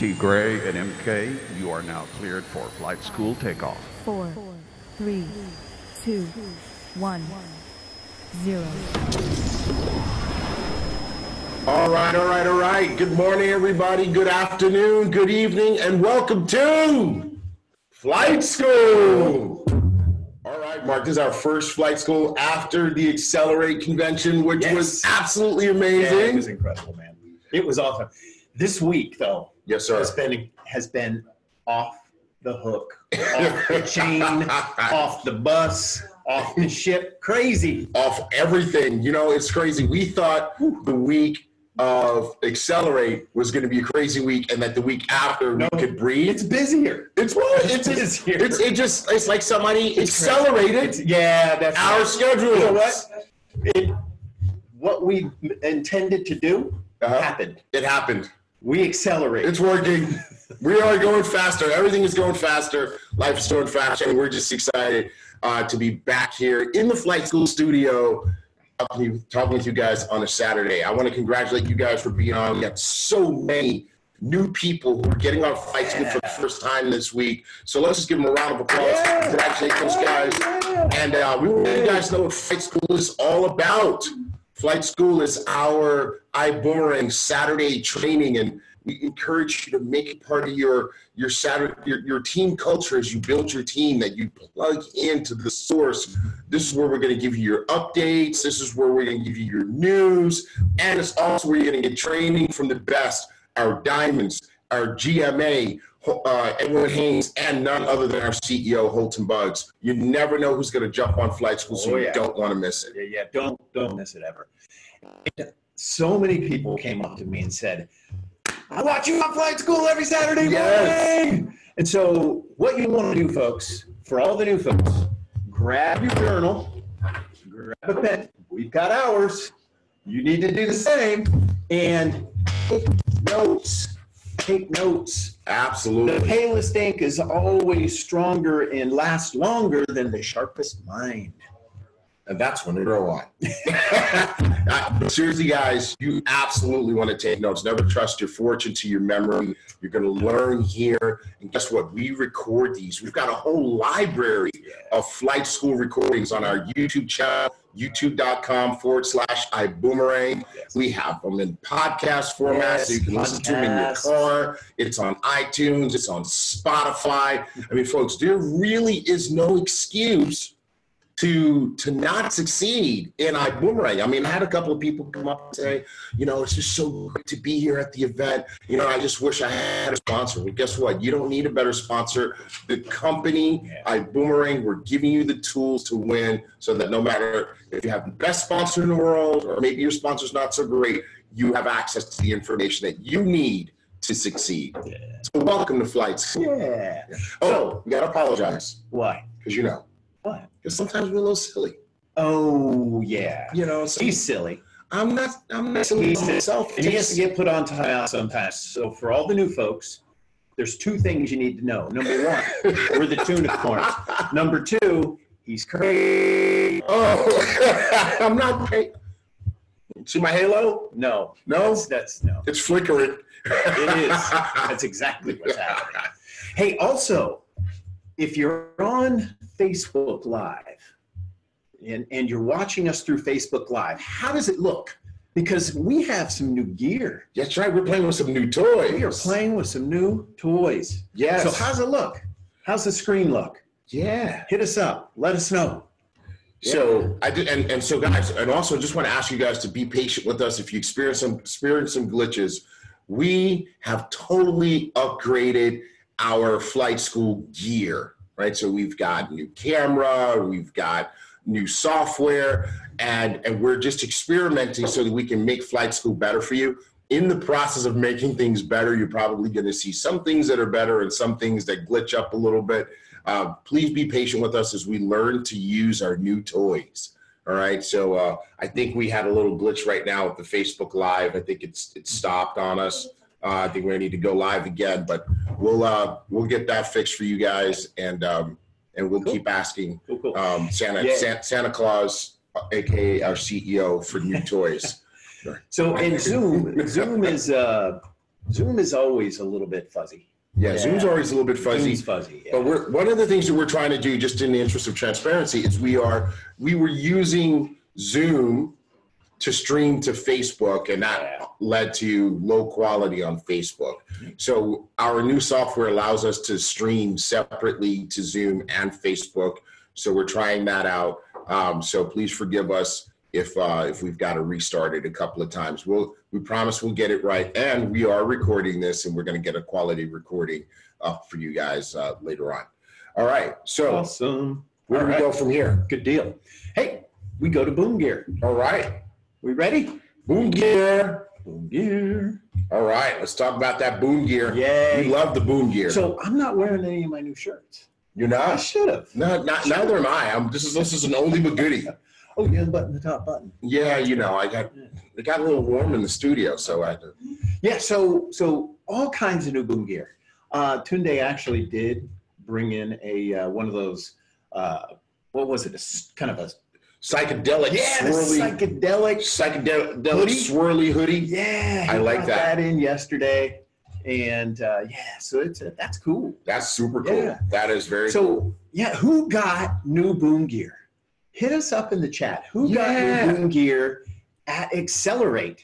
T. Gray and MK, you are now cleared for flight school takeoff. 4, 3, 2, 1, 0. All right. Good morning, everybody. Good afternoon, good evening, and welcome to Flight School. All right, Mark, this is our first Flight School after the Xccelerate convention, which was absolutely amazing. Yeah, it was incredible, man. It was awesome. This week, though, has been off the hook, off the chain, off the bus, off the ship, crazy. Off everything. You know, it's crazy. We thought the week of Xccelerate was going to be a crazy week, and that the week after we could breathe. It's busier. It's busier. It's like somebody accelerated. Yeah, that's our schedule. You know what? What we intended to do happened. It happened. We accelerate. It's working. We are going faster. Everything is going faster. Life is going faster. We're just excited to be back here in the Flight School studio talking with you guys on a Saturday. I want to congratulate you guys for being on. We got so many new people who are getting on Flight School for the first time this week. So let's just give them a round of applause. Congratulate those guys. And we want you guys to know what Flight School is all about. Flight School is our iBoomerang Saturday training, and we encourage you to make it part of your team culture as you build your team, that you plug into the source. This is where we're going to give you your updates. This is where we're going to give you your news. And it's also where you're going to get training from the best, our diamonds, our GMA, Edwin Haynes, and none other than our CEO, Holton Buggs. You never know who's going to jump on Flight School, so you don't want to miss it. Yeah, don't miss it ever. And so many people came up to me and said, I watch you on Flight School every Saturday morning. And so what you want to do, folks, for all the new folks, grab your journal, grab a pen. We've got ours. You need to do the same. And take notes. Take notes. Absolutely. The palest ink is always stronger and lasts longer than the sharpest mind. And that's when it grow on. Seriously, guys, you absolutely want to take notes. Never trust your fortune to your memory. You're going to learn here. And guess what? We record these. We've got a whole library of Flight School recordings on our YouTube channel, youtube.com/iBoomerang. We have them in podcast format, so you can listen to them in your car. It's on iTunes. It's on Spotify. I mean, folks, there really is no excuse to not succeed in iBoomerang. I mean, I had a couple of people come up and say, you know, it's just so great to be here at the event. You know, I just wish I had a sponsor. Well, guess what? You don't need a better sponsor. The company, iBoomerang, we're giving you the tools to win, so that no matter if you have the best sponsor in the world or maybe your sponsor's not so great, you have access to the information that you need to succeed. Yeah. So welcome to Flight School. Yeah. Oh, you got to apologize. Why? Because you know. What? Because sometimes we're a little silly. Oh yeah. You know, so he's silly. I'm not silly myself. And he has to get put on timeout sometimes. So for all the new folks, there's two things you need to know. Number one, we're the tuna corn. Number two, he's crazy. Oh, I'm not crazy. See my halo? No. No? That's no. It's flickering. It is. That's exactly what's happening. Hey, also, if you're on Facebook Live and you're watching us through Facebook Live, how does it look? Because we have some new gear. That's right. We're playing with some new toys. We are playing with some new toys. Yes. So how's it look? How's the screen look? Yeah. Hit us up. Let us know. Yeah. So I did, and so guys, and also just want to ask you guys to be patient with us if you experience some glitches. We have totally upgraded our Flight School gear, right? So we've got new camera, we've got new software, and we're just experimenting so that we can make Flight School better for you. In the process of making things better, you're probably gonna see some things that are better and some things that glitch up a little bit. Please be patient with us as we learn to use our new toys. All right, so I think we had a little glitch right now with the Facebook Live. I think it stopped on us. I think we're gonna need to go live again, but we'll get that fixed for you guys, and we'll keep asking Santa Claus, aka our CEO, for new toys. So in Zoom is Zoom is always a little bit fuzzy. Yeah, Zoom's always a little bit fuzzy. Zoom's fuzzy, yeah. But we're, one of the things that we're trying to do, just in the interest of transparency, is we were using Zoom to stream to Facebook, and that led to low quality on Facebook. So our new software allows us to stream separately to Zoom and Facebook. So we're trying that out. So please forgive us if we've got to restart it a couple of times. We promise we'll get it right. And we are recording this, and we're going to get a quality recording up for you guys later on. All right. So awesome. Where do we go from here? Good deal. Hey, we go to Buumgear. All right. We ready? Buumgear. Buumgear. All right. Let's talk about that Buumgear. Yeah. We love the Buumgear. So I'm not wearing any of my new shirts. You're not? I should have. No, not, neither am I. This is an oldie but goodie. Oh, you unbutton the top button. Yeah, you know, it got a little warm in the studio, so I had to. Yeah, so all kinds of new Buumgear. Tunde actually did bring in a one of those, what was it, a, kind of a psychedelic, swirly, psychedelic hoodie? Swirly hoodie. Yeah, I like that. In yesterday, and yeah, so that's cool. That's super cool. Yeah. That is very cool. Yeah, who got new Buumgear? Hit us up in the chat. Who got new Buumgear at Xccelerate?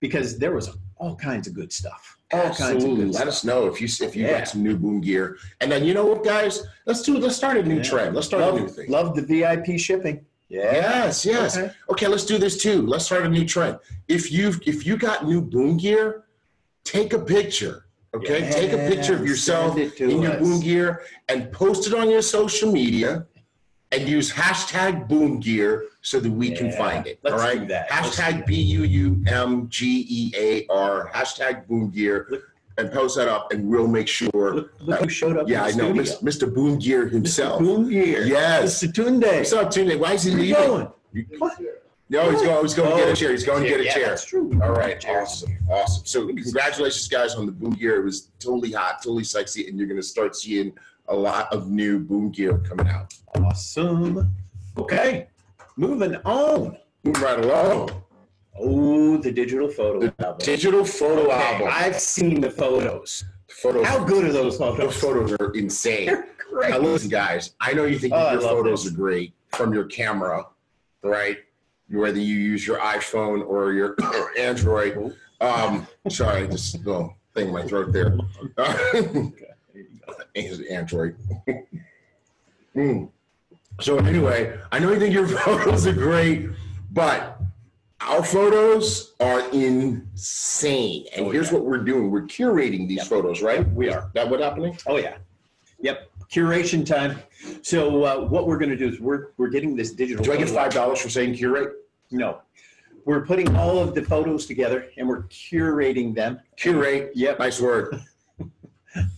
Because there was all kinds of good stuff. All kinds of good stuff. Let us know if you got some new Buumgear. And then you know what, guys? Let's start a new trend. Let's start a new thing. Love the VIP shipping. Yeah. Yes. Okay, let's do this too. Let's start a new trend. If you got new Buumgear, take a picture. Okay, take a picture of yourself in your Buumgear and post it on your social media. And use hashtag Buumgear so that we can find it. All right. Hashtag BUUMGEAR. Hashtag Buumgear, and post that up, and we'll make sure. Look who showed up. Yeah, I know, Mr. Buumgear himself. Mr. Buumgear. Yes. Mr. Tunde. What's up, Tunde? Why is he leaving? What? No, he's going to get a chair. He's going to get a chair. That's true. All right. Awesome. So congratulations, guys, on the Buumgear. It was totally hot, totally sexy, and you're going to start seeing a lot of new Buumgear coming out. Awesome. Okay, moving on. Moving right along. Oh, the digital photo album. Digital photo album. I've seen the photos. How good are those photos? Those photos are insane. They're great. Now listen, guys, I know you think your photos are great from your camera, right? Whether you use your iPhone or your Android. Sorry, just a little thing in my throat there. Android. So anyway, I know you think your photos are great, but our photos are insane. And here's what we're doing. We're curating these photos, right? We are. Is that what's happening? Oh, yeah. Yep. Curation time. So what we're going to do is we're getting this digital. Do I get $5 for saying curate? No. We're putting all of the photos together, and we're curating them. Curate. Yep. Nice word.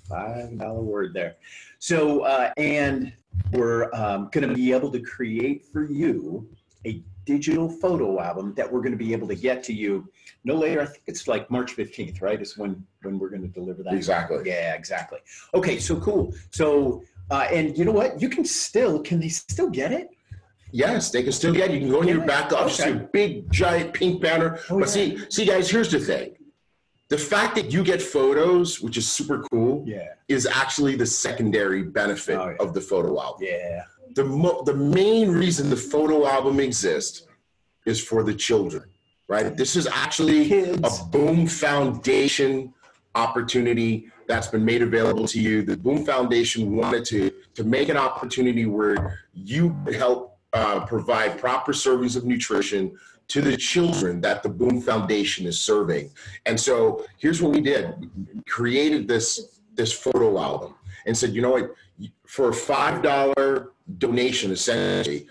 $5 word there. So, and we're going to be able to create for you a digital photo album that we're going to be able to get to you no later. I think it's like March 15th, right? Is when we're going to deliver that. Exactly. Yeah, exactly. Okay, so cool. So, and you know what? You can still, can they still get it? Yes, they can still get it. You can go in your back office, see a big, giant pink banner. Oh, but see, guys, here's the thing. The fact that you get photos, which is super cool, is actually the secondary benefit of the photo album. Yeah. The main reason the photo album exists is for the children, right? This is actually a Boom Foundation opportunity that's been made available to you. The Boom Foundation wanted to make an opportunity where you could help provide proper servings of nutrition to the children that the Boom Foundation is serving. And so here's what we did. We created this photo album and said, you know what, for a $5 donation, essentially,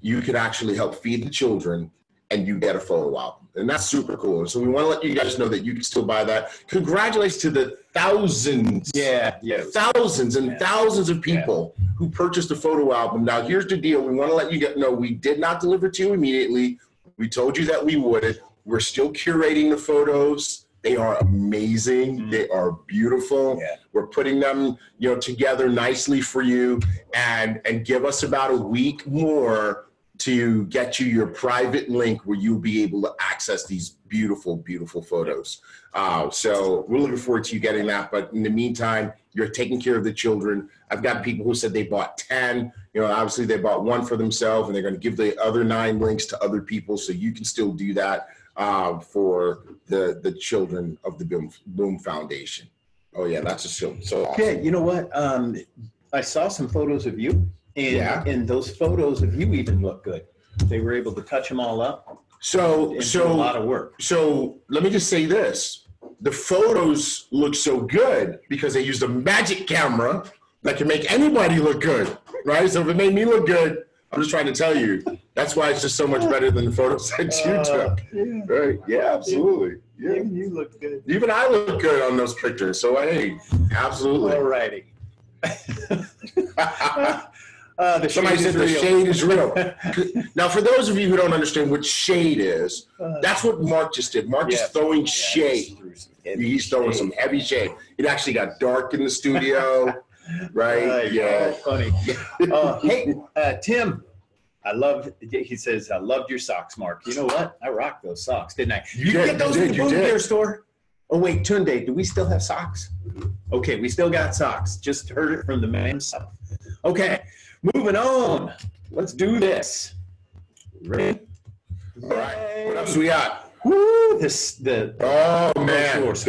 you could actually help feed the children and you get a photo album. And that's super cool. And so we want to let you guys know that you can still buy that. Congratulations to the thousands, thousands and thousands of people who purchased the photo album. Now, here's the deal. We want to let you know we did not deliver to you immediately. We told you that we would. We're still curating the photos. They are amazing. Mm-hmm. They are beautiful. Yeah. We're putting them, together nicely for you. And give us about a week more to get you your private link where you'll be able to access these beautiful, beautiful photos. So we're looking forward to you getting that. But in the meantime, you're taking care of the children. I've got people who said they bought 10. You know, obviously they bought one for themselves, and they're going to give the other 9 links to other people. So you can still do that for the children of the Boom Foundation. Oh, yeah, that's just so awesome. Yeah, you know what? I saw some photos of you. And, and those photos of you even look good. They were able to touch them all up. So a lot of work. So let me just say this. The photos look so good because they used a magic camera that can make anybody look good, right? So if it made me look good, I'm just trying to tell you, that's why it's just so much better than the photos that you took. Right? Yeah, absolutely. Yeah. Even you look good. Even I look good on those pictures. So, hey, absolutely. All righty. Somebody said the shade is real. Now, for those of you who don't understand what shade is, that's what Mark just did. Mark is throwing shade. He's throwing some heavy shade. It actually got dark in the studio, right? Funny. Hey, Tim, he says, I loved your socks, Mark. You know what? I rocked those socks, didn't I? You get those at the Buumgear store? Oh, wait, Tunde, do we still have socks? Okay, we still got socks. Just heard it from the man himself. Okay. Moving on, let's do this. Ready? All right. What else we got? Woo! The brochures.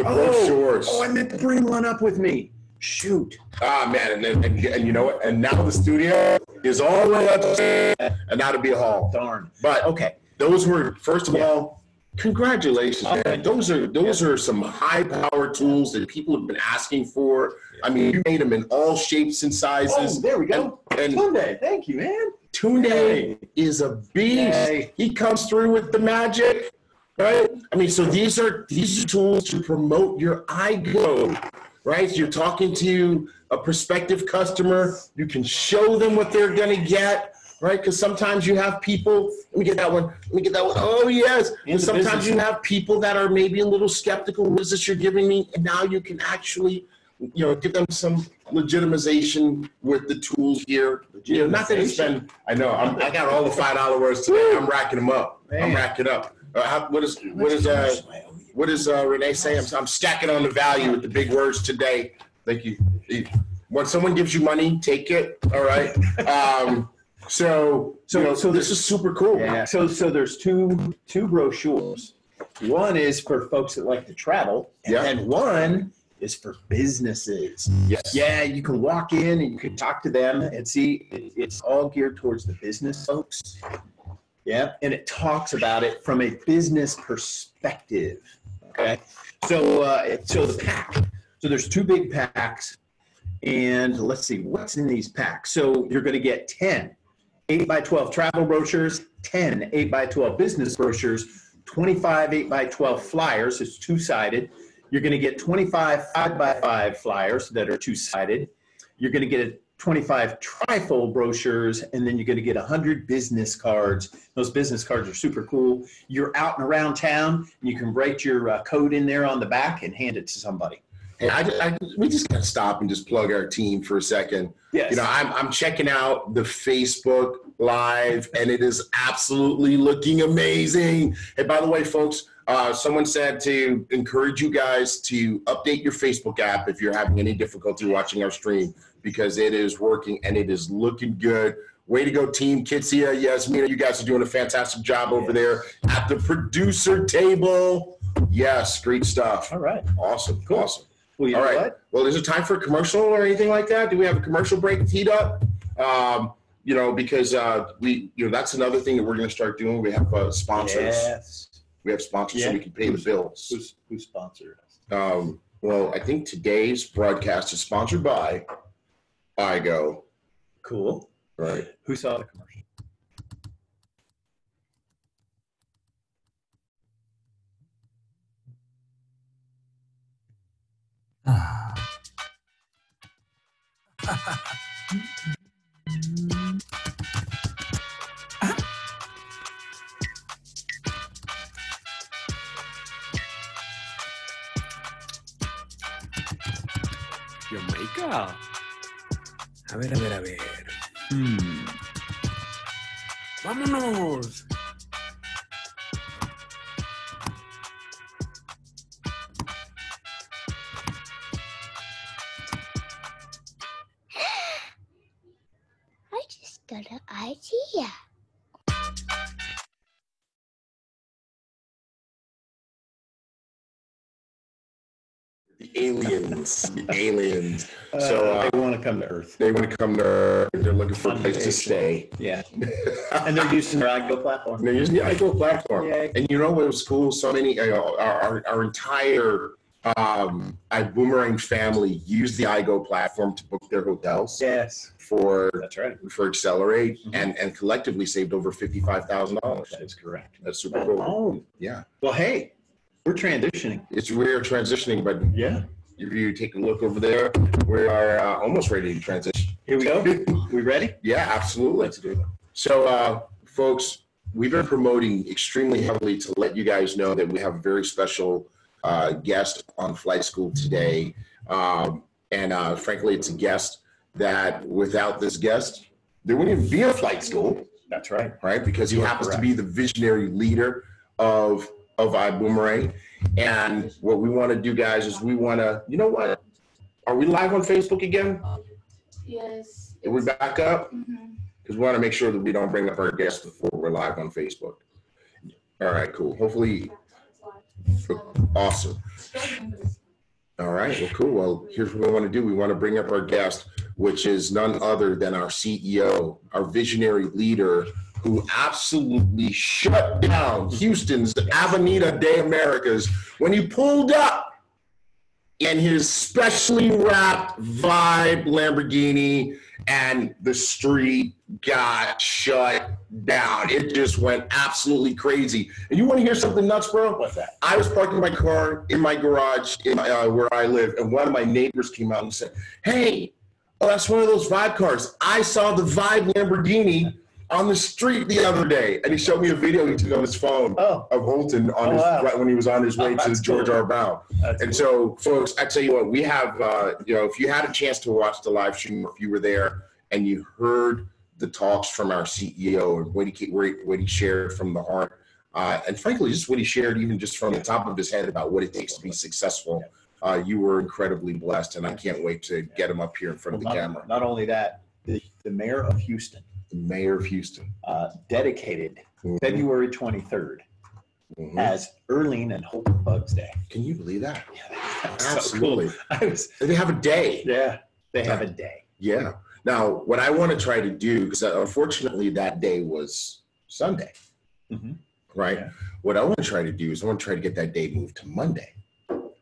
Oh, I meant to bring one up with me. Shoot. Ah, man, and you know what? And now the studio is all the way up, and that'll be a haul. Darn. But okay, those were first of all. Congratulations, man. Those are some high-power tools that people have been asking for. I mean, you made them in all shapes and sizes. Oh, there we go. And Tunde, thank you, man. Tunde is a beast. He comes through with the magic, right? I mean, so these are tools to promote your iGo, right? So you're talking to a prospective customer. You can show them what they're going to get. Right, because sometimes you have people. Let me get that one. Let me get that one. Oh yes. And sometimes you have people that are maybe a little skeptical. What is this you're giving me? And now you can actually, you know, give them some legitimization with the tools here. You know, not that it's been. I know. I got all the $5 words today. I'm racking them up. Man. I'm racking up. What does Renee say? I'm stacking on the value with the big words today. Thank you. When someone gives you money, take it. All right. So this is super cool. Yeah. So there's two brochures. One is for folks that like to travel, and then one is for businesses. Yes. Yeah, you can walk in and you can talk to them and see. It's all geared towards the business folks. Yeah, and it talks about it from a business perspective. Okay. So the pack. So there's 2 big packs, and let's see what's in these packs. So you're going to get 10. 8x12 travel brochures, 10 8x12 business brochures, 25 8x12 flyers. It's 2-sided. You're going to get 25 5x5 flyers that are 2-sided. You're going to get 25 trifold brochures, and then you're going to get 100 business cards. Those business cards are super cool. You're out and around town, and you can write your code in there on the back and hand it to somebody. And we just gotta stop and just plug our team for a second. Yes. You know, I'm checking out the Facebook Live, and it is absolutely looking amazing. And by the way, folks, someone said to encourage you guys to update your Facebook app if you're having any difficulty watching our stream, because it is working and it is looking good. Way to go, team. Kitsia, Yasmina, you guys are doing a fantastic job over there at the producer table. Yes, great stuff. All right. Awesome. Cool. Awesome. Well, you know what? Well, is it time for a commercial or anything like that? Do we have a commercial break teed up? You know, because that's another thing that we're going to start doing. We have sponsors. Yes. We have sponsors, so we can pay the bills. Who sponsored us? Well, I think today's broadcast is sponsored by iGo. Cool. Right. Who saw the commercial? Jamaica. A ver. Vámonos. I just got an idea. The aliens. They want to come to Earth. They want to come to Earth. They're looking for a place to stay. Yeah. And they're using their iGo platform. They're using the iGo platform. Yay. And you know what was cool? So many, our entire iBoomerang family used the iGo platform to book their hotels. Yes. For Xccelerate, mm-hmm. and collectively saved over $55,000. That is correct. That's super cool. Oh. Yeah. Well, hey. We're transitioning. We're transitioning, but yeah. If you take a look over there, we are almost ready to transition. Here we go. We ready? Yeah, absolutely. Let's do it. So, folks, we've been promoting extremely heavily to let you guys know that we have a very special guest on Flight School today. Frankly, it's a guest that without this guest, there wouldn't even be a Flight School. That's right. Right? Because he happens to be the visionary leader of iBoomerang. And what we want to do, guys, is we want to, you know what? Are we live on Facebook again? Yes. Did we back up? Because we want to make sure that we don't bring up our guests before we're live on Facebook. All right, cool. Hopefully, awesome. All right, well, cool. Well, here's what we want to do. We want to bring up our guest, which is none other than our CEO, our visionary leader, who absolutely shut down Houston's Avenida de Americas when he pulled up in his specially wrapped Vibe Lamborghini, and the street got shut down. It just went absolutely crazy. And you want to hear something nuts, bro? What's that? I was parking my car in my garage where I live, and one of my neighbors came out and said, hey, oh, that's one of those Vibe cars. I saw the Vibe Lamborghini on the street the other day, and he showed me a video he took on his phone of Holton right when he was on his way to George R. Bow. And so, folks, I tell you what, we have, if you had a chance to watch the live stream, if you were there and you heard the talks from our CEO and what he shared from the heart, and frankly, just what he shared even just from the top of his head about what it takes to be successful, you were incredibly blessed, and I can't wait to get him up here in front of the camera. Not only that, the mayor of Houston, dedicated February 23rd as Earlene and Holton Buggs Day. Can you believe that? Yeah, absolutely. So cool. They have a day. Yeah, they have a day. Yeah. Now, what I want to try to do, because unfortunately that day was Sunday, right? Yeah. What I want to try to do is I want to try to get that day moved to Monday.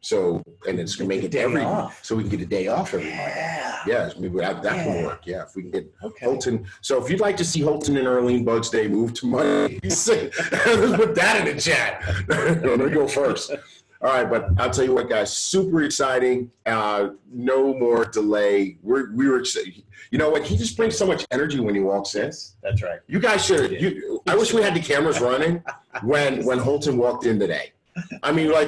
So, and it's going to make it every off. So we can get a day off every month. Yeah, maybe that can work. Yeah, if we can get Holton. So if you'd like to see Holton and Earlene Buggs Day move to Monday, let's put that in the chat. Let me go first. All right, but I'll tell you what, guys, super exciting. No more delay. We were excited. You know what? He just brings so much energy when he walks in. Yes, that's right. You guys should. I wish we had the cameras running when Holton walked in today. I mean, like.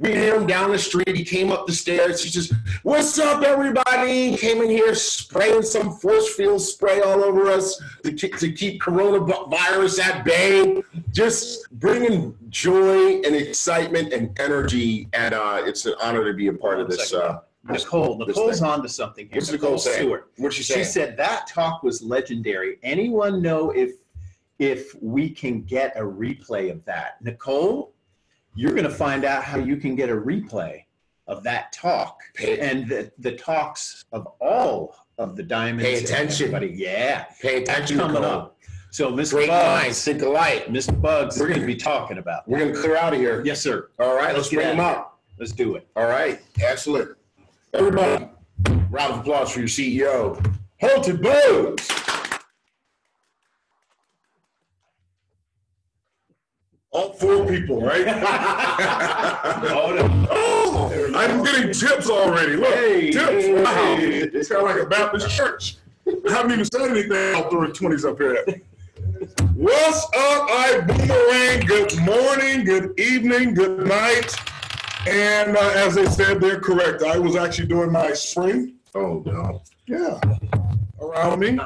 We hit him down the street. He came up the stairs. He just, what's up, everybody? Came in here spraying some force field spray all over us to keep coronavirus at bay. Just bringing joy and excitement and energy. And it's an honor to be a part of this. Nicole's on to something here. What's Nicole saying? Stewart. What's she saying? She said, that talk was legendary. Anyone know if we can get a replay of that? Nicole? You're going to find out how you can get a replay of that talk and the talks of all of the Diamonds. Pay attention, buddy. Yeah. Pay attention. That's coming up. So, Mr. Buggs, think alike. Mr. Buggs, we're going to be talking about. We're going to clear out of here. Yes, sir. All right, let's bring him up. Let's do it. All right, excellent. Everybody, round of applause for your CEO, Holton Buggs. All four people, right? Oh, I'm getting tips already. Look, tips. Wow. It sounds like a Baptist church. I haven't even said anything. I'll throw 20s up here. What's up, iBoomerang? Good morning, good evening, good night. And as they said, they're correct. I was actually doing my spring. Oh, no. Yeah. Around me.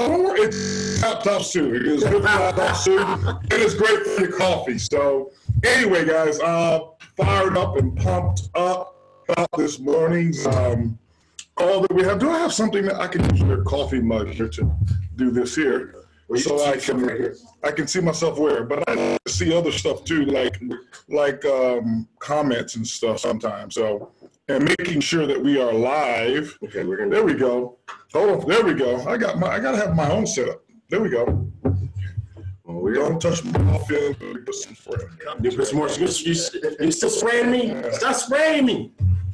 Oh, it's laptop soup. It's good for laptop soup, and it's great for your coffee. So anyway, guys, fired up and pumped up about this morning's call that we have. Do I have something that I can use your coffee mug here to do this here? So I can see myself where, but I see other stuff too, like comments and stuff sometimes. So, and making sure that we are live. Okay, we're gonna. There we go. Hold on. There we go. I gotta have my own setup. There we go. Well, we don't touch my coffee. You still spraying me? Yeah. Stop spraying me.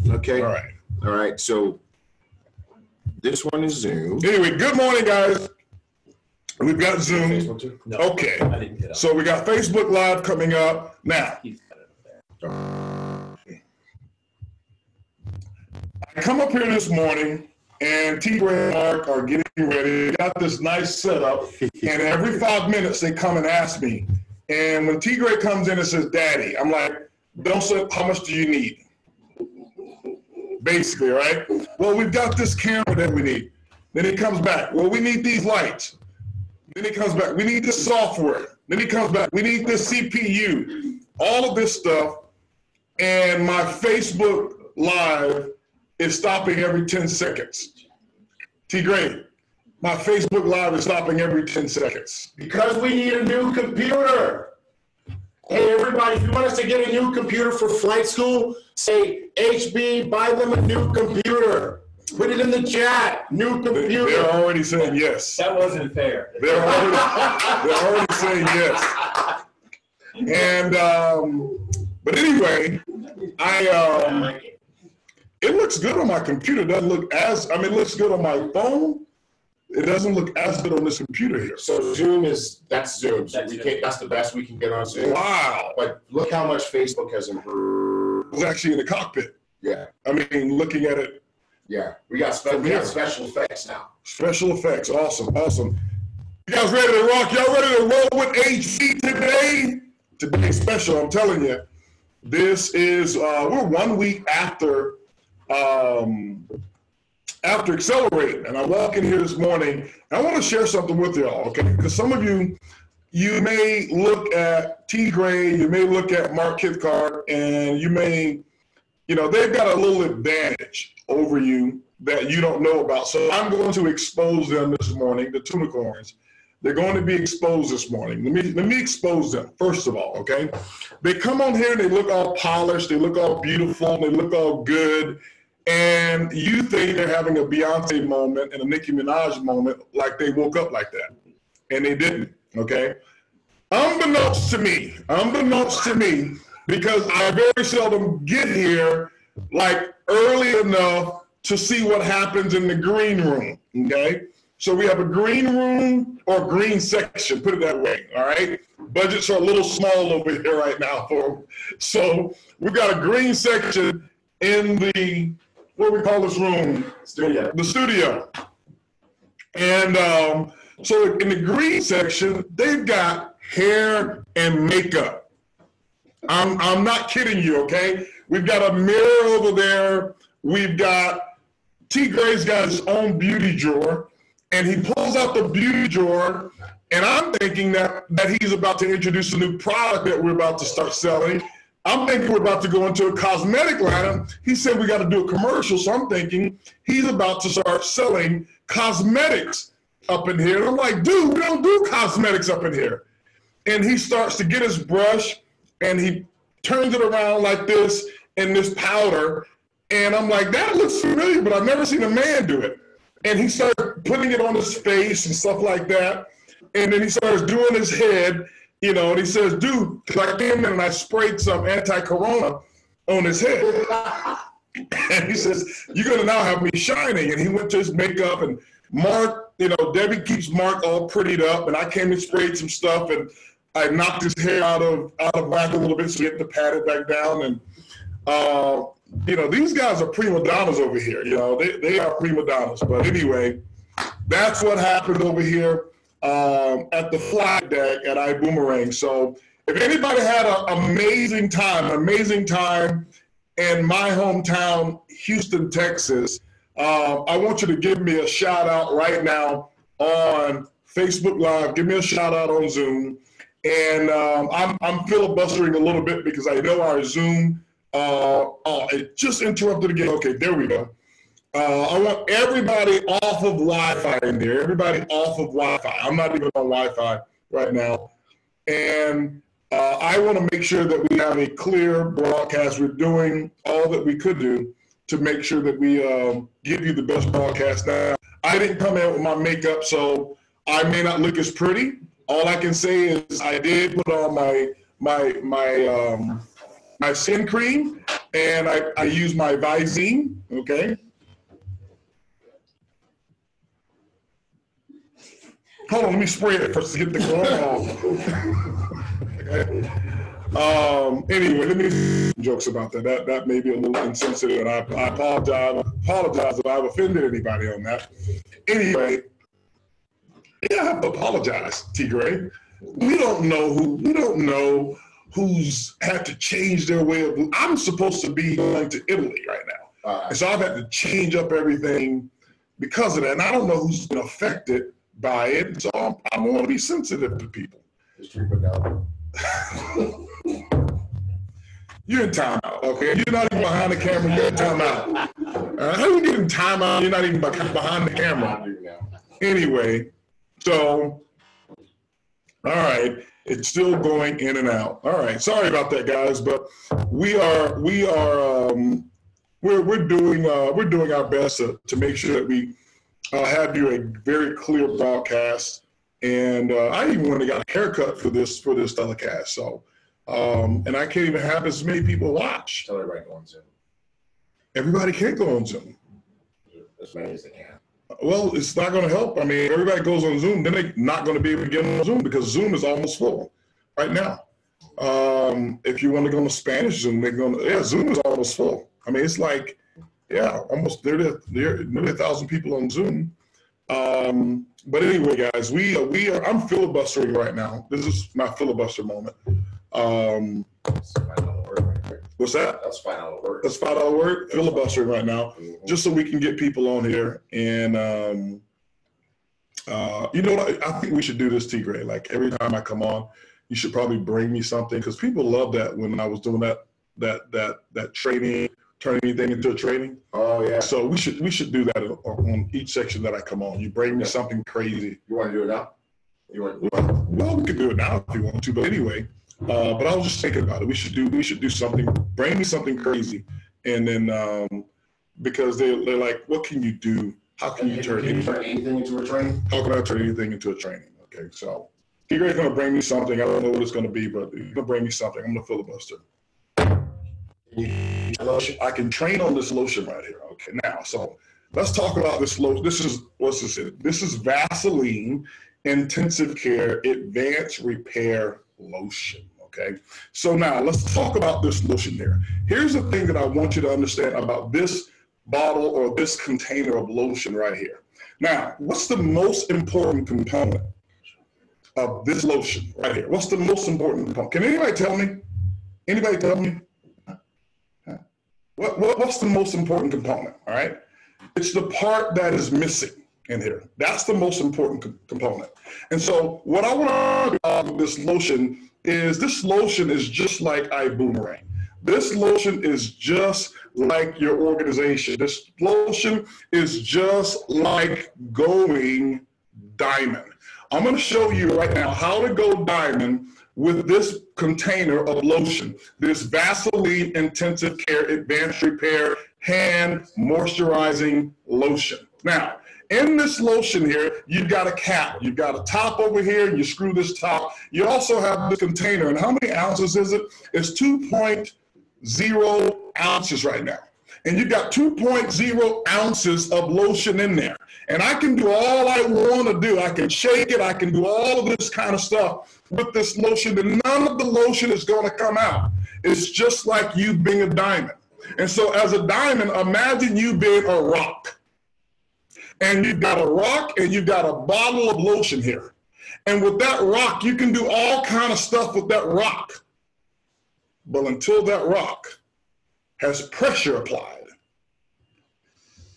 Okay. All right. All right. So this one is Zoom. Anyway, good morning, guys. We've got Zoom. No, okay. I didn't get up. So we got Facebook Live coming up now. I come up here this morning, and T. Gray and Mark are getting ready. We got this nice setup, and every 5 minutes they come and ask me. And when T. Gray comes in and says, "Daddy," I'm like, "Don't say how much do you need?" Basically, right? Well, we've got this camera that we need. Then he comes back. Well, we need these lights. Then he comes back, we need this software. Then he comes back, we need this CPU. All of this stuff, and my Facebook Live is stopping every 10 seconds. T. Gray, my Facebook Live is stopping every 10 seconds. Because we need a new computer. Hey, everybody, if you want us to get a new computer for flight school, say, HB, buy them a new computer. Put it in the chat. New computer. They're already saying yes. That wasn't fair. They're already saying yes. And but anyway, it looks good on my computer. It doesn't look as. I mean, it looks good on my phone. It doesn't look as good on this computer here. So Zoom is Zoom. So that's the best we can get on Zoom. Wow! But look how much Facebook has improved. It was actually in the cockpit. Yeah. I mean, looking at it. Yeah, we got special effects now. Special effects, awesome, awesome. You guys ready to rock? Y'all ready to roll with HG today? Today's special, I'm telling you. This is we're 1 week after Xccelerate, and I walk in here this morning. I want to share something with y'all, okay? Because some of you may look at T. Gray, you may look at Mark Kithcart, and you may. You know, they've got a little advantage over you that you don't know about. So I'm going to expose them this morning, the Tunicorns. They're going to be exposed this morning. Let me expose them, first of all, okay? They come on here and they look all polished, they look all beautiful, they look all good, and you think they're having a Beyonce moment and a Nicki Minaj moment like they woke up like that, and they didn't, okay? Unbeknownst to me, because I very seldom get here like early enough to see what happens in the green room, okay? So we have a green room or green section, put it that way, all right? Budgets are a little small over here right now, so we've got a green section in the, what do we call this room? Studio. The studio. And so in the green section, they've got hair and makeup. I'm not kidding you, okay? We've got a mirror over there. We've got, T. Gray's got his own beauty drawer, and he pulls out the beauty drawer, and I'm thinking that he's about to introduce a new product that we're about to start selling. I'm thinking we're about to go into a cosmetic line. He said we got to do a commercial, so I'm thinking he's about to start selling cosmetics up in here. And I'm like, dude, we don't do cosmetics up in here. And he starts to get his brush, and he turns it around like this and this powder. And I'm like, that looks familiar, but I've never seen a man do it. And he started putting it on his face and stuff like that. And then he starts doing his head, you know, and he says, dude, I came in and I sprayed some anti-corona on his head. And he says, you're going to now have me shining. And he went to his makeup, and Mark, you know, Debbie keeps Mark all prettied up. And I came and sprayed some stuff, and I knocked his hair out of whack a little bit, so he had to pat it back down. And you know, these guys are prima donnas over here. You know, they are prima donnas. But anyway, that's what happened over here at the flag deck at iBoomerang. So if anybody had an amazing time in my hometown, Houston, Texas, I want you to give me a shout out right now on Facebook Live. Give me a shout out on Zoom. And I'm filibustering a little bit because I know our Zoom, it just interrupted again. Okay, there we go. I want everybody off of Wi-Fi in there. Everybody off of Wi-Fi. I'm not even on Wi-Fi right now. And I want to make sure that we have a clear broadcast. We're doing all that we could do to make sure that we give you the best broadcast. Now, I didn't come out with my makeup, so I may not look as pretty. All I can say is I did put on my sun cream, and I used my Visine, okay? Hold on, let me spray it first to get the glove off. Anyway, let me make jokes about that. That may be a little insensitive, and I apologize if I've offended anybody on that. Anyway, yeah, I have to apologize, T. Gray. We don't know who's had to change their way of. I'm supposed to be going to Italy right now, and so I've had to change up everything because of that. And I don't know who's been affected by it, so I'm going to be sensitive to people. You're in timeout, okay? You're not even behind the camera. You're in timeout. How you getting timeout? You're not even behind the camera. Anyway, so all right, it's still going in and out. All right, sorry about that, guys, but we're doing our best to make sure that we. I'll have you a very clear broadcast, and I even went and got a haircut for this telecast. So, and I can't even have as many people watch. Tell everybody to go on Zoom. Everybody can't go on Zoom. As many as they can. Well, it's not going to help. I mean, everybody goes on Zoom, then they're not going to be able to get on Zoom because Zoom is almost full right now. If you want to go on the Spanish Zoom, they're going. Yeah, Zoom is almost full. I mean, it's like. Yeah, almost 30,000 people on Zoom. But anyway, guys, I'm filibustering right now. This is my filibuster moment. What's that? That's $5 work. That's $5 work. Filibustering right now, just so we can get people on here. And you know what? I think we should do this, T. Gray. Like every time I come on, you should probably bring me something because people love that when I was doing that training. Turn anything into a training. Oh yeah. So we should do that on each section that I come on. You bring me something crazy. You want to do it now? You want? Well, we could do it now if you want to. But anyway, but I was just thinking about it. We should do something. Bring me something crazy, and then because they're like, what can you do? How can you turn anything into a training? How can I turn anything into a training? Okay, so T. Gray's gonna bring me something. I don't know what it's gonna be, but he's gonna bring me something. I'm gonna filibuster. Lotion. I can train on this lotion right here. Okay, now, so let's talk about this lotion. This is Vaseline Intensive Care Advanced Repair Lotion, okay? So now, let's talk about this lotion here. Here's the thing that I want you to understand about this bottle or this container of lotion right here. Now, what's the most important component of this lotion right here? What's the most important component? Can anybody tell me? Anybody tell me? What's the most important component, all right? It's the part that is missing in here. That's the most important component. And so what I want to talk about this lotion is just like iBoomerang. This lotion is just like your organization. This lotion is just like going diamond. I'm going to show you right now how to go diamond with this container of lotion, this Vaseline Intensive Care Advanced Repair Hand Moisturizing Lotion. Now, in this lotion here, you've got a cap. You've got a top over here, and you screw this top. You also have the container, and how many ounces is it? It's 2.0 ounces right now. And you've got 2.0 ounces of lotion in there. And I can do all I want to do. I can shake it. I can do all of this kind of stuff with this lotion. And none of the lotion is going to come out. It's just like you being a diamond. And so as a diamond, imagine you being a rock. And you've got a rock and you've got a bottle of lotion here. And with that rock, you can do all kind of stuff with that rock. But until that rock has pressure applied.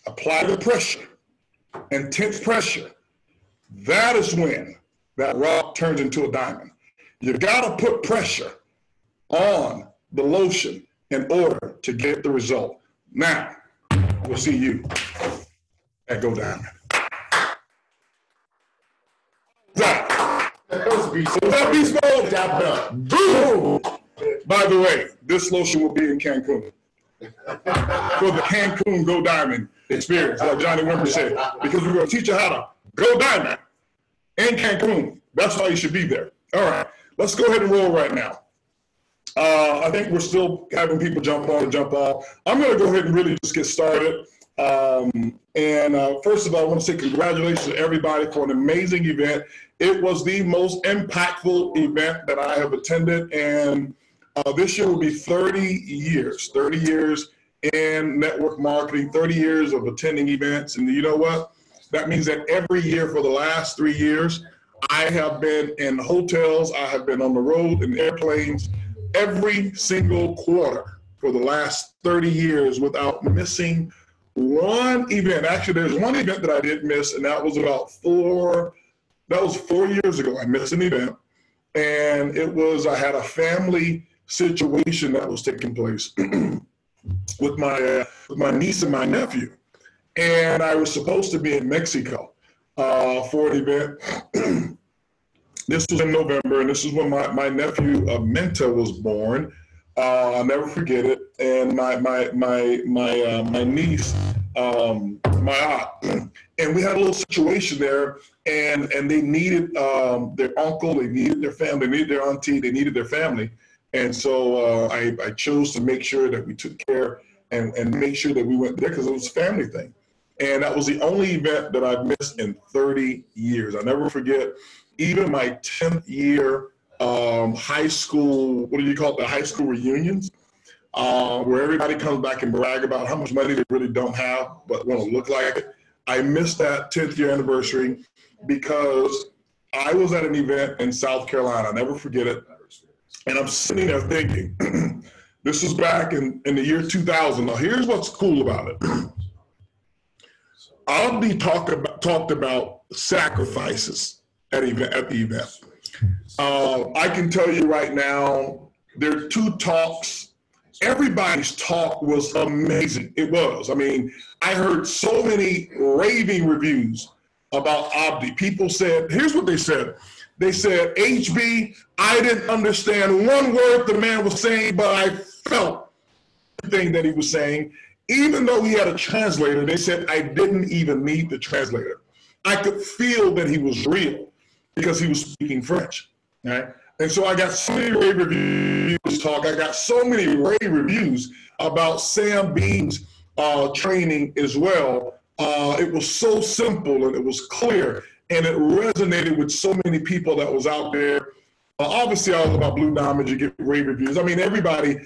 Apply the pressure, intense pressure, That is when that rock turns into a diamond. You've got to put pressure on the lotion in order to get the result. Now, we'll see you at Go Diamond. Boom! By the way, this lotion will be in Cancun. For the Cancun Go Diamond experience, like Johnny Wimbrey said, because we're going to teach you how to go diamond in Cancun. That's why you should be there. All right, let's go ahead and roll right now. I think we're still having people jump on and jump off. I'm going to go ahead and really just get started. First of all, I want to say congratulations to everybody for an amazing event. It was the most impactful event that I have attended, and this year will be 30 years in network marketing, 30 years of attending events. And you know what? That means that every year for the last 3 years, I have been in hotels, I have been on the road, in airplanes, every single quarter for the last 30 years without missing one event. Actually, there's one event that I did miss, and that was four years ago. I missed an event, and it was, I had a family situation that was taking place with my niece and my nephew. And I was supposed to be in Mexico for an event. This was in November, and this is when my nephew Minta was born. I'll never forget it. And my niece, my aunt, and we had a little situation there. And they needed their uncle, they needed their family, they needed their auntie, they needed their family. And so I chose to make sure that we took care and make sure that we went there because it was a family thing. And that was the only event that I've missed in 30 years. I'll never forget even my 10th year high school, what do you call it, the high school reunions, where everybody comes back and brag about how much money they really don't have but want to look like it. I missed that 10th year anniversary because I was at an event in South Carolina. I'll never forget it. And I'm sitting there thinking, this was back in the year 2000. Now, here's what's cool about it. Abdi talked about sacrifices at the event. I can tell you right now, there are two talks. Everybody's talk was amazing. It was. I mean, I heard so many raving reviews about Abdi. People said, here's what they said. They said, HB, I didn't understand one word the man was saying, but I felt everything that he was saying. Even though he had a translator, they said, I didn't even need the translator. I could feel that he was real because he was speaking French, right? And so I got so many rave reviews talk. I got so many rave reviews about Sam Bean's training as well. It was so simple and it was clear and it resonated with so many people that was out there. Obviously, I was about Blue Diamond, you get rave reviews. I mean, everybody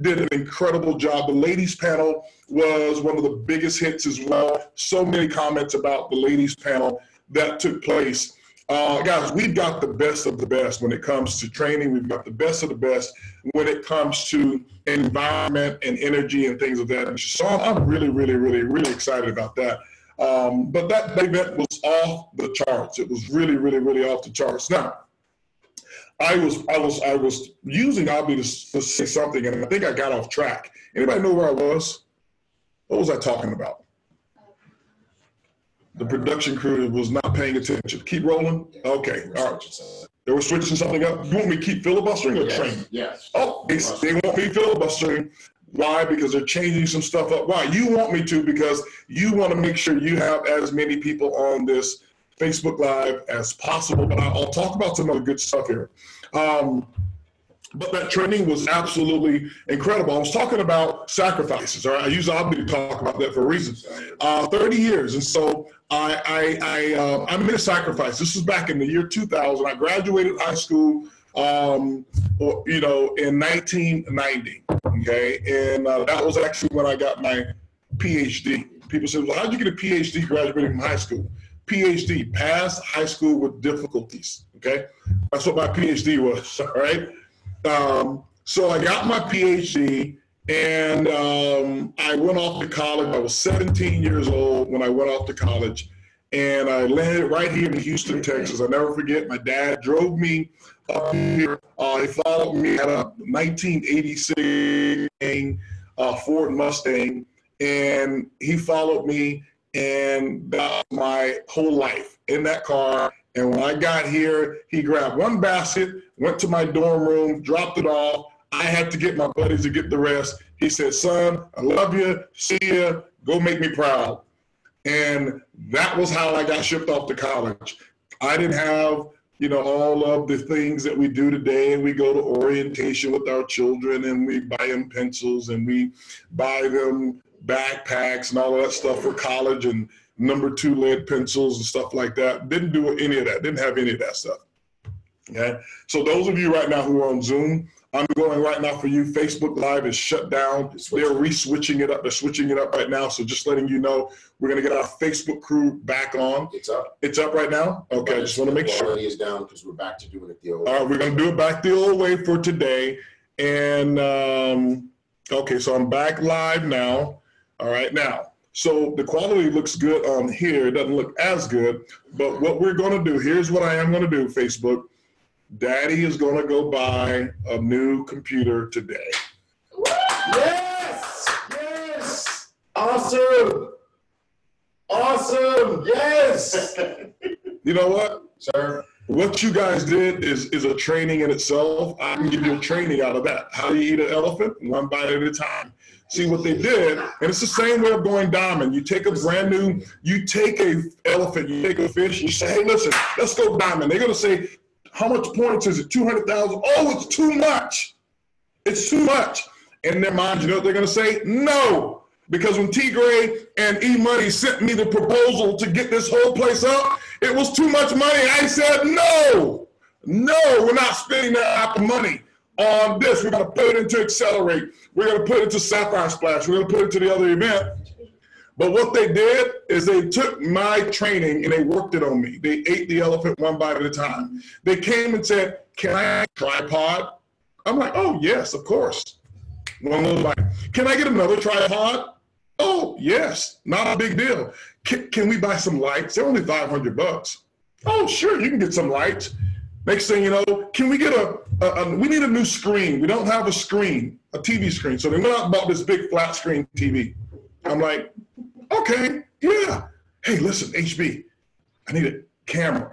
did an incredible job. The ladies panel was one of the biggest hits as well. So many comments about the ladies panel that took place. Guys, we've got the best of the best when it comes to training. We've got the best of the best when it comes to environment and energy and things of that nature. So I'm really, really, really, really excited about that. But that event was off the charts. It was really, really, really off the charts. Now, I was using Abdi to say something, and I think I got off track. Anybody know where I was? What was I talking about? The production crew was not paying attention. Keep rolling? Okay, all right. They were switching something up. You want me to keep filibustering or training? Yes. Oh, they want me filibustering. Why? Because they're changing some stuff up. Why? You want me to because you want to make sure you have as many people on this Facebook Live as possible, but I'll talk about some other good stuff here. But that training was absolutely incredible. I was talking about sacrifices, all right? I use Abdi to talk about that for a reason. 30 years, and so I made a sacrifice. This was back in the year 2000. I graduated high school, in 1990, okay? And that was actually when I got my PhD. People said, well, how'd you get a PhD graduating from high school? PhD, passed high school with difficulties, okay? That's what my PhD was, all right? So I got my PhD, and I went off to college. I was 17 years old when I went off to college, And I landed right here in Houston, Texas. I'll never forget, my dad drove me up here. He followed me at a 1986 Ford Mustang, and he followed me, and that was my whole life in that car. And when I got here, he grabbed one basket, went to my dorm room, dropped it off. I had to get my buddies to get the rest. He said, son, I love you, see ya, go make me proud. And that was how I got shipped off to college. I didn't have, you know, all of the things that we do today. We go to orientation with our children and we buy them pencils and we buy them backpacks and all of that stuff for college and #2 lead pencils and stuff like that. Didn't do any of that, didn't have any of that stuff. Okay, so those of you right now who are on Zoom, I'm going right now for you. Facebook Live is shut down. They're re-switching it up. They're switching it up right now. So just letting you know, we're going to get our Facebook crew back on. It's up. It's up right now? Okay, I just want to make sure. It's down because we're back to doing it the old way. All right, we're going to do it back the old way for today. And, okay, so I'm back live now. All right, now. So the quality looks good on here. It doesn't look as good. But what we're going to do, here's what I am going to do, Facebook. Daddy is going to go buy a new computer today. Yes! Yes! Awesome! Awesome! Yes! You know what, sir? What you guys did is a training in itself. I can give you a training out of that. How do you eat an elephant? One bite at a time. See what they did, and it's the same way of going diamond. You take a brand new, you take a elephant, you take a fish, you say, hey, listen, let's go diamond. They're going to say, how much points is it? 200,000. Oh, it's too much. It's too much. And in their mind, you know what they're going to say? No. Because when T. Gray and E-Money sent me the proposal to get this whole place up, it was too much money. I said, no. No, we're not spending that type of money on this. We're going to put it into Xccelerate. We're going to put it into Sapphire Splash. We're going to put it to the other event. But what they did is they took my training and they worked it on me. They ate the elephant one bite at a time. They came and said, can I have a tripod? I'm like, oh, yes, of course. One little bite. Can I get another tripod? Oh, yes, not a big deal. Can we buy some lights? They're only $500. Oh, sure, you can get some lights. Next thing you know, can we get we need a new screen. We don't have a screen, a TV screen. So they went out and bought this big flat screen TV. I'm like, okay, yeah. Hey, listen, HB, I need a camera.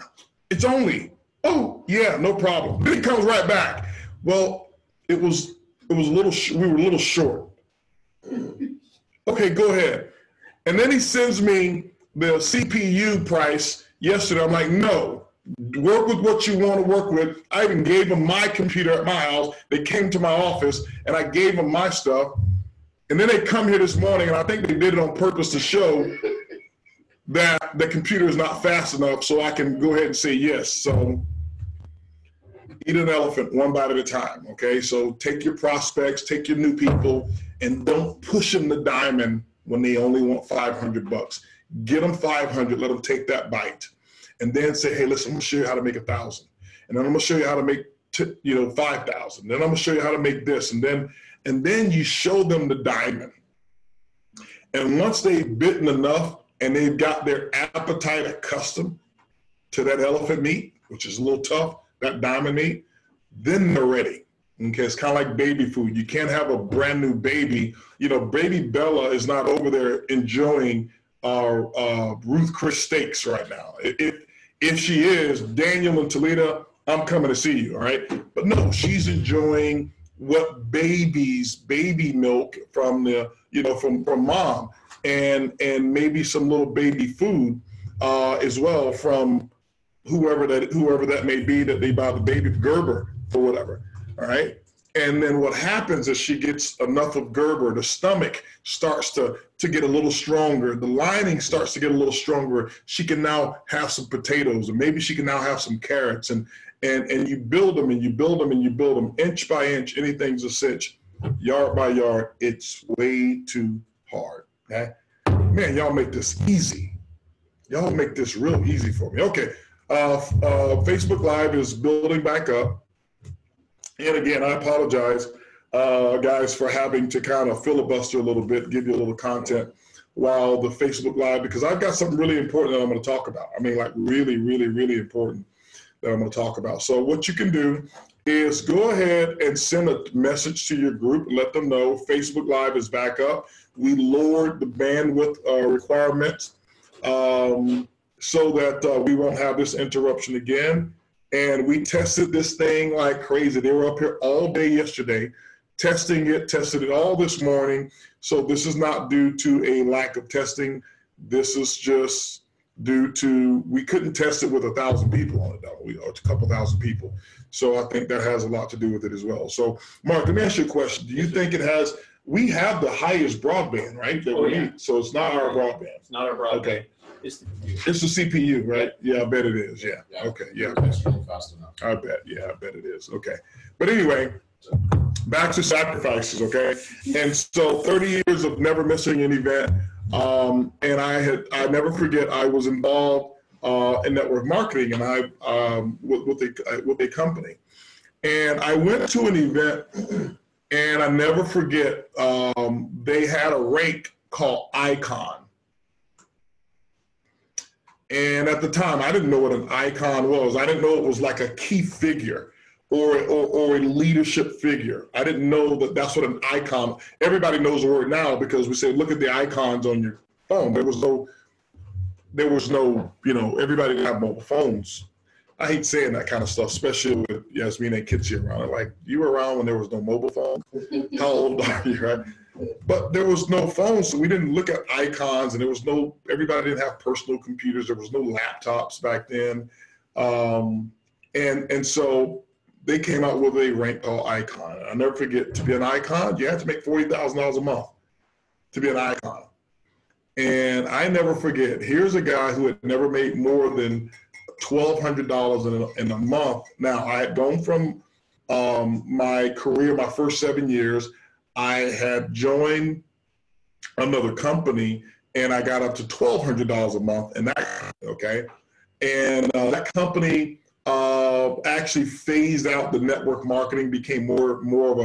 It's only, oh, yeah, no problem. Then it comes right back. Well, it was a little, we were a little short. Okay, go ahead. And then he sends me the CPU price yesterday. I'm like, no, work with what you want to work with. I even gave him my computer at my house. They came to my office, and I gave them my stuff. And then they come here this morning, and I think they did it on purpose to show that the computer is not fast enough, so I can go ahead and say yes. So eat an elephant one bite at a time, okay? So take your prospects, take your new people, and don't push them to diamond when they only want $500. Get them 500, let them take that bite. And then say, hey, listen, I'm going to show you how to make 1,000. And then I'm going to show you how to make, 5,000. Then I'm going to show you how to make this. And then you show them the diamond. And once they've bitten enough and they've got their appetite accustomed to that elephant meat, which is a little tough, that diamond meat, then they're ready. Okay, it's kind of like baby food. You can't have a brand new baby. You know, baby Bella is not over there enjoying our Ruth Chris steaks right now. If she is, Daniel and Toledo, I'm coming to see you, all right? But no, she's enjoying what baby milk from the, you know, from mom, and maybe some little baby food as well from whoever that may be that they buy the baby Gerber or whatever. All right. And then what happens is she gets enough of Gerber, the stomach starts to get a little stronger. The lining starts to get a little stronger. She can now have some potatoes, and maybe she can now have some carrots, and you build them, and you build them, and you build them, inch by inch, anything's a cinch, yard by yard. It's way too hard, okay? Man, y'all make this easy. Y'all make this real easy for me. Okay, Facebook Live is building back up. And again, I apologize, guys, for having to kind of filibuster a little bit, give you a little content. while the Facebook Live, because I've got something really important that I'm going to talk about. I mean, like really, really, really important that I'm going to talk about. So what you can do is go ahead and send a message to your group, let them know Facebook Live is back up. We lowered the bandwidth requirements so that we won't have this interruption again. And we tested this thing like crazy. They were up here all day yesterday, tested it all this morning. So this is not due to a lack of testing. This is just due to, we couldn't test it with 1,000 people on it, though. We are a couple thousand people. So I think that has a lot to do with it as well. So Mark, let me ask you a question. Do you think it has, we have the highest broadband, right? That we need. So it's not our broadband. It's not our broadband. Okay. It's the CPU. It's the CPU, right? Yeah, I bet it is. Yeah. Okay. Yeah. I bet. Yeah, I bet it is. Okay. But anyway, back to sacrifices, okay? And so 30 years of never missing an event. And I never forget, I was involved in network marketing and with a company. And I went to an event and I never forget, they had a rake called Icon. And at the time, I didn't know what an icon was. I didn't know it was like a key figure or a leadership figure. I didn't know that that's what an icon, everybody knows the word now because we say, look at the icons on your phone. There was no, you know, everybody didn't have mobile phones. I hate saying that kind of stuff, especially with Yasmina and Kitsia around. Like, you were around when there was no mobile phone? How old are you, right? But there was no phone, so we didn't look at icons, and there was no, everybody didn't have personal computers. There was no laptops back then. And so they came out with a rank called Icon. I'll never forget, to be an icon, you had to make $40,000 a month to be an icon. And I never forget, here's a guy who had never made more than $1,200 in a month. Now, I had gone from my career, my first 7 years, I had joined another company and I got up to $1,200 a month and that, okay? And that company actually phased out the network marketing, became more of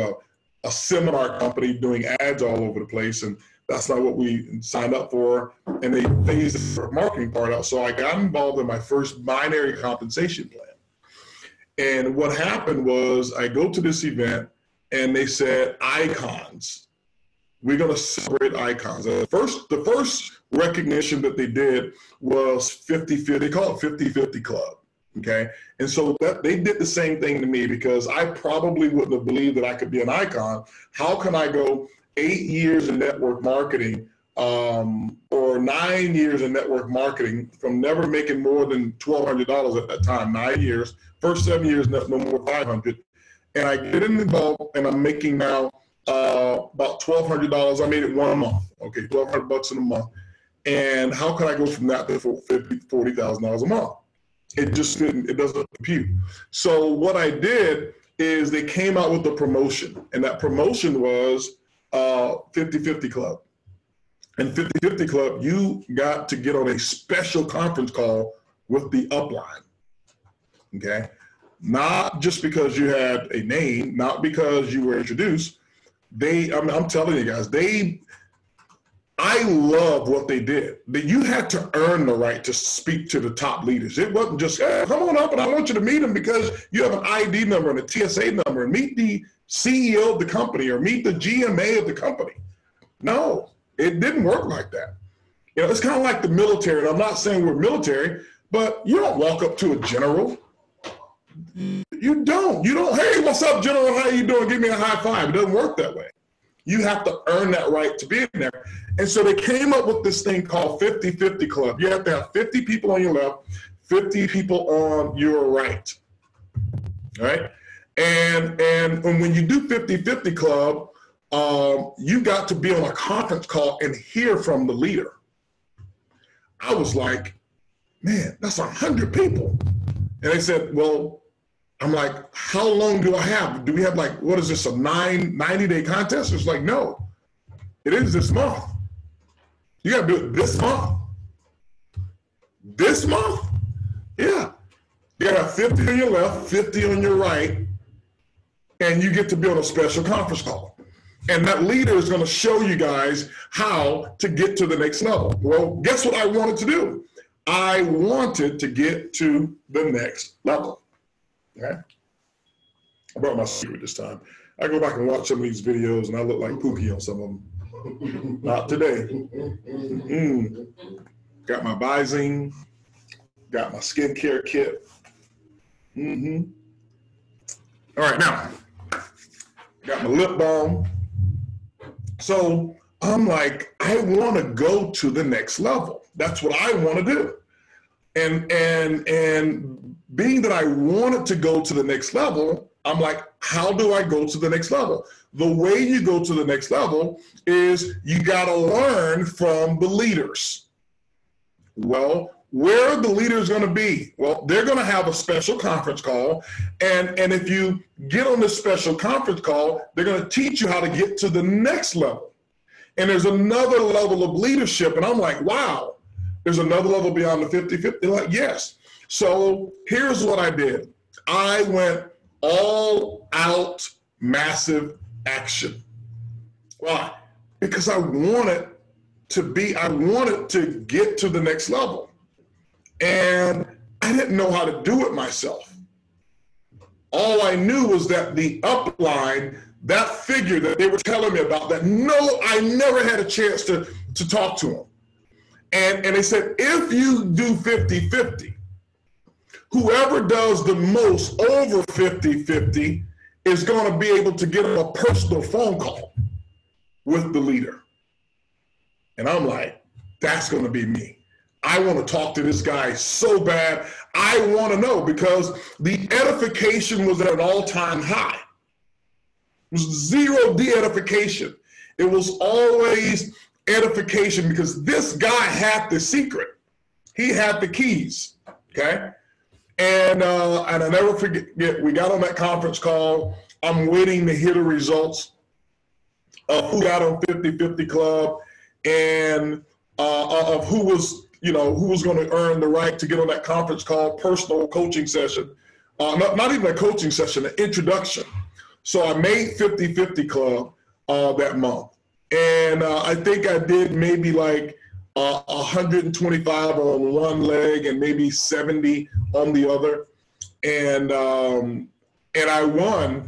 a seminar company doing ads all over the place. And that's not what we signed up for. And they phased the marketing part out. So I got involved in my first binary compensation plan. And what happened was I go to this event and they said, icons. We're gonna celebrate icons. And the first recognition that they did was 50-50, they call it 50-50 Club, okay? And so that, they did the same thing to me because I probably wouldn't have believed that I could be an icon. How can I go 8 years in network marketing or 9 years in network marketing from never making more than $1,200 at that time, 9 years, first 7 years, no more 500. And I get involved, and I'm making now about $1,200. I made it 1 month, okay, $1,200 in a month. And how could I go from that to $40,000 a month? It just didn't. It doesn't compute. So what I did is they came out with a promotion, and that promotion was 50-50 Club. And 50-50 Club, you got to get on a special conference call with the upline, okay? Not just because you had a name, not because you were introduced. They, I'm telling you guys, I love what they did. That you had to earn the right to speak to the top leaders. It wasn't just, hey, come on up and I want you to meet them because you have an ID number and a TSA number and meet the CEO of the company or meet the GMA of the company. No, it didn't work like that. You know, it's kind of like the military, and I'm not saying we're military, but you don't walk up to a general. You don't, hey, what's up, General, how you doing? Give me a high five. It doesn't work that way. You have to earn that right to be in there. And so they came up with this thing called 50-50 Club. You have to have 50 people on your left, 50 people on your right, all right? And when you do 50-50 Club, you got to be on a conference call and hear from the leader. I was like, man, that's 100 people. And they said, well, I'm like, how long do I have? Do we have like, what is this, a 90-day contest? It's like, no, it is this month. You gotta do it this month. This month? Yeah. You gotta have 50 on your left, 50 on your right, and you get to be on a special conference call. And that leader is going to show you guys how to get to the next level. Well, guess what I wanted to do? I wanted to get to the next level. Okay? I brought my secret this time. I go back and watch some of these videos and I look like Pookie on some of them. Not today. Got my Visine, got my skincare kit. All right, now, got my lip balm. So I'm like, I want to go to the next level. That's what I want to do. And being that I wanted to go to the next level, I'm like, how do I go to the next level? The way you go to the next level is you got to learn from the leaders. Well, where are the leaders going to be? Well, they're going to have a special conference call. And if you get on this special conference call, they're going to teach you how to get to the next level. And there's another level of leadership. And I'm like, wow, there's another level beyond the 50-50. They're like, yes. So here's what I did. I went all out massive action. Why? Because I wanted to get to the next level. And I didn't know how to do it myself. All I knew was that the upline, that figure that they were telling me about, that no, I never had a chance to talk to him. And they said, if you do 50-50, whoever does the most over 50-50 is going to be able to get a personal phone call with the leader. And I'm like, that's going to be me. I want to talk to this guy so bad. I want to know, because the edification was at an all-time high. It was zero de-edification. It was always edification, because this guy had the secret. He had the keys, okay? And I never forget, we got on that conference call. I'm waiting to hear the results of who got on 50-50 Club and of who was, you know, who was going to earn the right to get on that conference call, personal coaching session, not even a coaching session, an introduction. So I made 50-50 Club that month. And I think I did maybe like 125 on one leg and maybe 70 on the other. And I won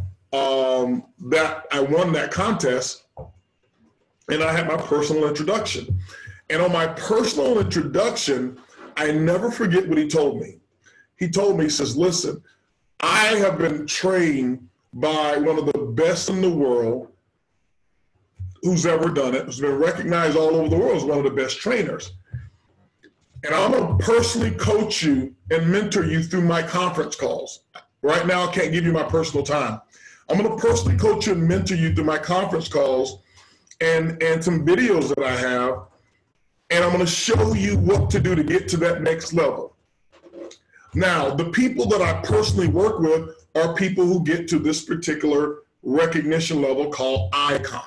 that contest, and I had my personal introduction. And on my personal introduction, I never forget what he told me. He told me, he says, listen, I have been trained by one of the best in the world who's ever done it, who's been recognized all over the world as one of the best trainers. And I'm going to personally coach you and mentor you through my conference calls. Right now, I can't give you my personal time. I'm going to personally coach you and mentor you through my conference calls and some videos that I have. And I'm going to show you what to do to get to that next level. Now, the people that I personally work with are people who get to this particular recognition level called icon.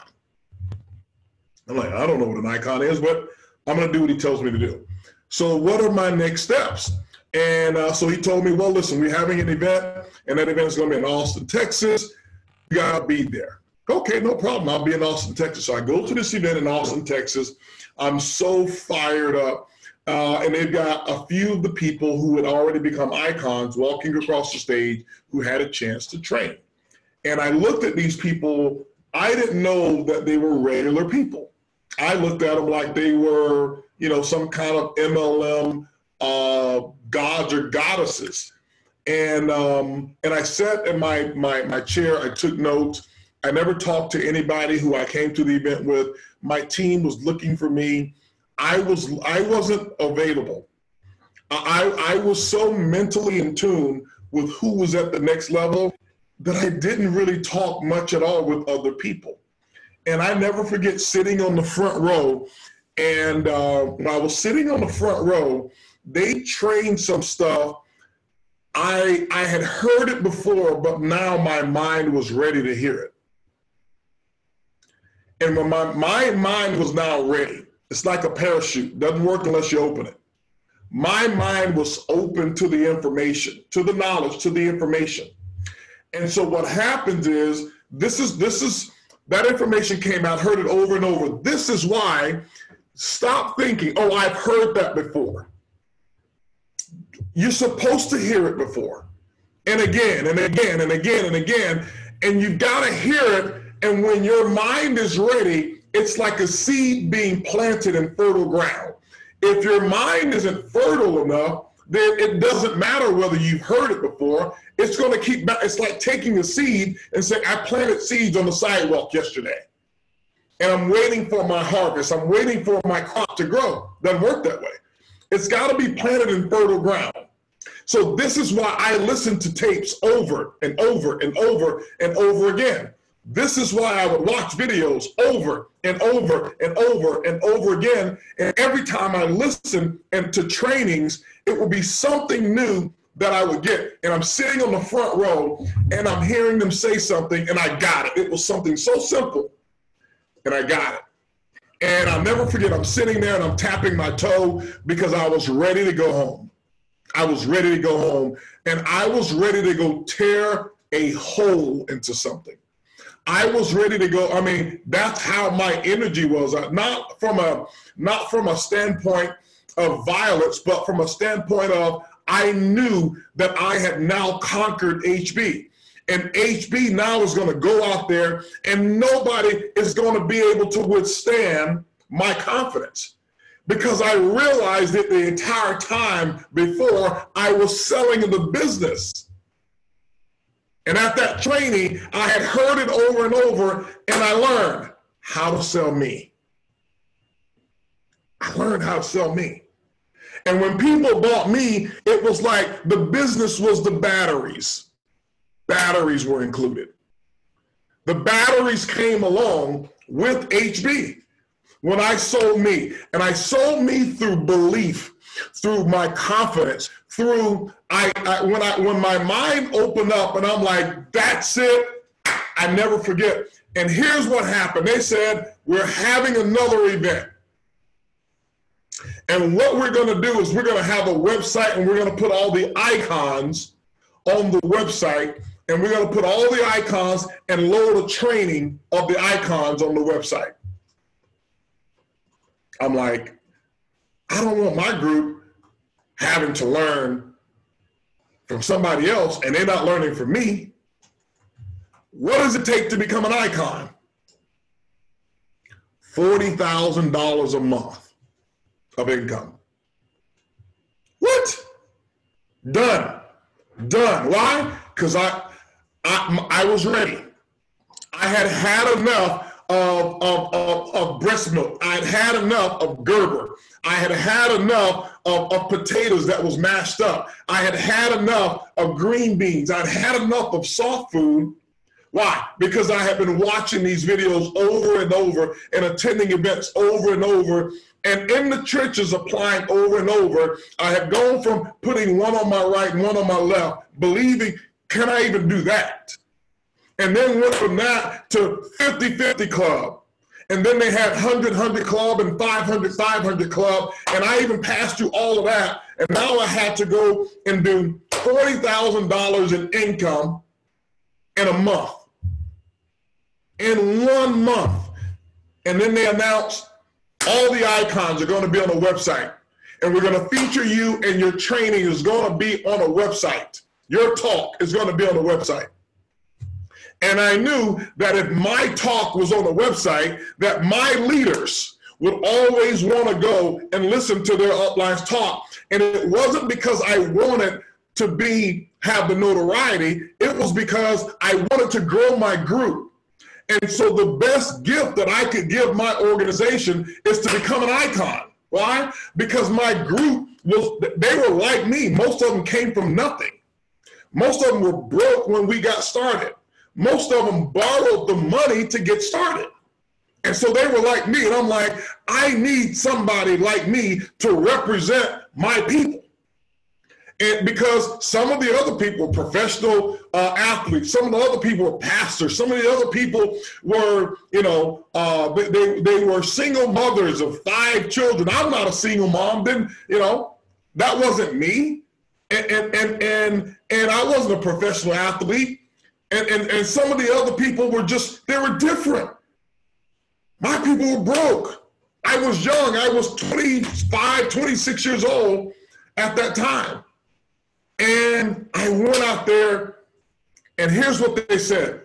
I'm like, I don't know what an icon is, but I'm going to do what he tells me to do. So what are my next steps? And so he told me, well, listen, we're having an event, and that event is going to be in Austin, Texas. You got to be there. Okay, no problem. I'll be in Austin, Texas. So I go to this event in Austin, Texas. I'm so fired up. And they've got a few of the people who had already become icons walking across the stage who had a chance to train. And I looked at these people. I didn't know that they were regular people. I looked at them like they were, you know, some kind of MLM gods or goddesses. And I sat in my chair. I took notes. I never talked to anybody who I came to the event with. My team was looking for me. I wasn't available. I was so mentally in tune with who was at the next level that I didn't really talk much at all with other people. And I never forget sitting on the front row. And when I was sitting on the front row, they trained some stuff. I had heard it before, but now my mind was ready to hear it. And when my mind was now ready, it's like a parachute. Doesn't work unless you open it. My mind was open to the information, to the knowledge, to the information. And so what happens is, this is That information came out, heard it over and over. This is why, stop thinking, oh, I've heard that before. You're supposed to hear it before. And again, and again, and again, and again. And you've got to hear it. And when your mind is ready, it's like a seed being planted in fertile ground. If your mind isn't fertile enough, then it doesn't matter whether you've heard it before. It's going to keep, it's like taking a seed and saying, I planted seeds on the sidewalk yesterday, and I'm waiting for my harvest. I'm waiting for my crop to grow. Doesn't work that way. It's got to be planted in fertile ground. So this is why I listen to tapes over and over and over and over again. This is why I would watch videos over and over and over and over again. And every time I listen and to trainings, it would be something new that I would get. And I'm sitting on the front row and I'm hearing them say something and I got it. It was something so simple and I got it. And I'll never forget, I'm sitting there and I'm tapping my toe because I was ready to go home. I was ready to go home and I was ready to go tear a hole into something. I was ready to go. I mean, that's how my energy was. Not from a standpoint of violence, but from a standpoint of I knew that I had now conquered HB. And HB now is going to go out there and nobody is going to be able to withstand my confidence because I realized it the entire time before I was selling in the business. And at that training, I had heard it over and over, and I learned how to sell me. I learned how to sell me. And when people bought me, it was like the business was the batteries. Batteries were included. The batteries came along with HB when I sold me. And I sold me through belief, through my confidence, through when my mind opened up and I'm like, that's it, I never forget. And here's what happened. They said, we're having another event. And what we're gonna do is we're gonna have a website and we're gonna put all the icons on the website and we're gonna put all the icons and load a training of the icons on the website. I'm like, I don't want my group having to learn from somebody else and they're not learning from me. What does it take to become an icon? $40,000 a month of income. What? Done. Done. Why? Because I was ready. I had had enough of breast milk. I had had enough of Gerber. I had had enough of potatoes that was mashed up. I had had enough of green beans. I'd had enough of soft food. Why? Because I had been watching these videos over and over and attending events over and over and in the trenches applying over and over. I had gone from putting one on my right and one on my left, believing, can I even do that? And then went from that to 50-50 club. And then they had 100-100 club and 500-500 club. And I even passed through all of that. And now I had to go and do $40,000 in income in a month. In 1 month. And then they announced all the icons are going to be on a website. And we're going to feature you and your training is going to be on a website. Your talk is going to be on a website. And I knew that if my talk was on the website, that my leaders would always want to go and listen to their uplines talk. And it wasn't because I wanted to have the notoriety. It was because I wanted to grow my group. And so the best gift that I could give my organization is to become an icon. Why? Because my group they were like me. Most of them came from nothing. Most of them were broke when we got started. Most of them borrowed the money to get started. And so they were like me, and I'm like, I need somebody like me to represent my people. And because some of the other people were professional athletes, some of the other people were pastors, some of the other people were, they were single mothers of 5 children. I'm not a single mom, that wasn't me. And I wasn't a professional athlete. And some of the other people were they were different. My people were broke. I was young. I was 25, 26 years old at that time. And I went out there, and here's what they said.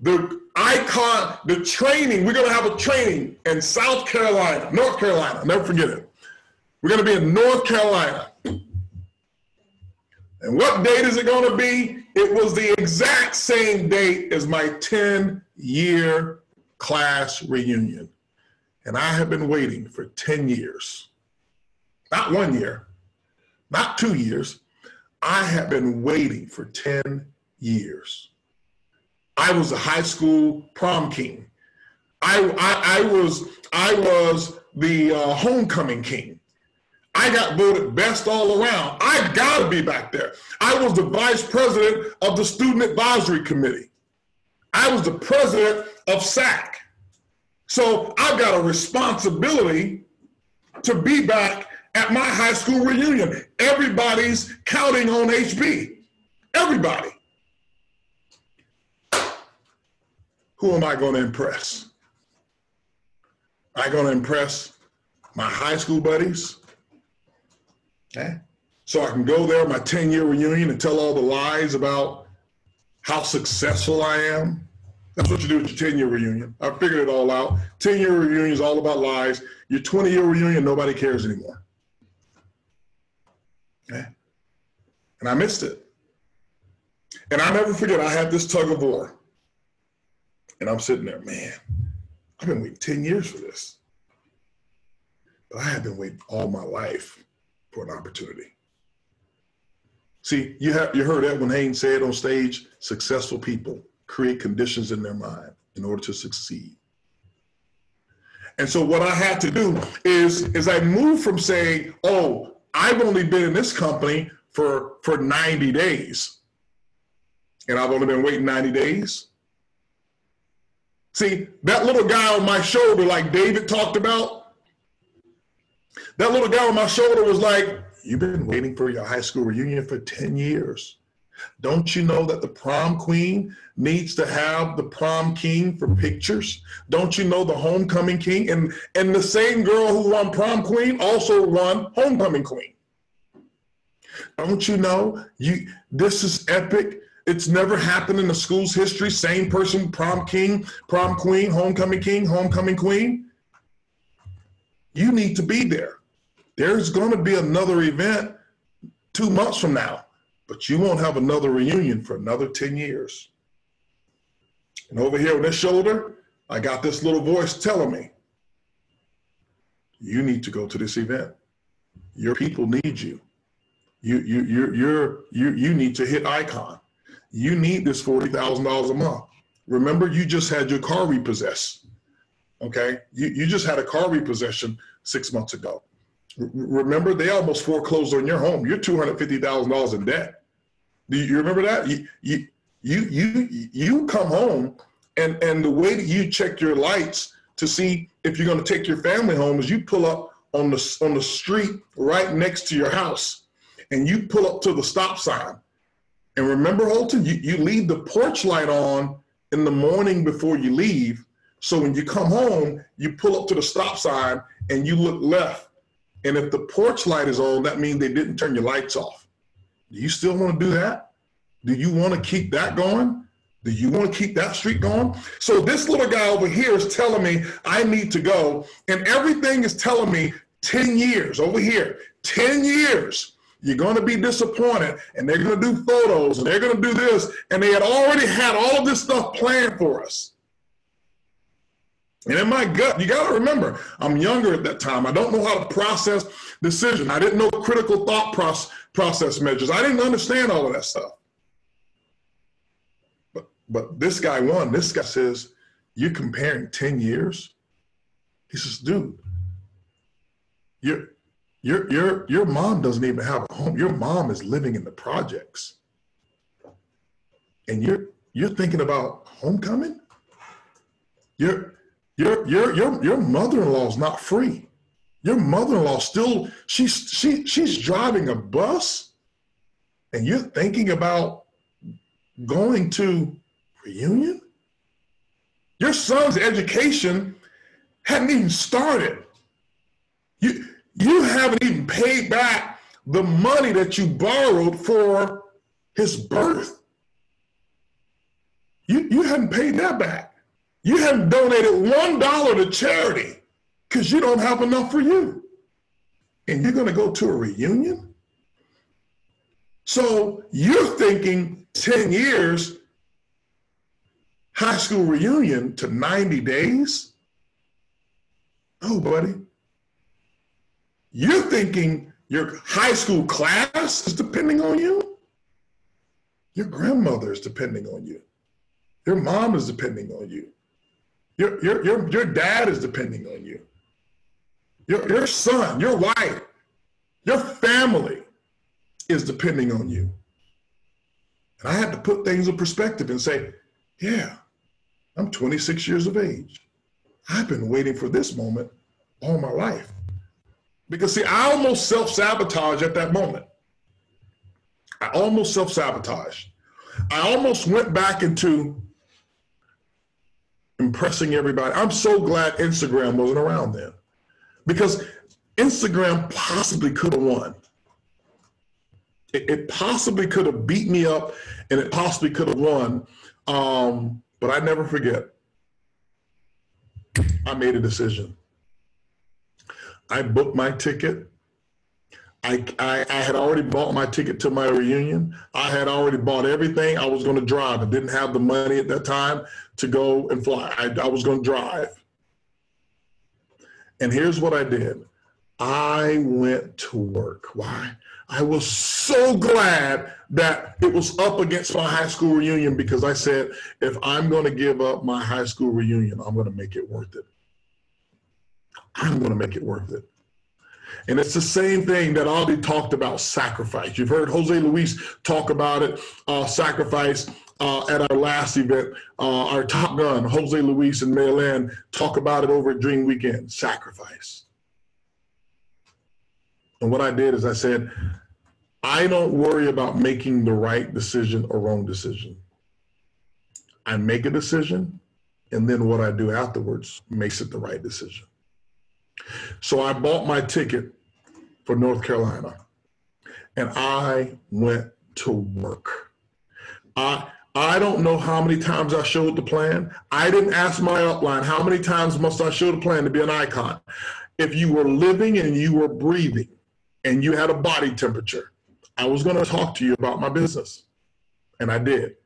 The icon, the training, we're going to have a training in South Carolina, North Carolina, never forget it. We're going to be in North Carolina. And what date is it going to be? It was the exact same date as my 10-year class reunion. And I have been waiting for 10 years. Not 1 year, not 2 years. I have been waiting for 10 years. I was a high school prom king. I was the homecoming king. I got voted best all around. I gotta be back there. I was the vice president of the student advisory committee. I was the president of SAC. So I've got a responsibility to be back at my high school reunion. Everybody's counting on HB. Everybody. Who am I going to impress? Am I going to impress my high school buddies? Okay. So I can go there, my 10-year reunion, and tell all the lies about how successful I am. That's what you do with your 10-year reunion. I figured it all out. 10-year reunion is all about lies. Your 20-year reunion, nobody cares anymore. Okay. And I missed it. And I never forget, I had this tug of war. And I'm sitting there, man, I've been waiting 10 years for this. But I have been waiting all my life for an opportunity. See, you heard Edwin Haynes say it on stage, successful people create conditions in their mind in order to succeed. And so what I had to do is I moved from saying, oh, I've only been in this company for 90 days. And I've only been waiting 90 days. See, that little guy on my shoulder, like David talked about, that little guy on my shoulder was like, you've been waiting for your high school reunion for 10 years. Don't you know that the prom queen needs to have the prom king for pictures? Don't you know the homecoming king? And the same girl who won prom queen also won homecoming queen. Don't you know this is epic? It's never happened in the school's history. Same person, prom king, prom queen, homecoming king, homecoming queen. You need to be there. There's going to be another event 2 months from now, but you won't have another reunion for another 10 years. And over here on this shoulder, I got this little voice telling me, you need to go to this event. Your people need you. You need to hit icon. You need this $40,000 a month. Remember, you just had your car repossessed, okay? You just had a car repossession 6 months ago. Remember, they almost foreclosed on your home. You're $250,000 in debt. Do you remember that? You come home, and the way that you check your lights to see if you're gonna take your family home is you pull up on the street right next to your house, and you pull up to the stop sign. And remember, Holton, you leave the porch light on in the morning before you leave. So when you come home, you pull up to the stop sign and you look left. And if the porch light is on, that means they didn't turn your lights off. Do you still want to do that? Do you want to keep that going? Do you want to keep that streak going? So this little guy over here is telling me I need to go. And everything is telling me 10 years over here, 10 years. You're going to be disappointed, and they're going to do photos, and they're going to do this, and they had already had all of this stuff planned for us. And in my gut, you got to remember, I'm younger at that time. I don't know how to process decision. I didn't know critical thought process measures. I didn't understand all of that stuff. But this guy won. This guy says, you're comparing 10 years? He says, dude, Your mom doesn't even have a home. Your mom is living in the projects. And you're thinking about homecoming? Your mother-in-law's not free. Your mother-in-law still, she's driving a bus, and you're thinking about going to reunion? Your son's education hadn't even started. You haven't even paid back the money that you borrowed for his birth. You haven't paid that back. You haven't donated $1 to charity because you don't have enough for you. And you're going to go to a reunion? So you're thinking 10 years, high school reunion to 90 days? No, buddy. You're thinking your high school class is depending on you? Your grandmother is depending on you. Your mom is depending on you. Your dad is depending on you. Your son, your wife, your family is depending on you. And I had to put things in perspective and say, yeah, I'm 26 years of age. I've been waiting for this moment all my life. Because see, I almost self-sabotage at that moment. I almost self-sabotaged. I almost went back into impressing everybody. I'm so glad Instagram wasn't around then, because Instagram possibly could have won. It possibly could have beat me up, and it possibly could have won. But I never forget. I made a decision. I booked my ticket. I had already bought my ticket to my reunion. I had already bought everything. I was going to drive. I didn't have the money at that time to go and fly. I was going to drive. And here's what I did. I went to work. Why? I was so glad that it was up against my high school reunion, because I said, if I'm going to give up my high school reunion, I'm going to make it worth it. I'm going to make it worth it. And it's the same thing that Abdi talked about, sacrifice. You've heard Jose Luis talk about it, sacrifice. At our last event, our Top Gun, Jose Luis and Maylan talk about it over at Dream Weekend, sacrifice. And what I did is I said, I don't worry about making the right decision or wrong decision. I make a decision, and then what I do afterwards makes it the right decision. So I bought my ticket for North Carolina, and I went to work. I don't know how many times I showed the plan. I didn't ask my upline, how many times must I show the plan to be an icon? If you were living and you were breathing and you had a body temperature, I was going to talk to you about my business. And I did.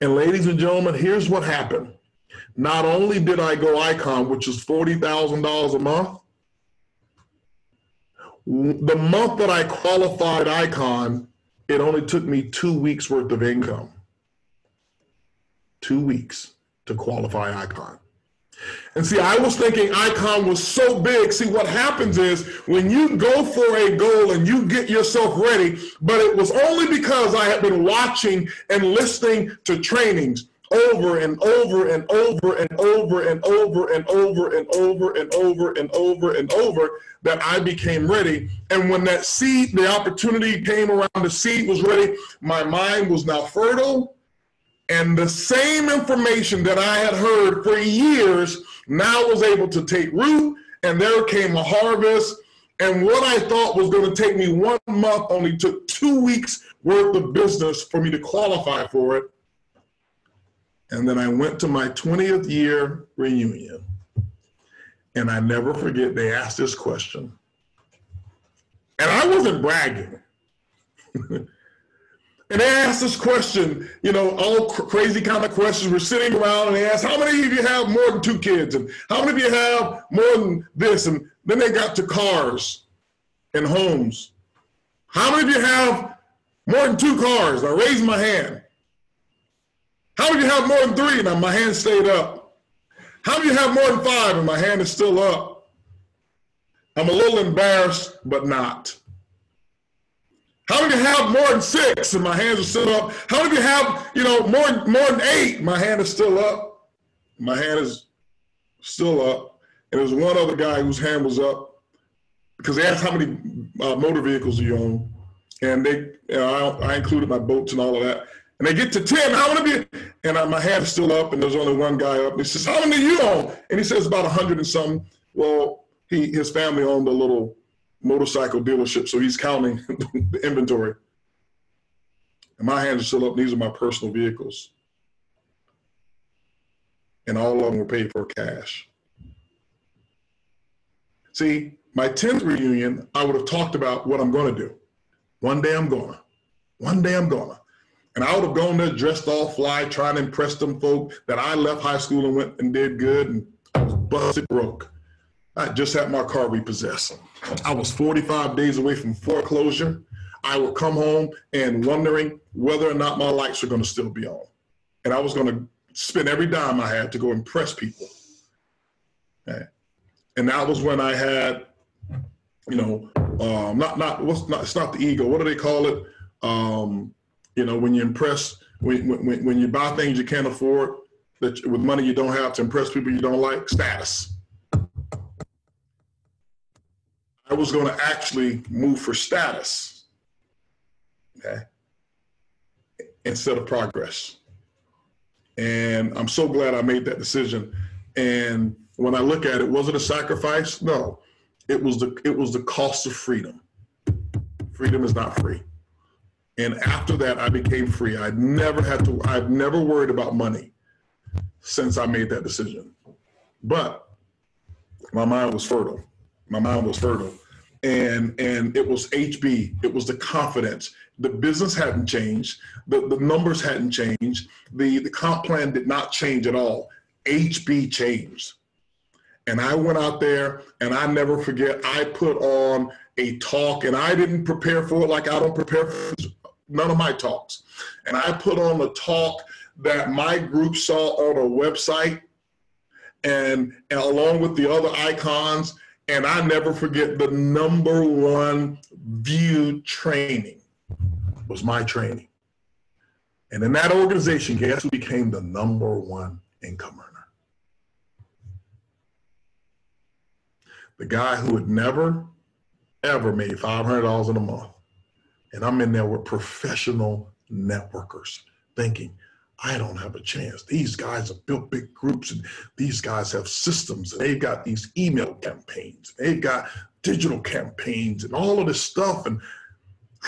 And ladies and gentlemen, here's what happened. Not only did I go icon, which is $40,000 a month, the month that I qualified icon, it only took me 2 weeks worth of income. 2 weeks to qualify icon. And see, I was thinking icon was so big. See, what happens is when you go for a goal and you get yourself ready, but it was only because I had been watching and listening to trainings over and over and over and over and over and over and over and over and over and over that I became ready. And when that seed, the opportunity came around, the seed was ready, my mind was now fertile. And the same information that I had heard for years now was able to take root, and there came a harvest. And what I thought was going to take me 1 month only took 2 weeks worth of business for me to qualify for it. And then I went to my 20th year reunion. And I never forget, they asked this question. And I wasn't bragging. And they asked this question, you know, all crazy kind of questions. We're sitting around and they asked, how many of you have more than 2 kids? And how many of you have more than this? And then they got to cars and homes. How many of you have more than 2 cars? I raised my hand. How many of you have more than 3? And my hand stayed up. How many of you have more than 5? And my hand is still up. I'm a little embarrassed, but not. How many of you have more than 6? And my hands are still up. How many of you have, you know, more than 8? My hand is still up. My hand is still up. And there's one other guy whose hand was up because they asked how many motor vehicles do you own? And I included my boats and all of that. And they get to 10, how many of you? And my hand's still up, and there's only one guy up. And he says, how many you own? And he says about 100 and something. Well, his family owned a little motorcycle dealership, so he's counting the inventory. And my hands are still up. These are my personal vehicles. And all of them were paid for cash. See, my 10th reunion, I would have talked about what I'm going to do. One day I'm gonna. One day I'm gonna. And I would have gone there dressed all fly, trying to impress them folk that I left high school and went and did good, and I was busted broke. I just had my car repossessed. I was 45 days away from foreclosure. I would come home and wondering whether or not my lights were going to still be on. And I was going to spend every dime I had to go impress people. Okay. And that was when I had, you know, it's not the ego. What do they call it? You know, when you impress, when you buy things you can't afford, that with money you don't have, to impress people you don't like, status. I was going to actually move for status, okay, instead of progress. And I'm so glad I made that decision. And when I look at it, was it a sacrifice? No, it was the cost of freedom. Freedom is not free. And after that, I became free. I've never worried about money since I made that decision. But my mind was fertile. My mind was fertile. And it was HB. It was the confidence. The business hadn't changed. The numbers hadn't changed. The comp plan did not change at all. HB changed. And I went out there, and I never forget, I put on a talk, and I didn't prepare for it like I don't prepare for none of my talks. And I put on a talk that my group saw on a website, and along with the other icons, and I never forget, the #1 viewed training was my training. And in that organization, guess who became the #1 income earner? The guy who had never, ever made $500 in a month. And I'm in there with professional networkers thinking, I don't have a chance. These guys have built big groups, and these guys have systems, and they've got these email campaigns, they've got digital campaigns and all of this stuff. And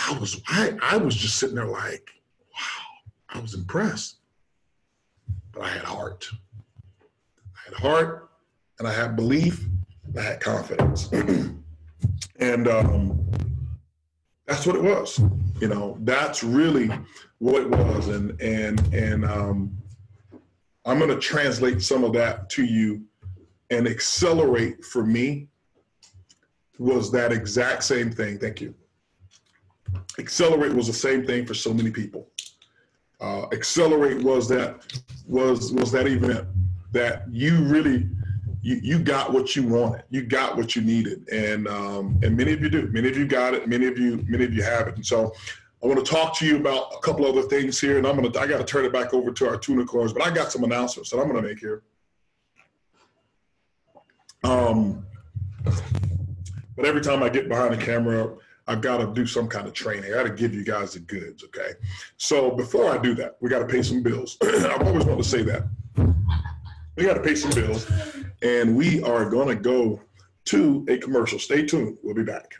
I was just sitting there like, wow, I was impressed. But I had heart. I had heart, and I had belief, and I had confidence. And that's what it was. You know, that's really what it was. And I'm going to translate some of that to you. And Xccelerate for me was that exact same thing. Thank you. Xccelerate was the same thing for so many people. Xccelerate was that event that you really, you got what you wanted. You got what you needed. And many of you do. Many of you got it. Many of you have it. And so I want to talk to you about a couple other things here, and I got to turn it back over to our Tunicorns, but I got some announcements that I'm going to make here. But every time I get behind the camera, I've got to do some kind of training. I got to give you guys the goods, okay? So before I do that, we got to pay some bills. I've always wanted to say that. We got to pay some bills, and we are going to go to a commercial. Stay tuned. We'll be back.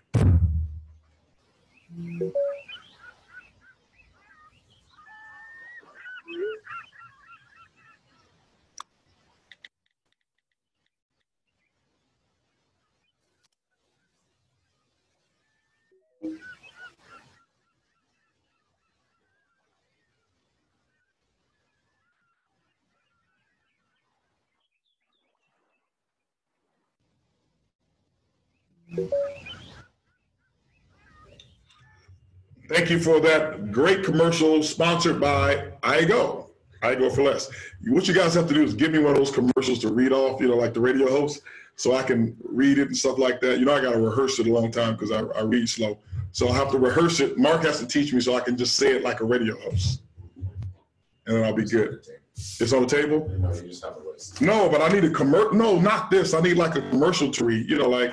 Thank you for that great commercial, sponsored by iGo. iGo for less. What you guys have to do is give me one of those commercials to read off, you know, like the radio host, so I can read it and stuff like that. You know, I got to rehearse it a long time because I read slow. So I'll have to rehearse it. Mark has to teach me so I can just say it like a radio host. And then I'll be good. It's on the table? No, you just have a list. No, but I need a commercial. No, not this. I need like a commercial to read, you know, like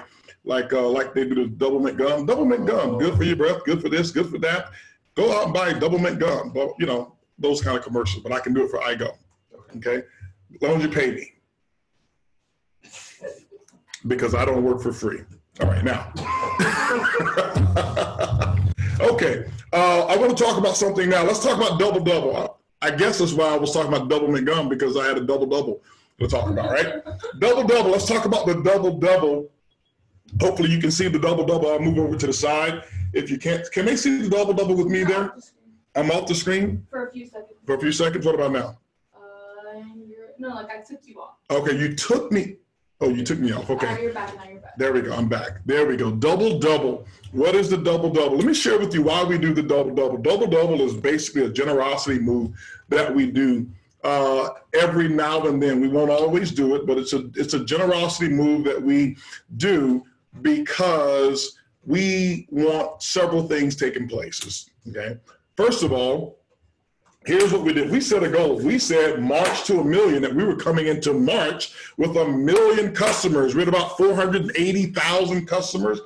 they do the Double Mint gum. Double Mint gum, good for your breath, good for this, good for that. Go out and buy Double Mint gum. But you know, those kind of commercials, but I can do it for iGo. Okay? As long as you pay me. Because I don't work for free. All right, now. Okay, I want to talk about something now. Let's talk about double-double. I guess that's why I was talking about double mint gum, because I had a double-double to talk about, right? Double-double, let's talk about the double-double. Hopefully you can see the double-double. I'll move over to the side. If you can't, can they see the double-double with me there? I'm off the screen? For a few seconds. For a few seconds? What about now? No, like I took you off. Okay, you took me. Oh, you took me off. Okay. Now you're back. Now you're back. There we go. I'm back. There we go. Double double. What is the double double? Let me share with you why we do the double double. Double double is basically a generosity move that we do every now and then. We won't always do it, but it's a generosity move that we do because we want several things taking place. Okay. First of all, here's what we did. We set a goal. We said March to 1 million, that we were coming into March with 1 million customers. We had about 480,000 customers,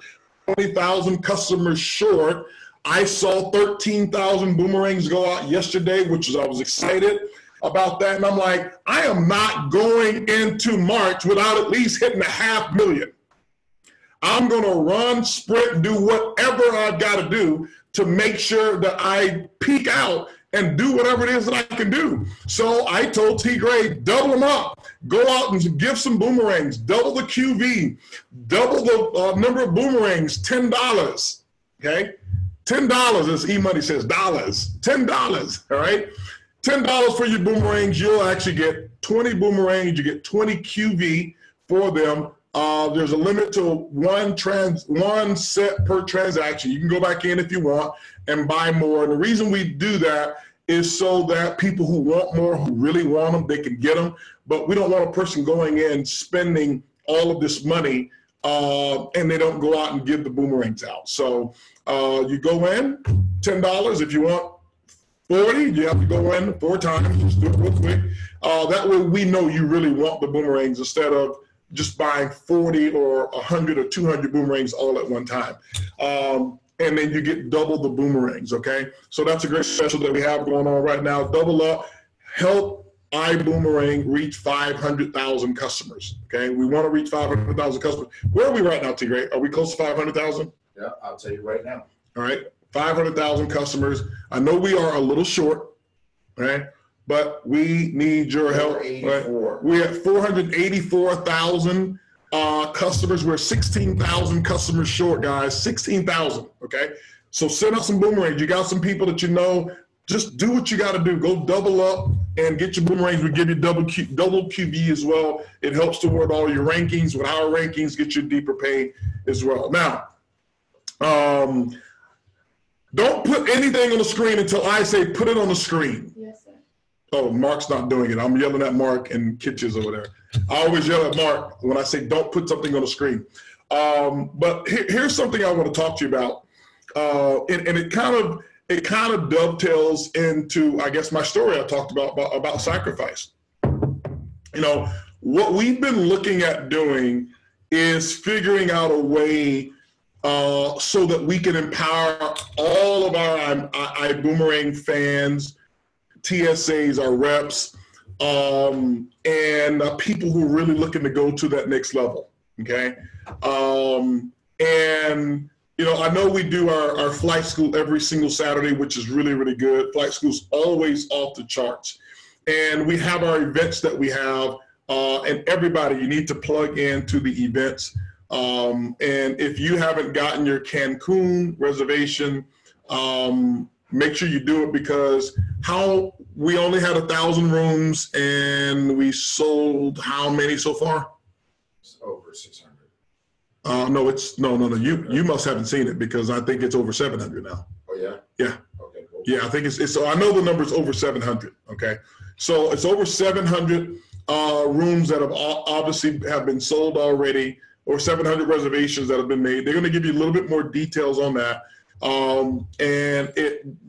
20,000 customers short. I saw 13,000 boomerangs go out yesterday, which is, I was excited about that. And I'm like, I am not going into March without at least hitting 500,000. I'm going to run, sprint, do whatever I've got to do to make sure that I peak out and do whatever it is that I can do. So I told T. Gray, double them up. Go out and give some boomerangs. Double the QV. Double the number of boomerangs, $10, okay? $10, as E-Money says, dollars. $10, all right? $10 for your boomerangs. You'll actually get 20 boomerangs. You get 20 QV for them. There's a limit to one set per transaction. You can go back in if you want and buy more. And the reason we do that is so that people who want more, who really want them, they can get them. But we don't want a person going in spending all of this money and they don't go out and give the boomerangs out. So you go in, $10. If you want 40, you have to go in 4 times. Just do it real quick. That way we know you really want the boomerangs instead of just buying 40 or 100 or 200 boomerangs all at one time. And then you get double the boomerangs, okay? So that's a great special that we have going on right now. Double up, help iBoomerang reach 500,000 customers, okay? We want to reach 500,000 customers. Where are we right now, T-Gray? Are we close to 500,000? Yeah, I'll tell you right now. All right, 500,000 customers. I know we are a little short, right? But we need your help. Right? We're at 484,000 customers. We're 16,000 customers short, guys. 16,000, okay? So send us some boomerangs. You got some people that you know, just do what you got to do. Go double up and get your boomerangs. We give you double QB as well. It helps toward all your rankings. With our rankings, get you deeper pay as well. Now, don't put anything on the screen until I say put it on the screen. Yes, sir. Oh, Mark's not doing it. I'm yelling at Mark and Kitchens over there. I always yell at Mark when I say don't put something on the screen. But here's something I want to talk to you about, and it kind of dovetails into, I guess, my story I talked about sacrifice. You know, what we've been looking at doing is figuring out a way so that we can empower all of our iBoomerang fans, TSAs, our reps, and people who are really looking to go to that next level, okay? And, you know, I know we do our flight school every single Saturday, which is really, really good. Flight school's always off the charts. And we have our events that we have, and everybody, you need to plug into the events. And if you haven't gotten your Cancun reservation, make sure you do it, because how we only had 1,000 rooms and we sold how many so far? It's over 600. No, it's no. You must haven't seen it, because I think it's over 700 now. Oh yeah. Yeah. Okay. Cool. Yeah, I think it's. So I know the number's over 700. Okay, so it's over 700 rooms that have obviously have been sold already, or 700 reservations that have been made. They're going to give you a little bit more details on that. And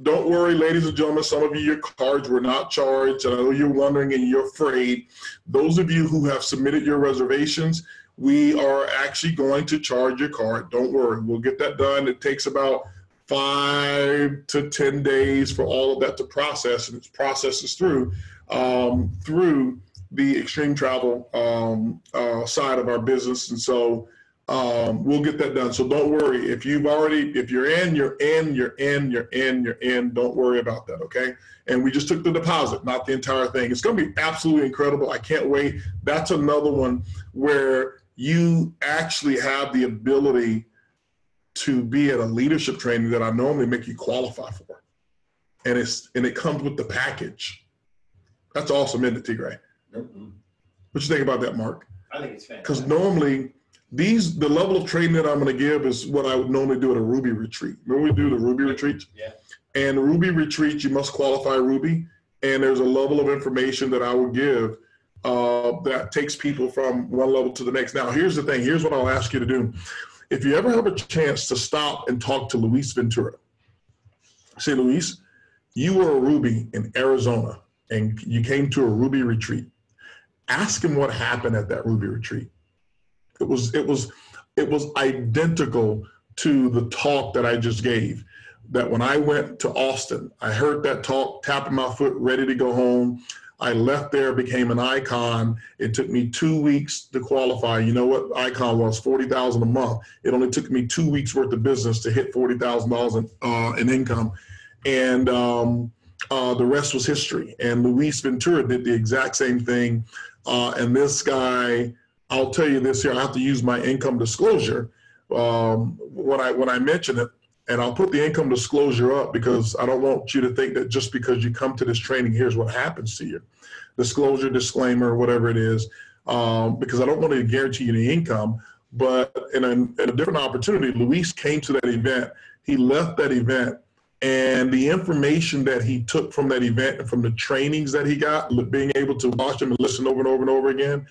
don't worry, ladies and gentlemen, some of you, your cards were not charged. And I know you're wondering and you're afraid. Those of you who have submitted your reservations, we are actually going to charge your card. Don't worry, we'll get that done. It takes about 5 to 10 days for all of that to process, and it processes through through the extreme travel side of our business. And so we'll get that done. So don't worry if you've already, if you're in, you're in, you're in, you're in, you're in. Don't worry about that, okay? And we just took the deposit, not the entire thing. It's going to be absolutely incredible. I can't wait. That's another one where you actually have the ability to be at a leadership training that I normally make you qualify for, and it's, and it comes with the package. That's awesome, isn't it, T. Gray? Mm-hmm. What you think about that, Mark? I think it's fantastic. Because normally, these, the level of training that I'm going to give is what I would normally do at a Ruby retreat. Remember we do the Ruby retreat? Yeah. And the Ruby retreat, you must qualify Ruby, and there's a level of information that I will give that takes people from one level to the next. Now, here's the thing. Here's what I'll ask you to do. If you ever have a chance to stop and talk to Luis Ventura, say, Luis, you were a Ruby in Arizona, and you came to a Ruby retreat. Ask him what happened at that Ruby retreat. It was identical to the talk that I just gave. That when I went to Austin, I heard that talk, tapping my foot, ready to go home. I left there, became an icon. It took me 2 weeks to qualify. You know what icon was? $40,000 a month. It only took me 2 weeks worth of business to hit $40,000 in income, and the rest was history. And Luis Ventura did the exact same thing. And this guy, I'll tell you this here, I have to use my income disclosure when I mention it, and I'll put the income disclosure up because I don't want you to think that just because you come to this training, here's what happens to you. Disclosure, disclaimer, whatever it is, because I don't want to guarantee you any income. But in a different opportunity, Luis came to that event. He left that event, and the information that he took from that event and from the trainings that he got, being able to watch them and listen over and over and over again,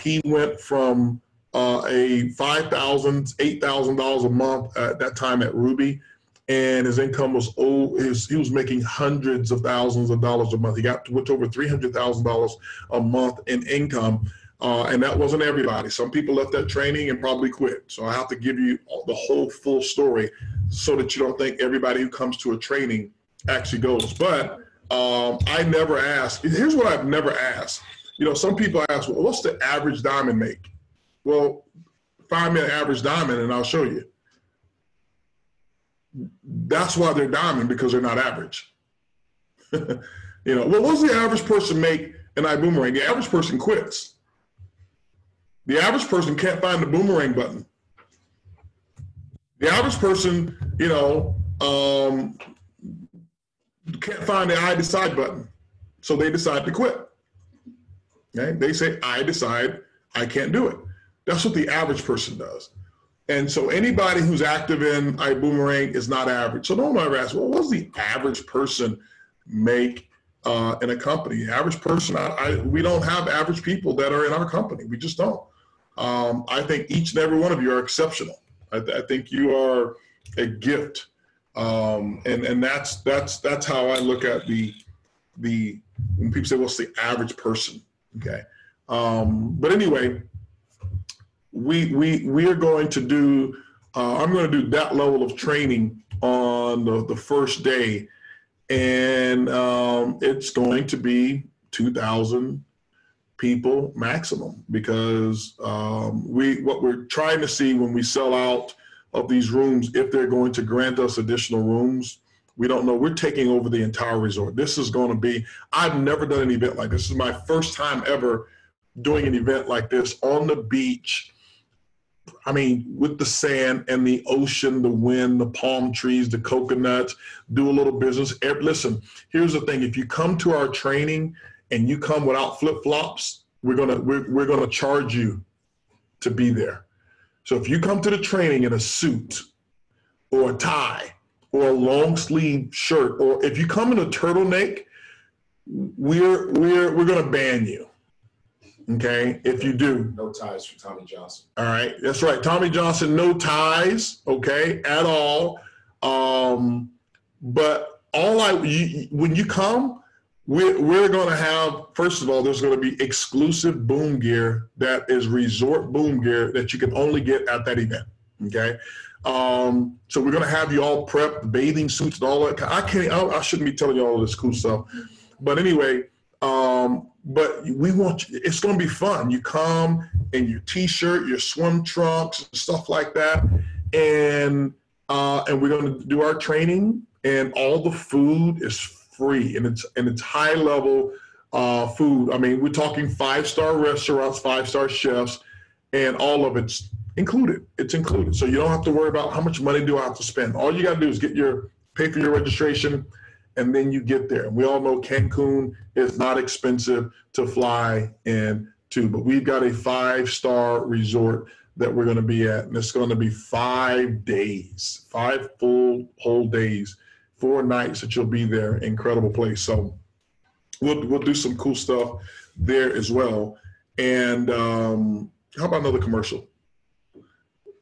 he went from a $5,000, $8,000 a month at that time at Ruby, and his income was, he was making hundreds of thousands of dollars a month. He got to over $300,000 a month in income, and that wasn't everybody. Some people left that training and probably quit. So I have to give you the whole full story so that you don't think everybody who comes to a training actually goes. But I never ask. Here's what I've never asked. You know, some people ask, well, what's the average diamond make? Well, find me an average diamond and I'll show you. That's why they're diamond, because they're not average. You know, well, what does the average person make in iBoomerang? The average person quits. The average person can't find the boomerang button. The average person, you know, can't find the iDecide button. So they decide to quit. Okay? They say, I decide I can't do it. That's what the average person does. And so anybody who's active in iBoomerang is not average. So don't ever ask, well, what does the average person make in a company? The average person, we don't have average people that are in our company. We just don't. I think each and every one of you are exceptional. I think you are a gift. And that's how I look at the when people say, what's the average person? Okay, but anyway, we are going to do. I'm going to do that level of training on the first day, and it's going to be 2,000 people maximum, because what we're trying to see when we sell out of these rooms, if they're going to grant us additional rooms. We don't know. We're taking over the entire resort. This is going to be, I've never done an event like this. This is my first time ever doing an event like this on the beach. I mean, with the sand and the ocean, the wind, the palm trees, the coconuts, do a little business. Listen, here's the thing. If you come to our training and you come without flip-flops, we're gonna charge you to be there. So if you come to the training in a suit or a tie, or a long sleeve shirt, or if you come in a turtleneck, we're gonna ban you. Okay, if you do. No ties for Tommy Johnson. All right, that's right, Tommy Johnson, no ties, okay, at all. But when you come, we're gonna have, first of all, there's gonna be exclusive Boom gear that is resort Boom gear that you can only get at that event, okay? So we're going to have you all prepped, bathing suits and all that. I shouldn't be telling you all this cool stuff. But anyway, but we want you, it's going to be fun. You come in your T-shirt, your swim trunks, and stuff like that. And we're going to do our training, and all the food is free, and it's high level food. I mean, we're talking 5-star restaurants, 5-star chefs, and all of it's included. It's included. So you don't have to worry about how much money do I have to spend. All you got to do is pay for your registration, and then you get there. And we all know Cancun is not expensive to fly in to, but we've got a 5-star resort that we're going to be at, and it's going to be 5 days, 5 full whole days, 4 nights that you'll be there. Incredible place. So we'll do some cool stuff there as well. And how about another commercial?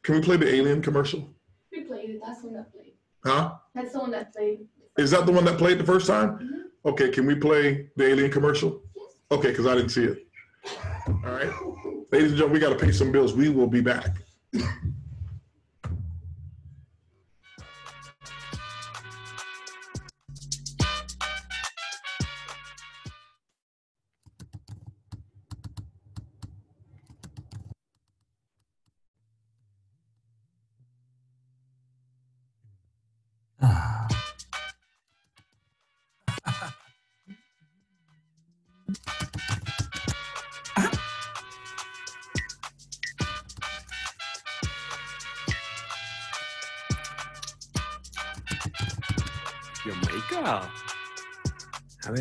Can we play the Alien commercial? We played it. That's the one that played. Huh? That's the one that played. Is that the one that played the first time? Mm-hmm. Okay. Can we play the Alien commercial? Yes. Okay, because I didn't see it. All right. Ladies and gentlemen, we got to pay some bills. We will be back.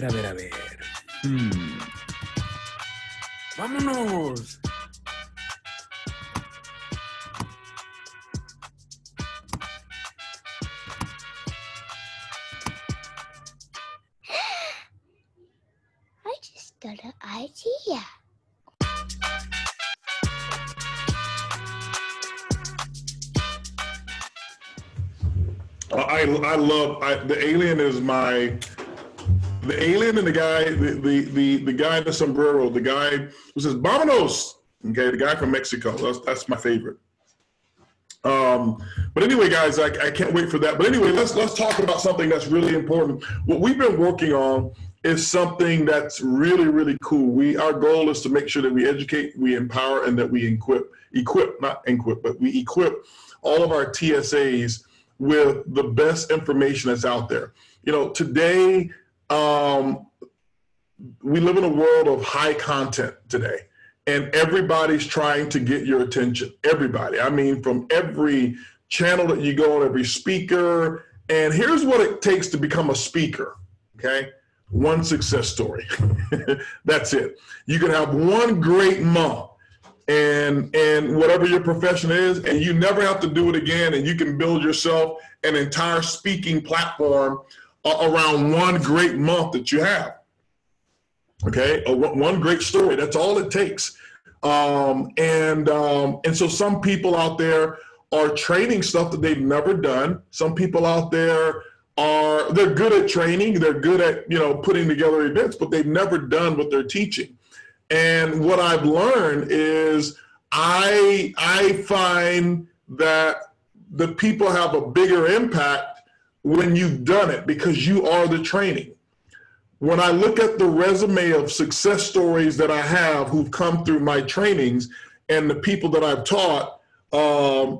A ver. ¡Vámonos! I just got an idea. The Alien is my... The Alien and the guy in the sombrero, the guy who says, "Vámonos!" Okay, the guy from Mexico. That's my favorite. But anyway, guys, I can't wait for that. But anyway, let's talk about something that's really important. What we've been working on is something that's really, really cool. Our goal is to make sure that we educate, we empower, and that we equip all of our TSAs with the best information that's out there. You know, today, we live in a world of high content today, and everybody's trying to get your attention. Everybody. I mean, from every channel that you go on, every speaker. And here's what it takes to become a speaker. Okay. One success story. That's it. You can have one great month and whatever your profession is, and you never have to do it again. And you can build yourself an entire speaking platform around one great month that you have, okay? One great story, that's all it takes. And so some people out there are training stuff that they've never done. Some people out there they're good at training, they're good at, you know, putting together events, but they've never done what they're teaching. And what I've learned is I find that the people have a bigger impact when you've done it, because you are the training. When I look at the resume of success stories that I have who've come through my trainings and the people that I've taught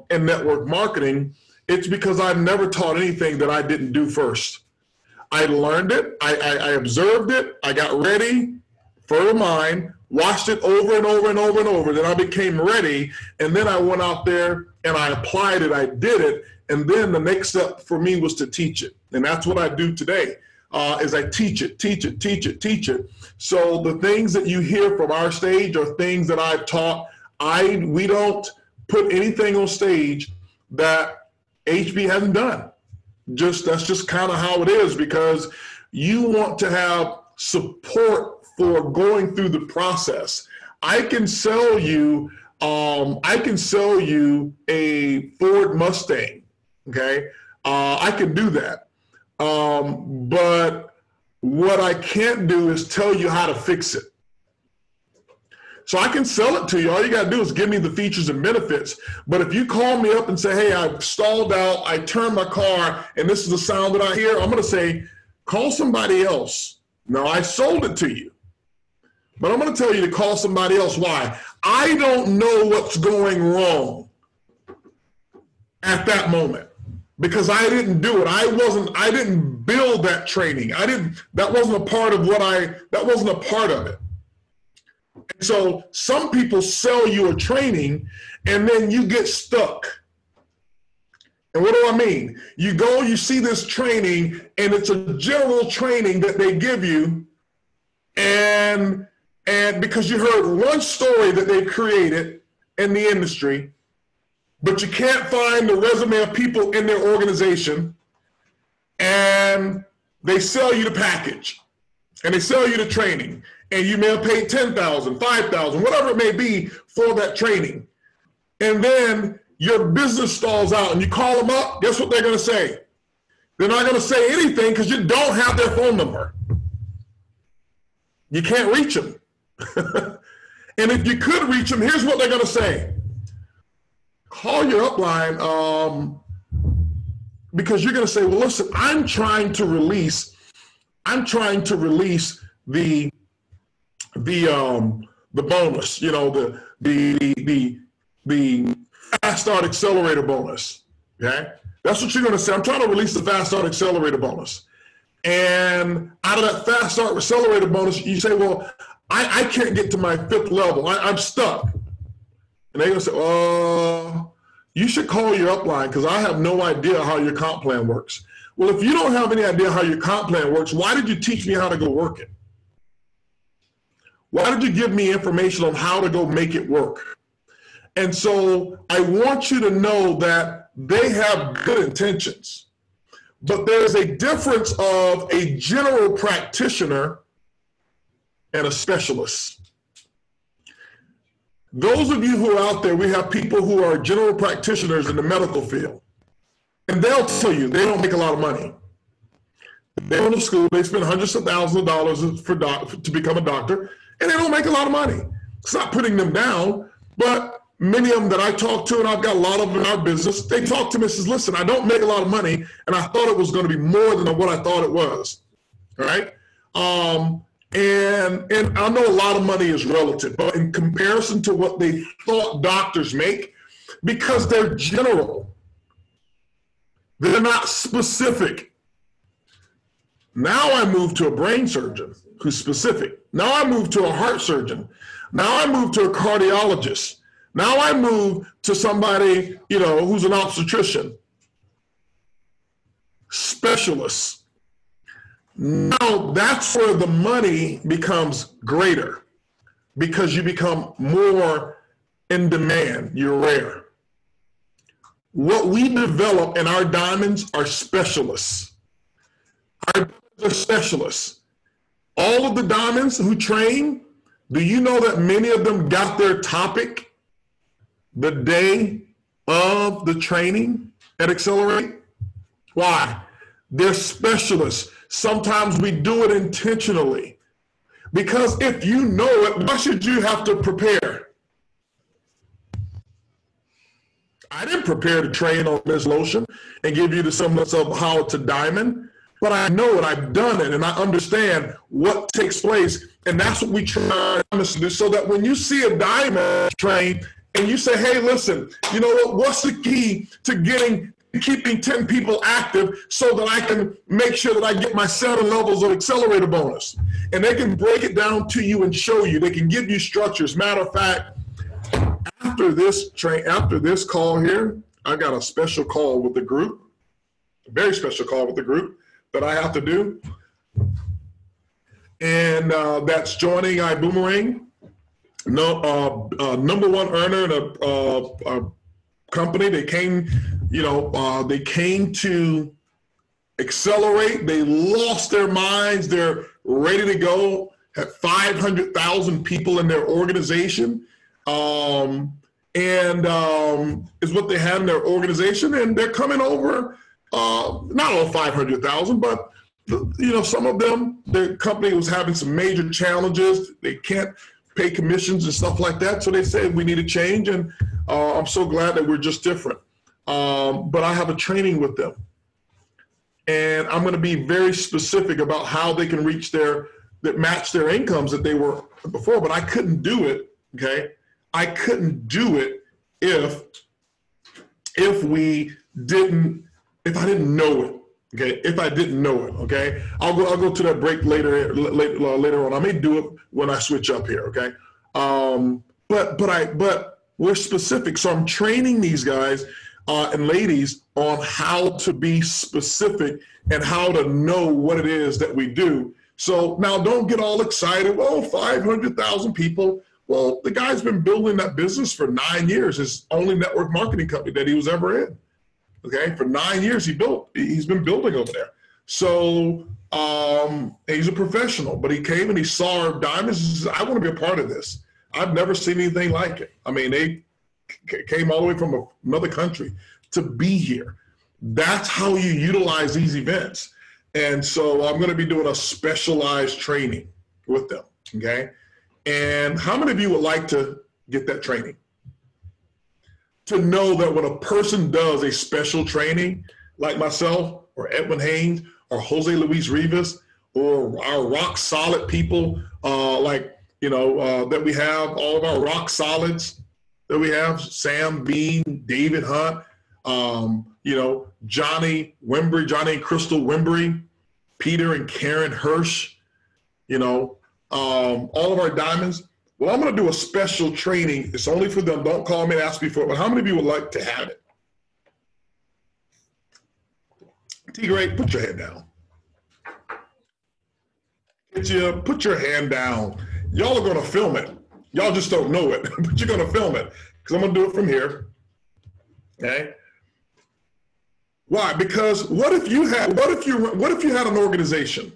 in network marketing, it's because I've never taught anything that I didn't do first. I learned it, I observed it, I got ready for mine, watched it over and over and over and over, then I became ready, and then I went out there and I applied it, I did it, and then the next step for me was to teach it. And that's what I do today, is I teach it. So the things that you hear from our stage are things that I've taught. We don't put anything on stage that HB hasn't done. That's just kind of how it is, because you want to have support for going through the process. I can sell you a Ford Mustang. Okay, I can do that. But what I can't do is tell you how to fix it. So I can sell it to you. All you got to do is give me the features and benefits. But if you call me up and say, hey, I've stalled out, I turned my car, and this is the sound that I hear, I'm going to say, call somebody else. Now, I sold it to you, but I'm going to tell you to call somebody else. Why? I don't know what's going wrong at that moment because I didn't do it. I didn't build that training. That wasn't a part of that wasn't a part of it. And so some people sell you a training and then you get stuck. And what do I mean? You go, you see this training, and it's a general training that they give you, and because you heard one story that they've created in the industry, but you can't find the resume of people in their organization, and they sell you the package, and they sell you the training, and you may have paid $10,000, $5,000, whatever it may be for that training. And then your business stalls out and you call them up, guess what they're going to say? They're not going to say anything because you don't have their phone number. You can't reach them. And if you could reach them, here's what they're going to say. Call your upline because you're going to say, well, listen, I'm trying to release the bonus, you know, the Fast Start Accelerator bonus. Okay, that's what you're going to say. I'm trying to release the Fast Start Accelerator bonus, and out of that Fast Start Accelerator bonus, you say, well, I can't get to my fifth level. I'm stuck, and they're going to say, oh, you should call your upline because I have no idea how your comp plan works. Well, if you don't have any idea how your comp plan works, why did you teach me how to go work it? Why did you give me information on how to go make it work? And so I want you to know that they have good intentions, but there's a difference of a general practitioner and a specialist. Those of you who are out there, we have people who are general practitioners in the medical field, and they'll tell you they don't make a lot of money. They go to school, they spend hundreds of thousands of dollars to become a doctor, and they don't make a lot of money. It's not putting them down, but many of them that I talk to, and I've got a lot of them in our business, they talk to me and says, listen, I don't make a lot of money, and I thought it was going to be more than what I thought it was, all right? And I know a lot of money is relative, but in comparison to what they thought doctors make, because they're general, they're not specific. Now I move to a brain surgeon who's specific. Now I move to a heart surgeon. Now I move to a cardiologist. Now I move to somebody, you know, who's an obstetrician. Specialists. Now that's where the money becomes greater because you become more in demand. You're rare. What we develop in our diamonds are specialists. Our diamonds are specialists. All of the diamonds who train, do you know that many of them got their topic the day of the training at Xccelerate? Why? They're specialists. Sometimes we do it intentionally. Because if you know it, why should you have to prepare? I didn't prepare to train on this lotion and give you the semblance of how to diamond. But I know it, I've done it, and I understand what takes place, and that's what we try to do, so that when you see a diamond train and you say, hey, listen, you know what, what's the key to keeping 10 people active so that I can make sure that I get my 7 levels of accelerator bonus? And they can break it down to you and show you. They can give you structures. Matter of fact, after this call here, I got a special call with the group, a very special call with the group that I have to do, and that's joining iBoomerang, number 1 earner in a company. They came, you know, they came to Xccelerate. They lost their minds. They're ready to go. Had 500,000 people in their organization, is what they had in their organization, and they're coming over. Not all 500,000, but you know, some of them, their company was having some major challenges. They can't pay commissions and stuff like that. So they said we need a change, and I'm so glad that we're just different. But I have a training with them, and I'm going to be very specific about how they can reach their, that match their incomes that they were before. But I couldn't do it. Okay. I couldn't do it if I didn't know it. Okay. If I didn't know it. Okay. I'll go to that break later on. I may do it when I switch up here. Okay. But we're specific. So I'm training these guys and ladies on how to be specific and how to know what it is that we do. So now don't get all excited. Well, 500,000 people. Well, the guy's been building that business for 9 years, his only network marketing company that he was ever in. Okay, for 9 years he's been building over there. So he's a professional, but he came and he saw our diamonds and said, I want to be a part of this. I've never seen anything like it. I mean, they came all the way from another country to be here. That's how you utilize these events. And so I'm going to be doing a specialized training with them, okay? And how many of you would like to get that training? To know that when a person does a special training, like myself or Edwin Haynes or Jose Luis Rivas or our rock solid people, that we have, all of our rock solids that we have, Sam Bean, David Hunt, Johnny Wimbrey, Johnny and Crystal Wimbrey, Peter and Karen Hirsch, all of our diamonds. Well, I'm going to do a special training. It's only for them. Don't call me and ask me for it. But how many of you would like to have it? T. Gray, put your hand down. Put your hand down. Y'all are going to film it. Y'all just don't know it, but you're going to film it because I'm going to do it from here. Okay. Why? Because what if you had an organization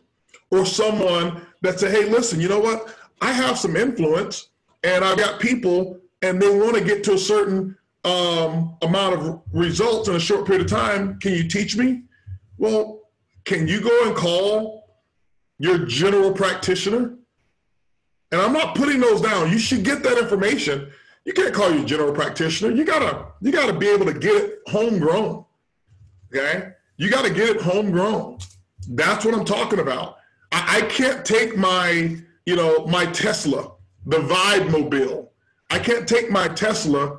or someone that said, hey, listen, you know what? I have some influence and I've got people and they want to get to a certain amount of results in a short period of time. Can you teach me? Well, can you go and call your general practitioner? And I'm not putting those down. You should get that information. You can't call your general practitioner. You gotta be able to get it homegrown. Okay? You got to get it homegrown. That's what I'm talking about. I can't take my Tesla, the Vibe Mobile. I can't take my Tesla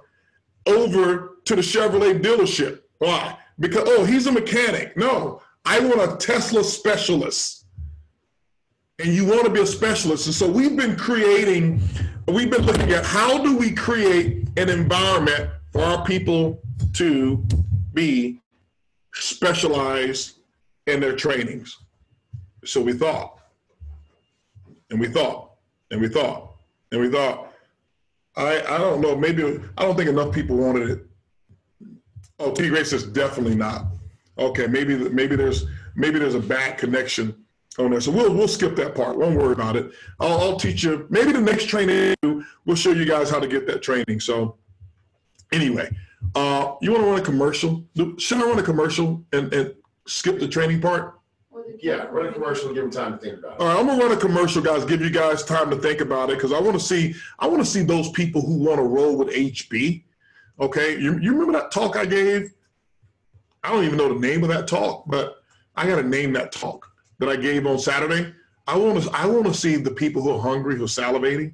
over to the Chevrolet dealership. Why? Because, oh, he's a mechanic. No, I want a Tesla specialist. And you want to be a specialist. And so we've been looking at how do we create an environment for our people to be specialized in their trainings. So we thought, I don't know, maybe, I don't think enough people wanted it. Oh, T. Gray says definitely not. Okay, maybe there's a bad connection on there. So we'll skip that part. Don't worry about it. I'll teach you, maybe the next training, we'll show you guys how to get that training. So anyway, you want to run a commercial? Should I run a commercial and skip the training part? Yeah, run a commercial and give them time to think about it. All right, I'm going to run a commercial, guys, give you guys time to think about it, because I want to see those people who want to roll with HB, okay? You remember that talk I gave? I don't even know the name of that talk, but I got to name that talk that I gave on Saturday. I want to see the people who are hungry, who are salivating.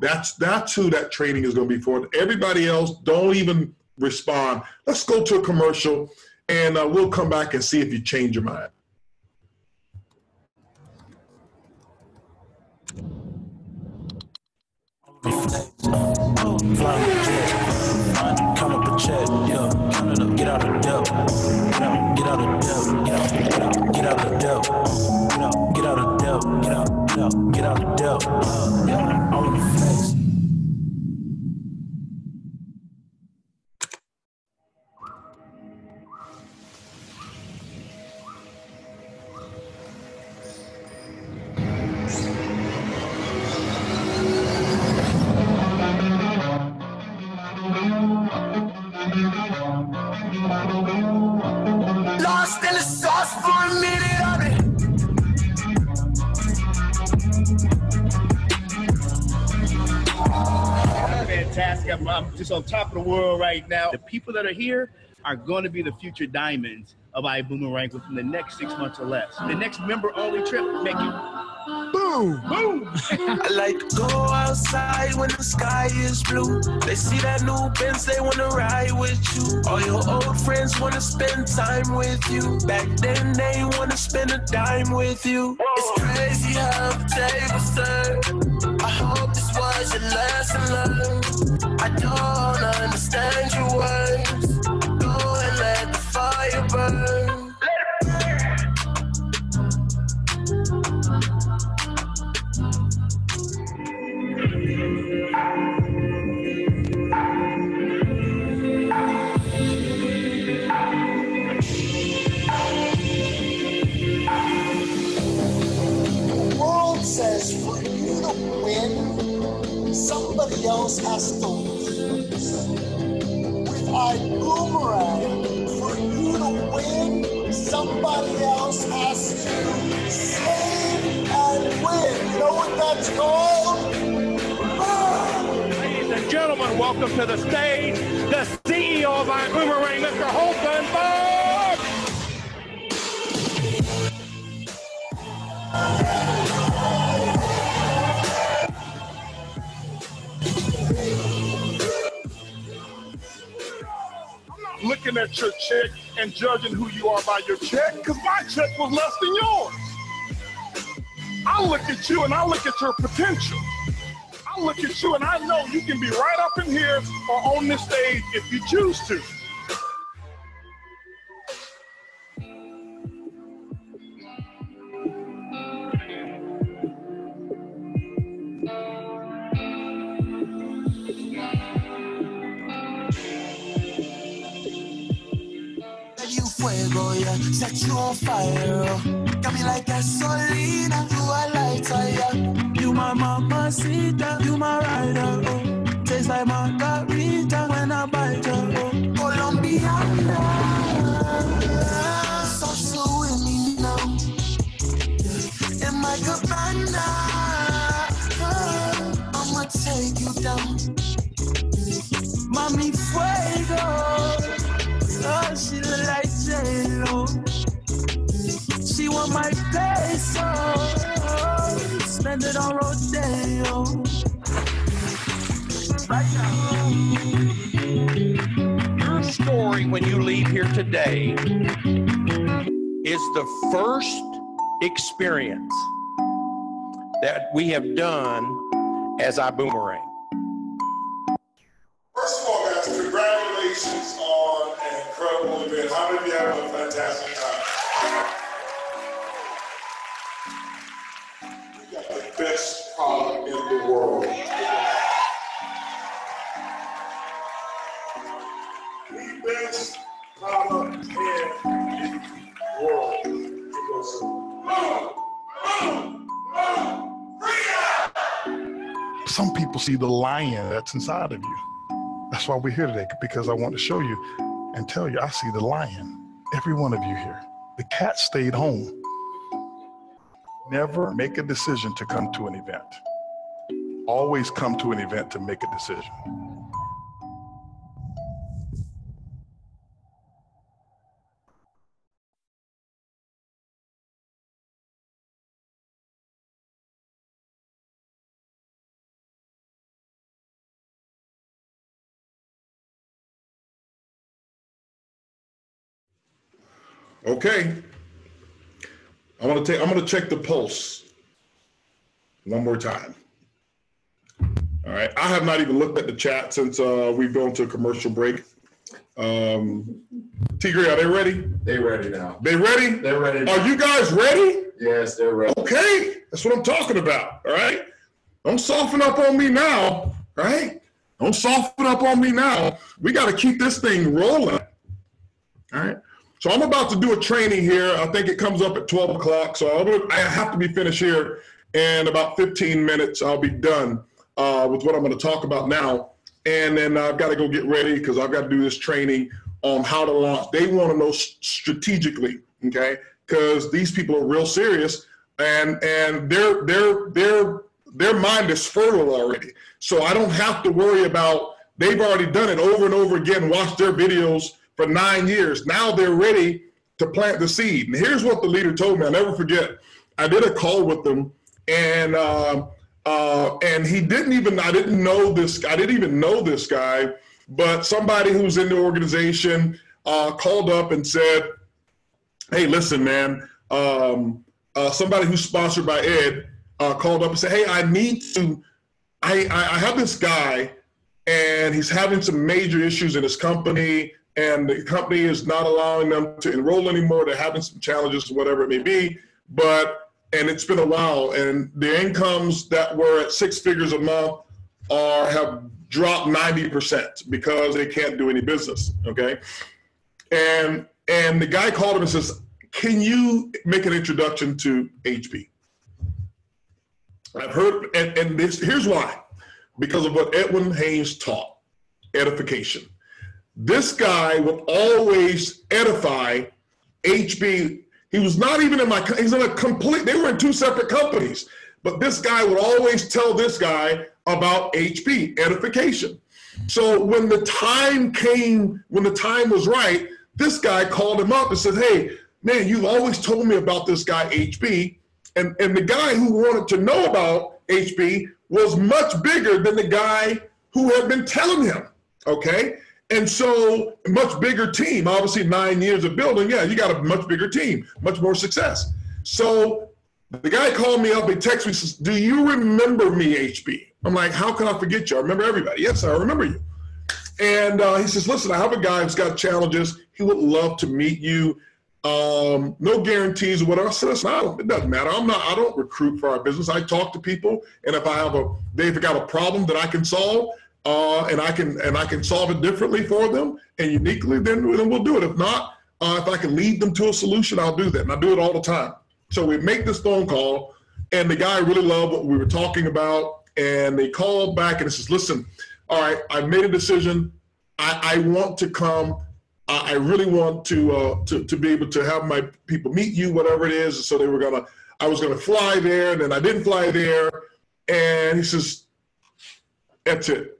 That's who that training is going to be for. Everybody else, don't even respond. Let's go to a commercial, and we'll come back and see if you change your mind. Count up a check, yeah. Count it up, get out of debt. Get out of debt, get out of debt. Get out of debt, get out of debt. Yeah, on the flex. Lost in the sauce for a minute of it. fantastic. I'm just on top of the world right now. The people that are here are going to be the future diamonds of iBoomerang within the next 6 months or less. The next member-only trip, make it boom, boom. I like to go outside when the sky is blue. They see that new Benz, they want to ride with you. All your old friends want to spend time with you. Back then, they want to spend a dime with you. It's crazy how the tables turn. I hope this was your lesson learned. I don't understand your words. Fire burn. The world says for you to win, somebody else has to lose. With iBoomerang, for you to win, somebody else has to save and win. You know what that's called? Ah! Ladies and gentlemen, welcome to the stage, the CEO of iBoomerang, Mr. Holton Buggs. Looking at your check and judging who you are by your check, because my check was less than yours. I look at you and I look at your potential. I look at you and I know you can be right up in here or on this stage if you choose to. Set you on fire, got me like gasolina. You a lighter, yeah. You my mamacita, you my rider, oh. Tastes like margarita when I bite her, oh. Colombiana, so slow with me now. In my cabana, oh, I'ma take you down. Mami fuego. Oh, she look like J-Lo. She want my peso, oh, spend it on Rodeo. Right now. Your story when you leave here today is the first experience that we have done as iBoomerang. First of all, guys, congratulations on an incredible event. How many of you have a fantastic time? We got the best product in the world. The best product in the world. It goes boom, boom, boom, freedom! Some people see the lion that's inside of you. That's why we're here today, because I want to show you and tell you I see the lion, every one of you here. The cat stayed home. Never make a decision to come to an event. Always come to an event to make a decision. Okay, I'm gonna check the pulse one more time. All right, I have not even looked at the chat since we've gone to a commercial break. T. Gray, are they ready? They ready now. They ready? They're ready now. Are you guys ready? Yes, they're ready. Okay, that's what I'm talking about, all right? Don't soften up on me now, right? Don't soften up on me now. We gotta keep this thing rolling, all right? So I'm about to do a training here. I think it comes up at 12 o'clock. So I have to be finished here in about 15 minutes. I'll be done with what I'm going to talk about now. And then I've got to go get ready because I've got to do this training on how to launch. They want to know strategically, okay? Because these people are real serious, and they're their mind is fertile already. So I don't have to worry about, they've already done it over and over again, watched their videos for 9 years. Now they're ready to plant the seed. And here's what the leader told me. I'll never forget. I did a call with them, and he didn't even, I didn't even know this guy, but somebody who's in the organization called up and said, hey, listen, man, somebody who's sponsored by Ed called up and said, hey, I have this guy and he's having some major issues in his company, and the company is not allowing them to enroll anymore. They're having some challenges, whatever it may be, and it's been a while, and the incomes that were at 6 figures a month have dropped 90% because they can't do any business, okay? And the guy called him and says, can you make an introduction to HP? I've heard, here's why. Because of what Edwin Haynes taught, edification. This guy will always edify HB. He was not even in my, he's in a complete, they were in two separate companies, but this guy would always tell this guy about HP, edification. So when the time came, when the time was right, this guy called him up and said, hey, man, you've always told me about this guy, HP. And the guy who wanted to know about HP was much bigger than the guy who had been telling him, okay? And so, much bigger team, obviously 9 years of building, yeah, you got a much bigger team, much more success. So the guy called me up, he texted me, says, do you remember me, HB? I'm like, how can I forget you? I remember everybody. Yes, I remember you. And he says, listen, I have a guy who's got challenges. He would love to meet you. No guarantees or whatever. I said, listen, it doesn't matter. I don't recruit for our business. I talk to people, and if they've got a problem that I can solve, and I can solve it differently for them and uniquely, then we'll do it. If not, if I can lead them to a solution, I'll do that. And I do it all the time. So we make this phone call, and the guy really loved what we were talking about. And they called back and says, listen, all right, I made a decision. I want to come. I really want to be able to have my people meet you, whatever it is. So I was gonna fly there, and then I didn't fly there. And he says, that's it.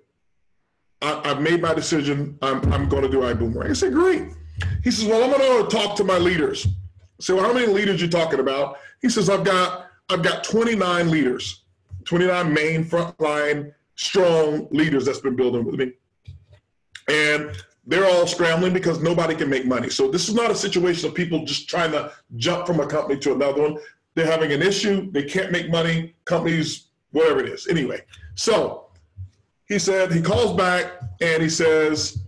I've made my decision. I'm going to do iBoomerang. I said, great. He says, well, I'm going to talk to my leaders. I said, well, how many leaders are you talking about? He says, I've got 29 leaders, 29 main, frontline, strong leaders that's been building with me. And they're all scrambling because nobody can make money. So this is not a situation of people just trying to jump from a company to another one. They're having an issue. They can't make money. Companies, whatever it is. Anyway, so he calls back and he says,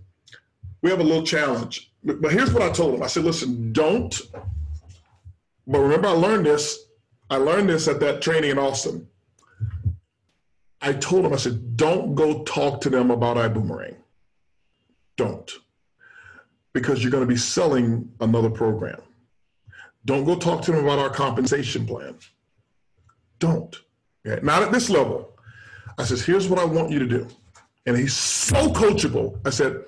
we have a little challenge. But here's what I told him. I said, listen, don't. But remember, I learned this at that training in Austin. I told him, I said, don't go talk to them about iBoomerang. Don't. Because you're going to be selling another program. Don't go talk to them about our compensation plan. Don't. Okay? Not at this level. I says, here's what I want you to do. And he's so coachable. I said,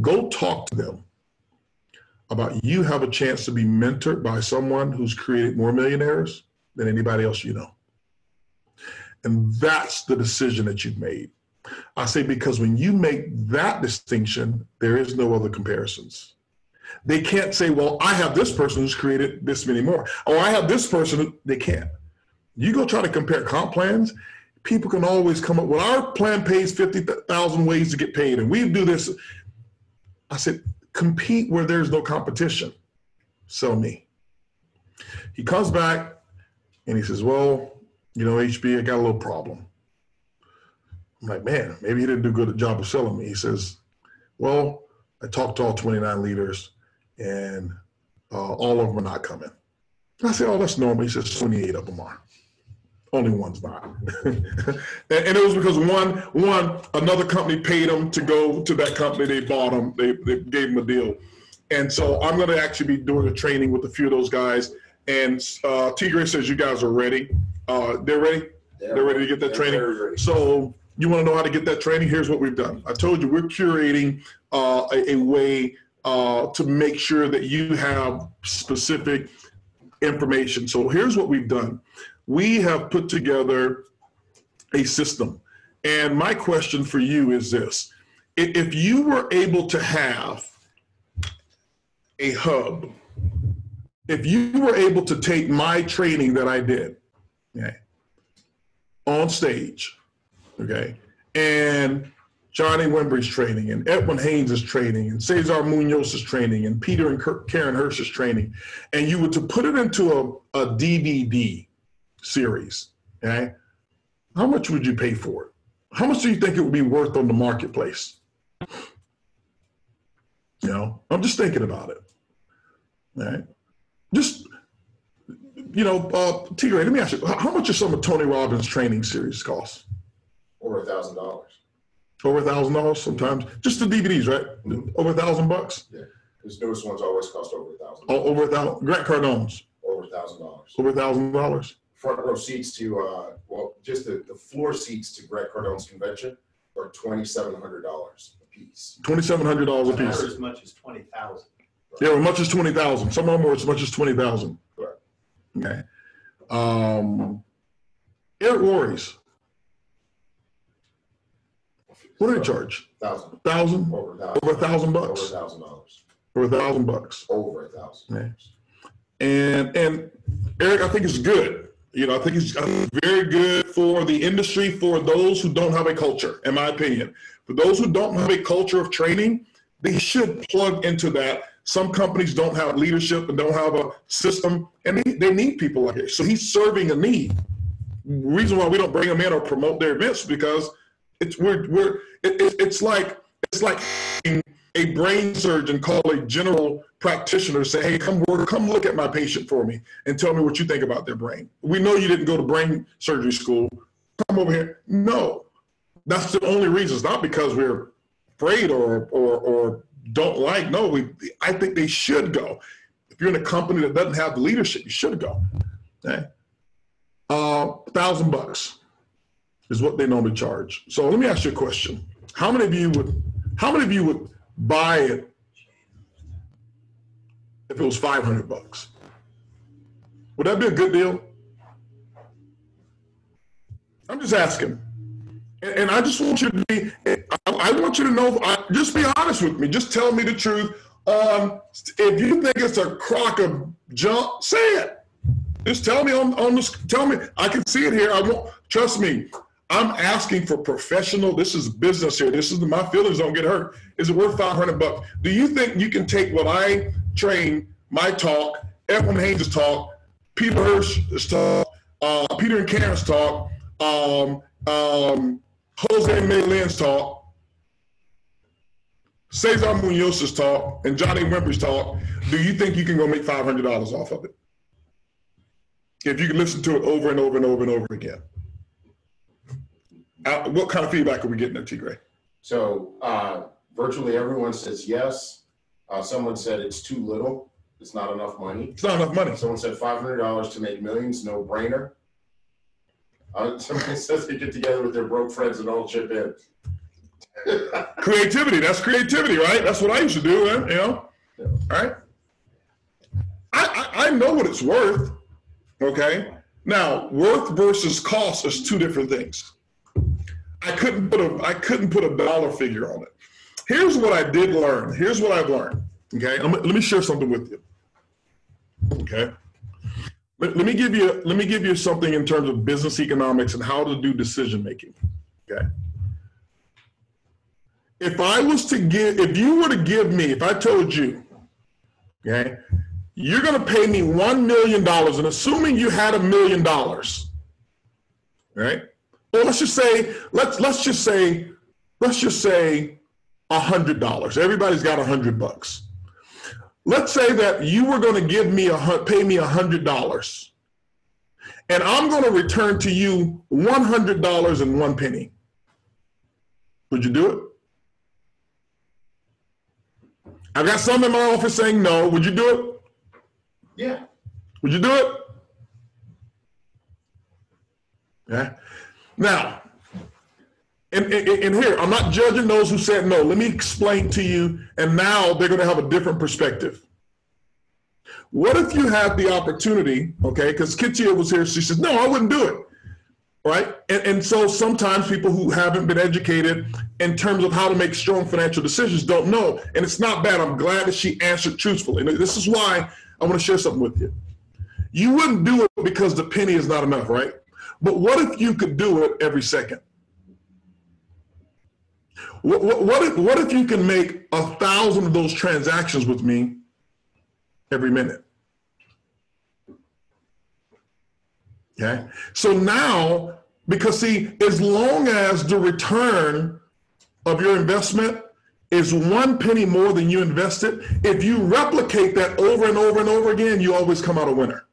go talk to them about you have a chance to be mentored by someone who's created more millionaires than anybody else you know. And that's the decision that you've made. I say, because when you make that distinction, there is no other comparisons. They can't say, well, I have this person who's created this many more. Or I have this person. They can't. You go try to compare comp plans. People can always come up, well, our plan pays 50,000 ways to get paid, and we do this. I said, compete where there's no competition. Sell me. He comes back, and he says, well, you know, HB, I got a little problem. I'm like, man, maybe he didn't do a good job of selling me. He says, well, I talked to all 29 leaders, and all of them are not coming. I said, oh, that's normal. He says, 28 of them are. Only one's not. And it was because another company paid them to go to that company. They bought them. They gave them a deal. And so I'm going to actually be doing a training with a few of those guys. And T. Gray says, you guys are ready. They're ready? Yeah, they're ready to get that training. So you want to know how to get that training? Here's what we've done. I told you we're curating a way to make sure that you have specific information. So here's what we've done. We have put together a system. And my question for you is this. If you were able to have a hub, if you were able to take my training that I did, okay, on stage, okay, and Johnny Wimbrey's training, and Edwin Haynes' training, and Cesar Munoz's training, and Peter and Karen Hirsch's training, and you were to put it into a DVD series, okay, how much would you pay for it? How much do you think it would be worth on the marketplace? You know, I'm just thinking about it, right? Just, you know, T. Gray, let me ask you, how much are some of Tony Robbins' training series cost? Over $1,000. Over $1,000 sometimes? Just the DVDs, right? Over $1,000 bucks? Yeah, his newest ones always cost over $1,000. Oh, over $1,000. Grant Cardone's? Over $1,000. Over $1,000. Front row seats to, well, just the floor seats to Grant Cardone's convention are $2,700 a piece. $2,700 a piece. As much as $20,000. Right? Yeah, as much as $20,000. Some of them were as much as $20,000. Correct. Okay. Eric Worries. What do they charge? $1,000. Over $1,000 bucks. Over $1,000. Over $1,000 bucks. Over $1,000. Yeah. And Eric, I think it's good. You know, I think it's very good for the industry, for those who don't have a culture, in my opinion. For those who don't have a culture of training, they should plug into that. Some companies don't have leadership and don't have a system, and they need people like this. So he's serving a need. The reason why we don't bring them in or promote their events, because it's like a brain surgeon call a general practitioner, say, hey, come look at my patient for me and tell me what you think about their brain. We know you didn't go to brain surgery school. Come over here. No, that's the only reason. It's not because we're afraid or don't like. No, I think they should go. If you're in a company that doesn't have leadership, you should go. Okay. $1,000 bucks is what they normally charge. So let me ask you a question. How many of you would buy it if it was $500 bucks? Would that be a good deal? I'm just asking, and I just want you to be. I want you to know. Just be honest with me. Just tell me the truth. If you think it's a crock of junk, say it. Just tell me on this. Tell me. I can see it here. I won't. Trust me. I'm asking for professional. This is business here. This is my feelings don't get hurt. Is it worth $500 bucks? Do you think you can take what I train, my talk, Edwin Haynes' talk, Peter Hirsch's talk, Peter and Karen's talk, Jose Maylan's talk, Cesar Munoz's talk, and Johnny Wimbrey's talk? Do you think you can go make $500 off of it if you can listen to it over and over and over and over again? What kind of feedback are we getting at, T. Gray? So virtually everyone says yes. Someone said it's too little. It's not enough money. It's not enough money. Someone said $500 to make millions, no brainer. Someone says they get together with their broke friends and all chip in. Creativity. That's creativity, right? That's what I used to do, man, you know? Yeah. All right? I know what it's worth, okay? Now, worth versus cost is two different things. I couldn't put a dollar figure on it. Here's what I did learn. Here's what I've learned. Okay, let me share something with you. Okay, let me give you something in terms of business economics and how to do decision making. Okay, if I told you, okay, you're gonna pay me $1 million, and assuming you had $1 million, right? Well, let's just say $100. Everybody's got $100 bucks. Let's say that you were going to pay me $100, and I'm going to return to you $100.01. Would you do it? I've got some in my office saying no. Would you do it? Yeah. Would you do it? Yeah. Now, and here, I'm not judging those who said no. Let me explain to you, and now they're going to have a different perspective. What if you had the opportunity, okay, because Kitsia was here. She said, no, I wouldn't do it. right? And so sometimes people who haven't been educated in terms of how to make strong financial decisions don't know. And it's not bad. I'm glad that she answered truthfully. And this is why I want to share something with you. You wouldn't do it because the penny is not enough, right? But what if you could do it every second? What if you can make 1,000 of those transactions with me every minute? Okay. So now, because see, as long as the return of your investment is 1 penny more than you invested, if you replicate that over and over and over again, you always come out a winner.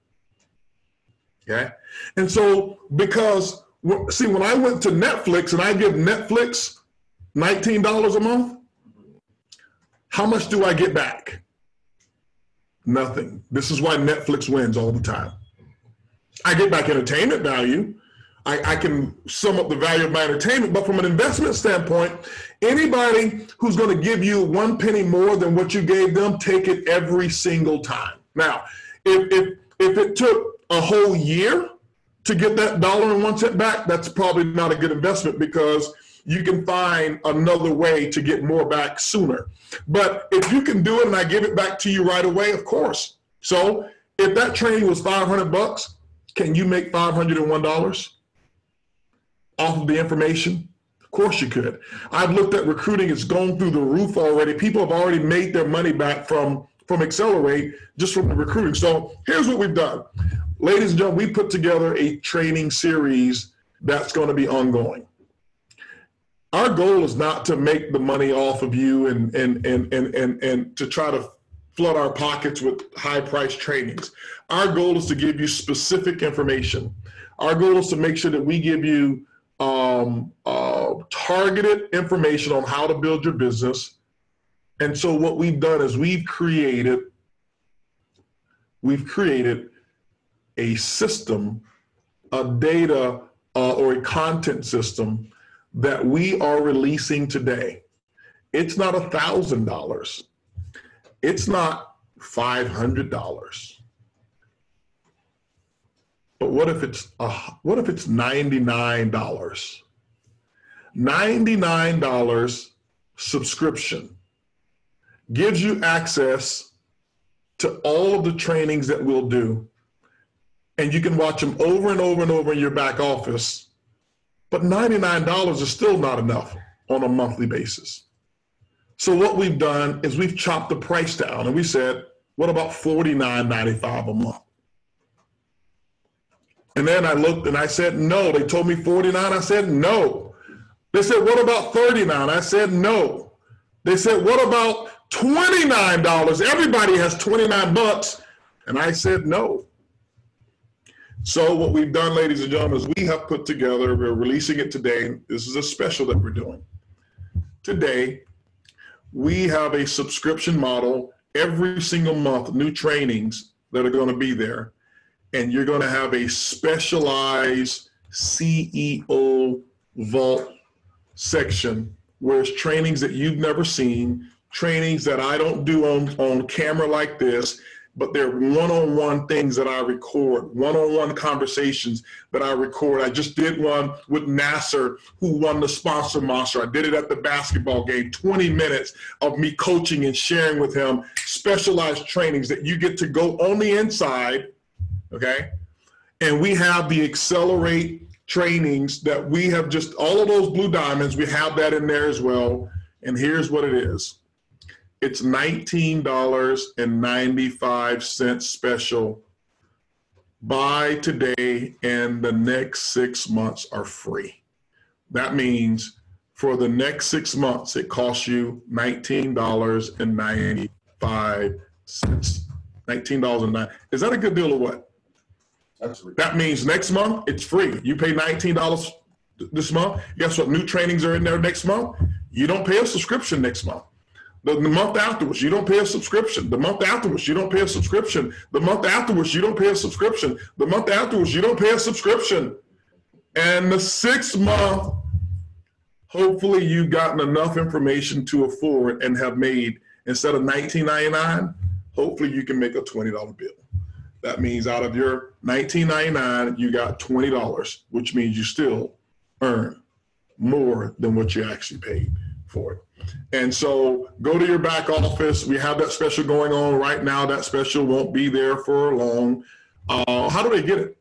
Okay. And so, because see, when I went to Netflix and I give Netflix $19 a month, how much do I get back? Nothing. This is why Netflix wins all the time. I get back entertainment value. I can sum up the value of my entertainment, but from an investment standpoint, anybody who's going to give you 1 penny more than what you gave them, take it every single time. Now, if it took a whole year to get that $1.01 back, that's probably not a good investment because you can find another way to get more back sooner. But if you can do it and I give it back to you right away, of course. So if that training was $500, can you make $501 off of the information? Of course you could. I've looked at recruiting. It's gone through the roof already. People have already made their money back from Xccelerate just from the recruiting. So here's what we've done. Ladies and gentlemen, we put together a training series that's going to be ongoing. Our goal is not to make the money off of you and to try to flood our pockets with high-priced trainings. Our goal is to give you specific information. Our goal is to make sure that we give you targeted information on how to build your business. And so what we've done is we've created a system, a data or a content system that we are releasing today. It's not $1,000. It's not $500. But what if it's $99? $99 subscription gives you access to all of the trainings that we'll do. And you can watch them over and over and over in your back office. But $99 is still not enough on a monthly basis. So what we've done is we've chopped the price down and we said, what about $49.95 a month? And then I looked and I said, no. They told me $49. I said, no. They said, what about $39? I said, no. They said, what about $29? Everybody has $29. And I said, no. So what we've done, ladies and gentlemen, is we have put together, we're releasing it today. This is a special that we're doing. Today, we have a subscription model every single month, new trainings that are going to be there. And you're going to have a specialized CEO vault section where it's trainings that you've never seen, trainings that I don't do on camera like this, but they're one-on-one things that I record, one-on-one conversations that I record. I just did one with Nasser, who won the Sponsor Monster. I did it at the basketball game, 20 minutes of me coaching and sharing with him specialized trainings that you get to go on the inside, okay? And we have the Xccelerate trainings that we have just, all of those Blue Diamonds, we have that in there as well. And here's what it is. It's $19.95 special. Buy today and the next 6 months are free. That means for the next 6 months, it costs you $19.95. $19.09. Is that a good deal or what? Absolutely. That means next month, it's free. You pay $19 this month. Guess what? New trainings are in there next month. You don't pay a subscription next month. The month afterwards, you don't pay a subscription. The month afterwards, you don't pay a subscription. The month afterwards, you don't pay a subscription. The month afterwards, you don't pay a subscription. And the 6th month, hopefully you've gotten enough information to afford and have made, instead of $19.99, hopefully you can make a $20 bill. That means out of your $19.99, you got $20, which means you still earn more than what you actually paid for it. And so go to your back office. We have that special going on right now. That special won't be there for long. How do they get it?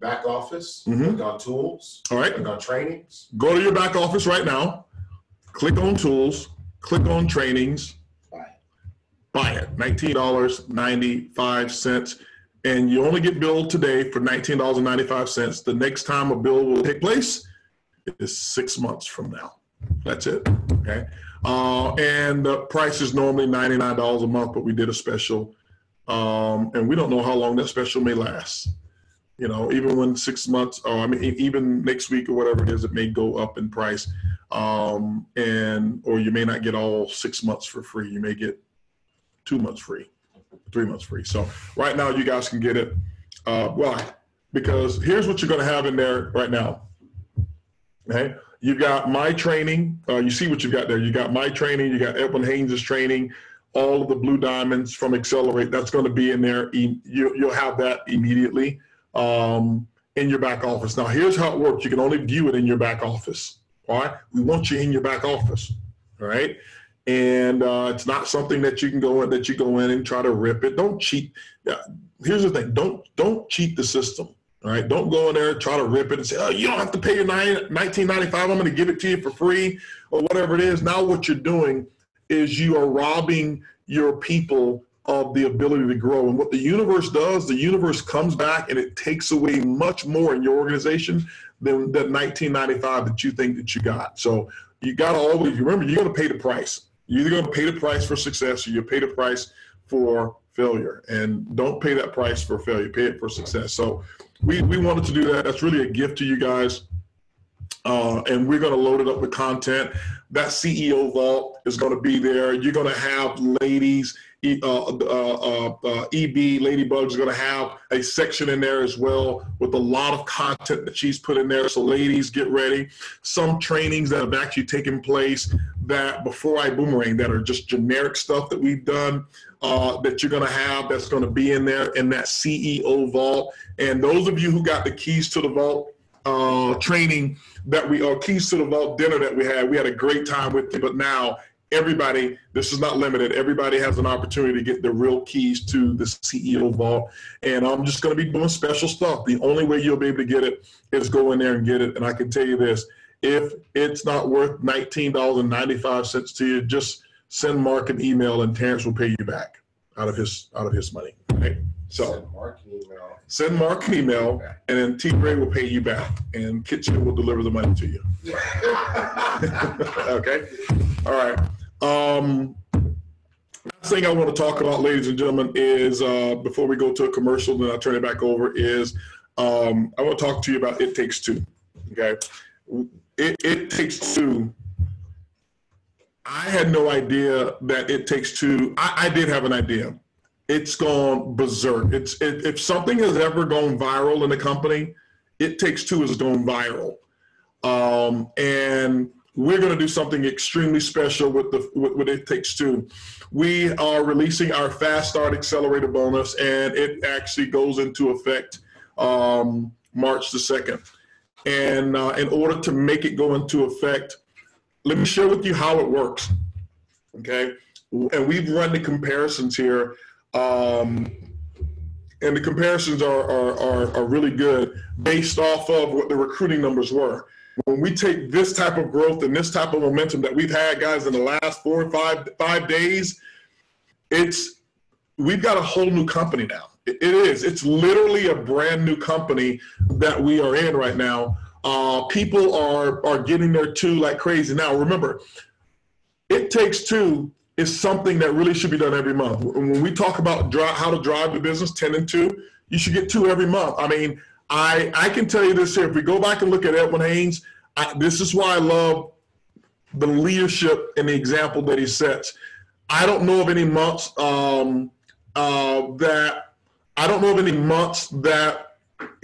Back office, click on tools, all right. Click on trainings. Go to your back office right now. Click on tools, click on trainings. Buy it, $19.95. And you only get billed today for $19.95. The next time a bill will take place is 6 months from now. That's it, okay? And the price is normally $99 a month, but we did a special. And we don't know how long that special may last. You know, even when 6 months, or I mean, even next week or whatever it is, it may go up in price. Or you may not get all 6 months for free. You may get 2 months free, 3 months free. So right now you guys can get it. Why? Because here's what you're going to have in there right now. Okay. You've got my training. You see what you've got there. You got my training. You got Edwin Haynes' training, all of the Blue Diamonds from Xccelerate. That's going to be in there. You'll have that immediately in your back office. Now, here's how it works. You can only view it in your back office. All right. We want you in your back office. All right. And it's not something that you can go in, and try to rip it. Don't cheat. Here's the thing. Don't cheat the system. All right. Don't go in there and try to rip it and say, oh, you don't have to pay your $19.95. I'm going to give it to you for free or whatever it is. Now what you're doing is you are robbing your people of the ability to grow. And what the universe does, the universe comes back and it takes away much more in your organization than that $19.95 that you think that you got. So you got to always remember, you're going to pay the price. You're either going to pay the price for success or you pay the price for failure. And don't pay that price for failure. Pay it for success. So we wanted to do that. That's really a gift to you guys. And we're going to load it up with content. That CEO vault is going to be there. You're going to have ladies. EB, Lady Buggs, is going to have a section in there as well with a lot of content that she's put in there. So ladies, get ready. Some trainings that have actually taken place that before iBoomerang that are just generic stuff that we've done that you're going to have that's going to be in there in that CEO vault. And those of you who got the keys to the vault training that we, or keys to the vault dinner that we had a great time with you, but now everybody, this is not limited. Everybody has an opportunity to get the real keys to the CEO vault. And I'm just going to be doing special stuff. The only way you'll be able to get it is go in there and get it. And I can tell you this, if it's not worth $19.95 to you, just send Mark an email and Terrence will pay you back out of his money. Right? So send Mark an email. Send Mark an email, and then T. Gray will pay you back, and Kitsia will deliver the money to you. Okay? All right. Last thing I want to talk about, ladies and gentlemen, is before we go to a commercial, then I'll turn it back over, is I want to talk to you about It Takes Two. Okay? It Takes Two. I had no idea that It Takes Two. I did have an idea. It's gone berserk. If something has ever gone viral in the company, It Takes Two has gone viral. And we're going to do something extremely special with It Takes Two. We are releasing our Fast Start Xccelerator bonus, and it actually goes into effect March the 2nd. And in order to make it go into effect, let me share with you how it works, okay? And we've run the comparisons here. And the comparisons are really good based off of what the recruiting numbers were. When we take this type of growth and this type of momentum that we've had, guys, in the last 4 or 5 days, we've got a whole new company now. It's literally a brand new company that we are in right now. People are getting their two like crazy. Now, remember, It Takes Two is something that really should be done every month. When we talk about how to drive the business, 10 and 2, you should get 2 every month. I mean, I can tell you this here. If we go back and look at Edwin Haynes, this is why I love the leadership and the example that he sets. I don't know of any months that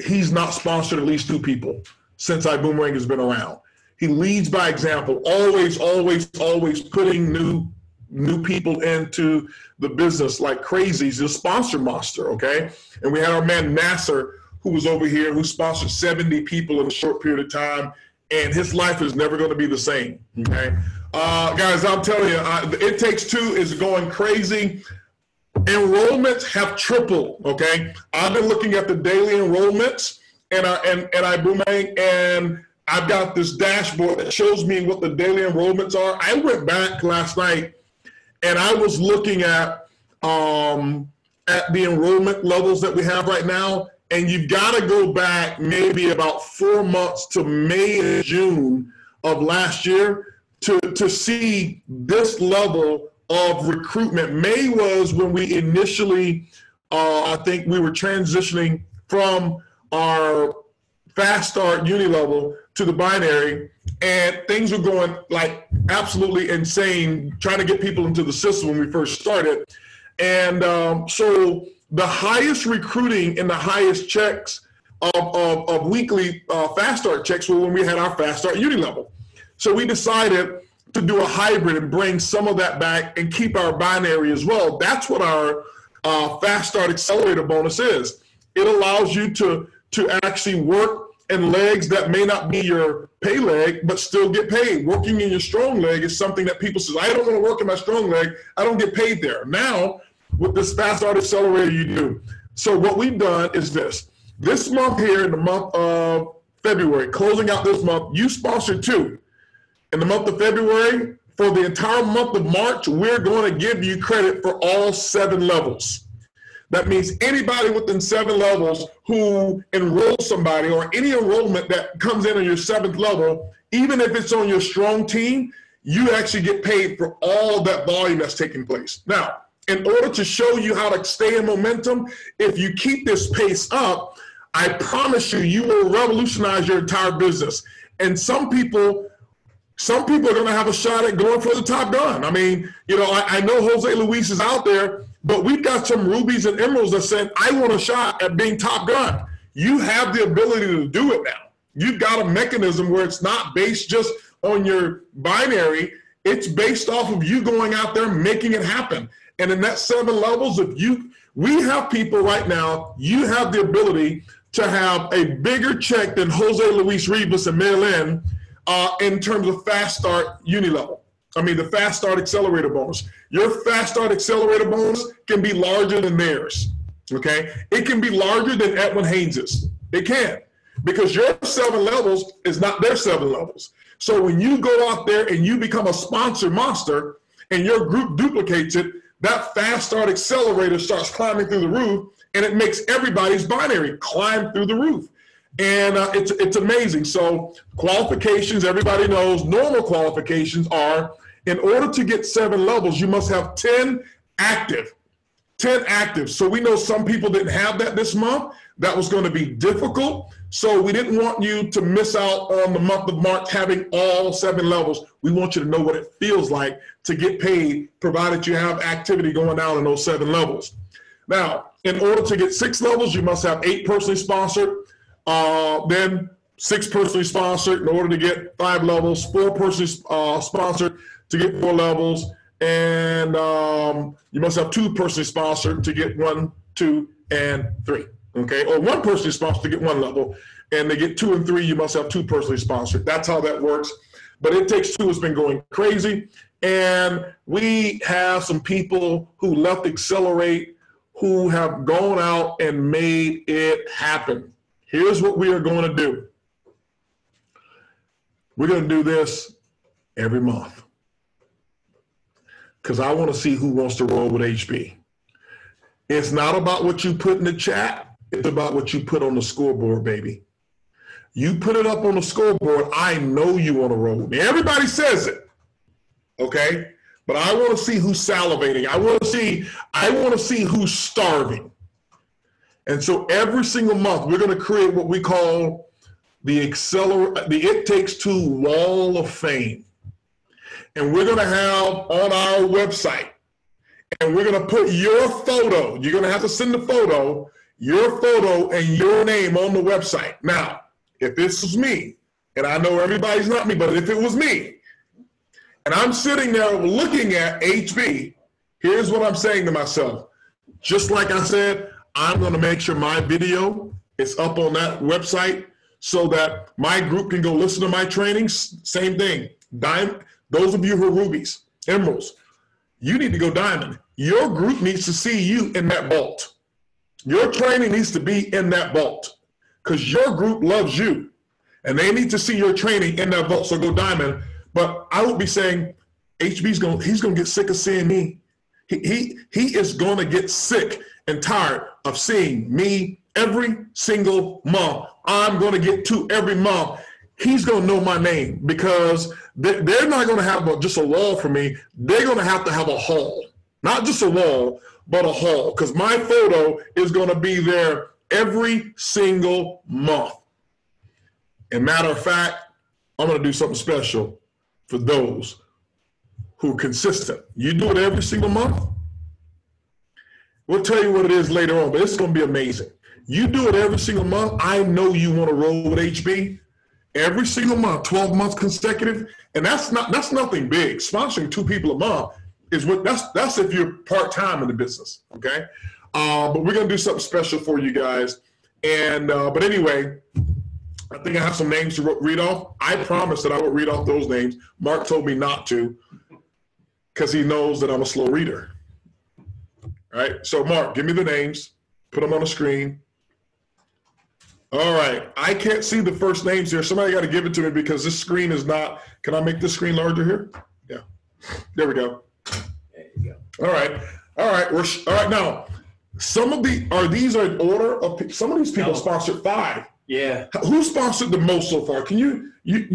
he's not sponsored at least 2 people since iBoomerang has been around. He leads by example, always, always, always putting new new people into the business like crazy. He's a sponsor monster, okay? And we had our man Nasser, who was over here, who sponsored 70 people in a short period of time, and his life is never going to be the same, okay? Guys, I'm telling you, It Takes Two is going crazy. Enrollments have tripled, okay? I've been looking at the daily enrollments and iBoomerang, and I've got this dashboard that shows me what the daily enrollments are. I went back last night and I was looking at the enrollment levels that we have right now, and you've got to go back maybe about 4 months to May and June of last year to see this level of recruitment. May was when we initially, I think we were transitioning from our fast start uni level to the binary, and things were going like absolutely insane trying to get people into the system when we first started. And so the highest recruiting and the highest checks of weekly fast start checks were when we had our fast start uni level. So we decided to do a hybrid and bring some of that back and keep our binary as well. That's what our fast start accelerator bonus is. It allows you to actually work in legs that may not be your pay leg, but still get paid. Working in your strong leg is something that people say, I don't want to work in my strong leg, I don't get paid there. Now, with this fast start accelerator, you do. So what we've done is this. This month here, in the month of February, closing out this month, you sponsored two. In the month of February, for the entire month of March, we're going to give you credit for all 7 levels. That means anybody within 7 levels who enrolls somebody, or any enrollment that comes in on your 7th level, even if it's on your strong team, you actually get paid for all that volume that's taking place. Now, in order to show you how to stay in momentum, if you keep this pace up, I promise you, you will revolutionize your entire business. And some people are going to have a shot at going for the top gun. I mean, you know, I know Jose Luis is out there, but we've got some rubies and emeralds that said, I want a shot at being top gun. You have the ability to do it now. You've got a mechanism where it's not based just on your binary. It's based off of you going out there, making it happen. And in that 7 levels, we have people right now, you have the ability to have a bigger check than Jose Luis Rivas and Maylan in terms of fast start uni level. I mean, the fast start accelerator bonus. Your fast start accelerator bonus can be larger than theirs, okay? It can be larger than Edwin Haynes's. It can, because your 7 levels is not their 7 levels. So when you go out there and you become a sponsor monster and your group duplicates it, that fast start accelerator starts climbing through the roof, and it makes everybody's binary climb through the roof. And it's amazing. So qualifications, everybody knows, normal qualifications are, in order to get 7 levels, you must have 10 active. 10 active. So we know some people didn't have that this month. That was going to be difficult. So we didn't want you to miss out on the month of March having all 7 levels. We want you to know what it feels like to get paid, provided you have activity going down in those 7 levels. Now, in order to get 6 levels, you must have 8 personally sponsored. Then 6 personally sponsored in order to get 5 levels, 4 personally sponsored to get 4 levels, and you must have 2 personally sponsored to get 1, 2, and 3, okay? Or 1 personally sponsored to get 1 level, and they get 2 and 3, you must have 2 personally sponsored. That's how that works. But It Takes Two has been going crazy, and we have some people who left Xccelerate who have gone out and made it happen. Here's what we are going to do. We're going to do this every month, because I want to see who wants to roll with HB. It's not about what you put in the chat. It's about what you put on the scoreboard, baby. You put it up on the scoreboard, I know you want to roll with me. Everybody says it, okay? But I want to see who's salivating. I want to see who's starving. And so every single month, we're going to create what we call the It Takes Two Wall of Fame. And we're going to have on our website, and we're going to put your photo. You're going to have to send the photo, your photo and your name on the website. Now, if this was me, and I know everybody's not me, but if it was me, And I'm sitting there looking at HB. Here's what I'm saying to myself. Just like I said, I'm going to make sure my video is up on that website so that my group can go listen to my trainings. Same thing. Diamond. Those of you who are rubies, emeralds, you need to go diamond. Your group needs to see you in that vault. Your training needs to be in that vault because your group loves you and they need to see your training in that vault. So go diamond. But I would be saying HB's going, he's going to get sick of seeing me. He is going to get sick and tired of seeing me every single month. I'm going to get to every month. He's going to know my name because they're not going to have just a wall for me. They're going to have a hall, not just a wall, but a hall because my photo is going to be there every single month. And matter of fact, I'm going to do something special for those who are consistent. You do it every single month. We'll tell you what it is later on, but it's going to be amazing. You do it every single month. I know you want to roll with HB every single month, 12 months consecutive. And that's nothing big. Sponsoring 2 people a month is what that's if you're part-time in the business. Okay. But we're going to do something special for you guys. And, but anyway, I think I have some names to read off. I promised that I would read off those names. Mark told me not to because he knows that I'm a slow reader. All right, so Mark, give me the names. Put them on the screen. All right, I can't see the first names here. Somebody got to give it to me because this screen is not, can I make this screen larger here? Yeah, there we go. There you go. All right, all right now, some of the, these are in order of, some of these people sponsored 5. Yeah. Who sponsored the most so far? Can you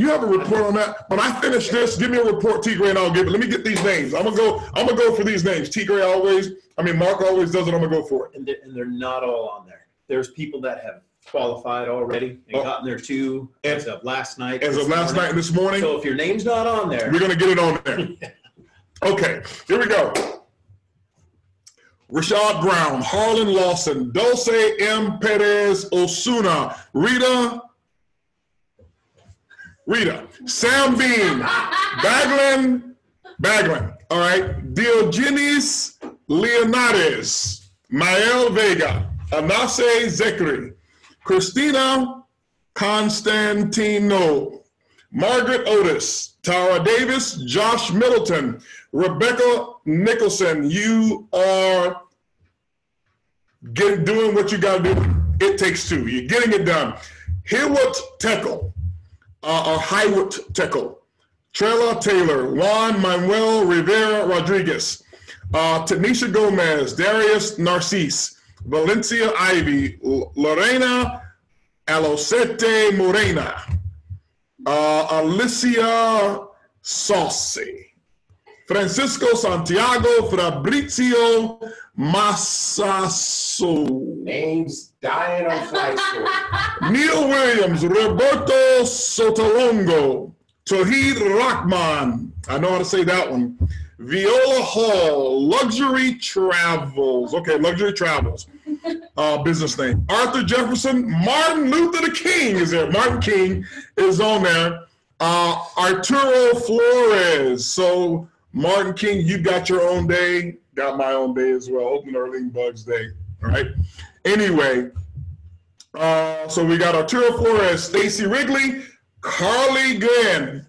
have a report on that? When I finish this, give me a report, T. Gray, and I'll give it. Let me get these names. I'm gonna go for these names. T. Gray always. I mean, Mark always does it. I'm gonna go for it. And they're not all on there. There's people that have qualified already and gotten there too as of last night. As of last night and this morning. So if your name's not on there, we're gonna get it on there. Okay. Here we go. Rashad Brown, Harlan Lawson, Dulce M. Perez Osuna, Rita, Sam Bean, Baglan, all right, Diogenes Leonides, Mael Vega, Anase Zekri, Christina Constantino, Margaret Otis, Tara Davis, Josh Middleton, Rebecca Nicholson, you are doing what you got to do. It takes 2. You're getting it done. Hiwat Tekel, or Hiwat Tekel, Trela Taylor, Juan Manuel Rivera Rodriguez, Tanisha Gomez, Darius Narcisse, Valencia Ivy, Lorena Alocete Morena, Alicia Saucy, Francisco Santiago Fabrizio Massasso. Names dying on flight school. Neil Williams, Roberto Sotolongo, Tohid Rahman. I know how to say that one. Viola Hall, Luxury Travels. Okay, Luxury Travels. Business name. Arthur Jefferson, Martin Luther the King is there. Martin King is on there. Arturo Flores. So Martin King, you got your own day. Got my own day as well. Open Earlene Buggs Day. All right. Anyway, so we got Arturo Flores, Stacy Wrigley, Carly Glenn,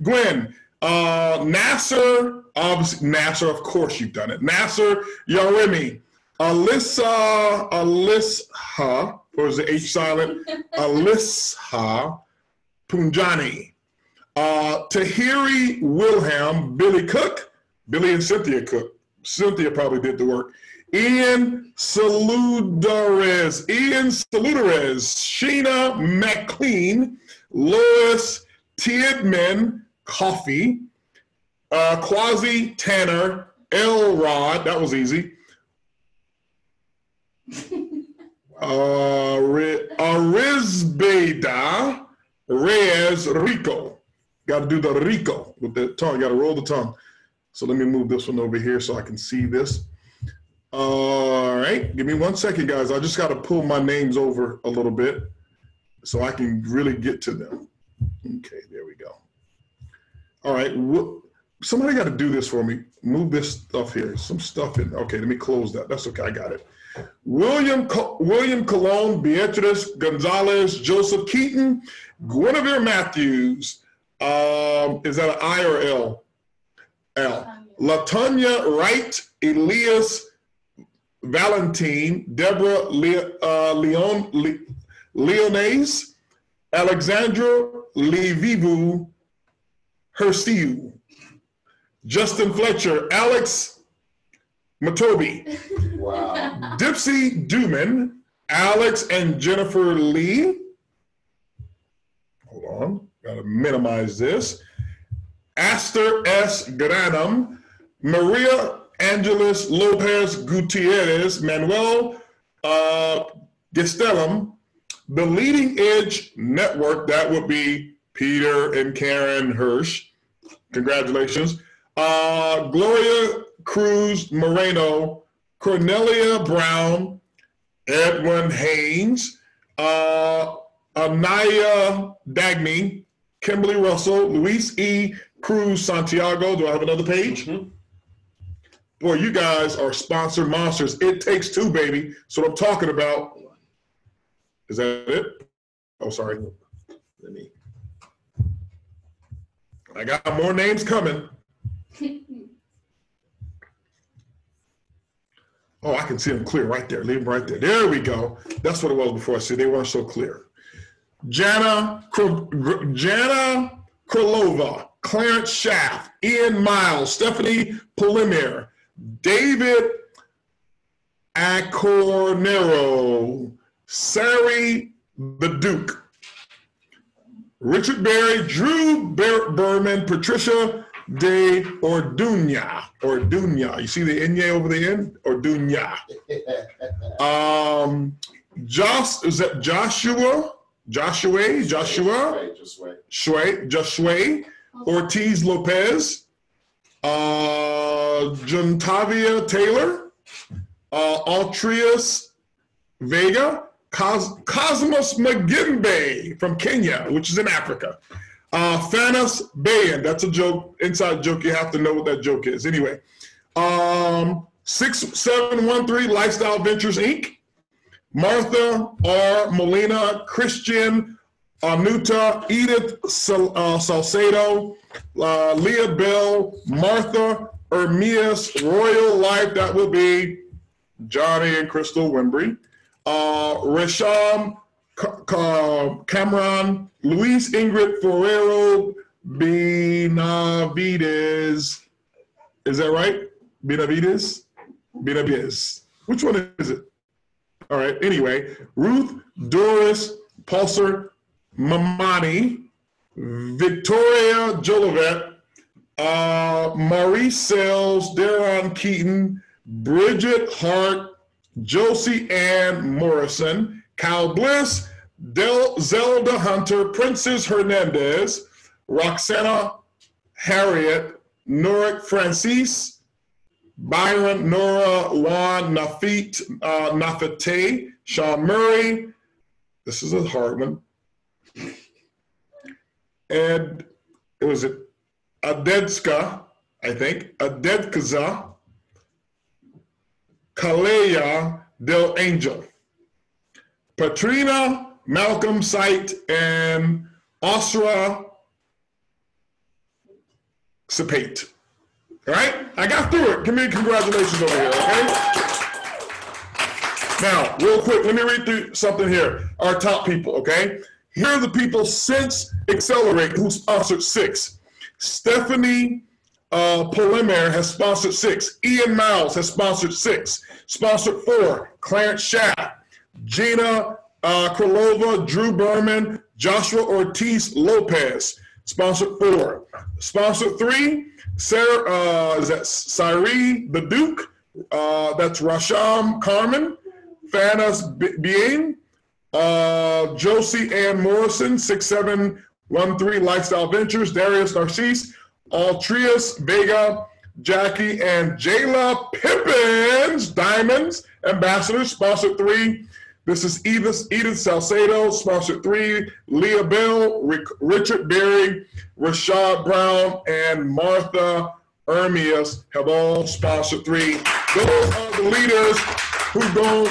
Nasser, obviously Nasser, of course you've done it. Nasser Yaremi, Alyssa, or is the H silent? Alyssa Punjani, Tahiri Wilhelm, Billy Cook. Billy and Cynthia Cook. Cynthia probably did the work. Ian Saludares, Sheena McLean, Lois Tiedman Coffee, Quasi Tanner, Elrod, that was easy. Arizbeda Reyes Rico. Got to do the Rico with the tongue. Got to roll the tongue. So let me move this one over here so I can see this. All right, give me one second, guys. I just got to pull my names over a little bit so I can really get to them. Okay, there we go. All right, somebody got to do this for me. Move this stuff here. Some stuff in. Okay, let me close that. That's okay. I got it. William Colon, Beatrice Gonzalez, Joseph Keaton, Guinevere Matthews. Is that an I or L? L. LaTonya Wright, Elias Valentine, Deborah Leones, Alexandra Levivu Hersiu, Justin Fletcher, Alex Matobi, wow. Dipsy Duman, Alex and Jennifer Lee. Hold on, gotta minimize this. Aster S. Granum, Maria Angeles Lopez Gutierrez, Manuel Gestelum, the Leading Edge Network, that would be Peter and Karen Hirsch. Congratulations. Gloria Cruz Moreno, Cornelia Brown, Edwin Haynes, Anaya Dagny, Kimberly Russell, Luis E. Cruz Santiago. Do I have another page? Mm-hmm. Boy, you guys are sponsored monsters. It takes two, baby. So what I'm talking about. Is that it? Oh, sorry. Let me. I got more names coming. Oh, I can see them clear right there. Leave them right there. There we go. That's what it was before. I see they weren't so clear. Jana Kralova, Clarence Schaff, Ian Miles, Stephanie Polimer, David Acornero, Sari the Duke, Richard Berry, Drew Berman, Patricia de Orduña. You see the N over the end? Orduña. Joshua Ortiz Lopez, Jantavia Taylor, Altrius Vega, Cosmos Magimbe from Kenya, which is in Africa. Fanas Bayan, that's a joke, inside joke. You have to know what that joke is. Anyway, 6713 Lifestyle Ventures, Inc. Martha R. Molina, Christian Anuta, Edith Salcedo, Leah Bell, Martha Ermias, Royal Life, that will be Johnny and Crystal Wimbrey. Resham Cameron, Luis Ingrid Ferrero Benavides. Is that right? Benavides. Which one is it? All right. Anyway, Ruth Doris Pulser Mamani, Victoria Jolivet, Marie Sells, Daron Keaton, Bridget Hart, Josie Ann Morrison, Kyle Bliss, Zelda Hunter, Princess Hernandez, Roxana Harriet, Norik Francis, Byron Nora Juan Nafite, Sean Murray, this is a hard one, and it was Adedska, I think, Adedkaza, Kalea Del Angel, Patrina Malcolm Sight, and Asra Sapate. All right? I got through it. Give me congratulations over here, okay? Now, real quick, let me read through something here. Our top people, okay? Here are the people since Xccelerate who sponsored 6. Stephanie Polimer has sponsored 6. Ian Miles has sponsored 6. Sponsored 4. Clarence Schaff, Gina Kralova, Drew Berman, Joshua Ortiz Lopez. Sponsored 4. Sponsored 3. Sarah, is that Sari the Duke? That's Rasham Carmen, Fanas Bien, Josie Ann Morrison, 6713 Lifestyle Ventures, Darius Narcisse, Altrius Vega, Jackie and Jayla Pippins, Diamonds Ambassadors, Sponsor 3. This is Edith Salcedo, sponsored 3, Leah Bell, Richard Berry, Rashad Brown, and Martha Ermias have all sponsored 3. Those are the leaders who've gone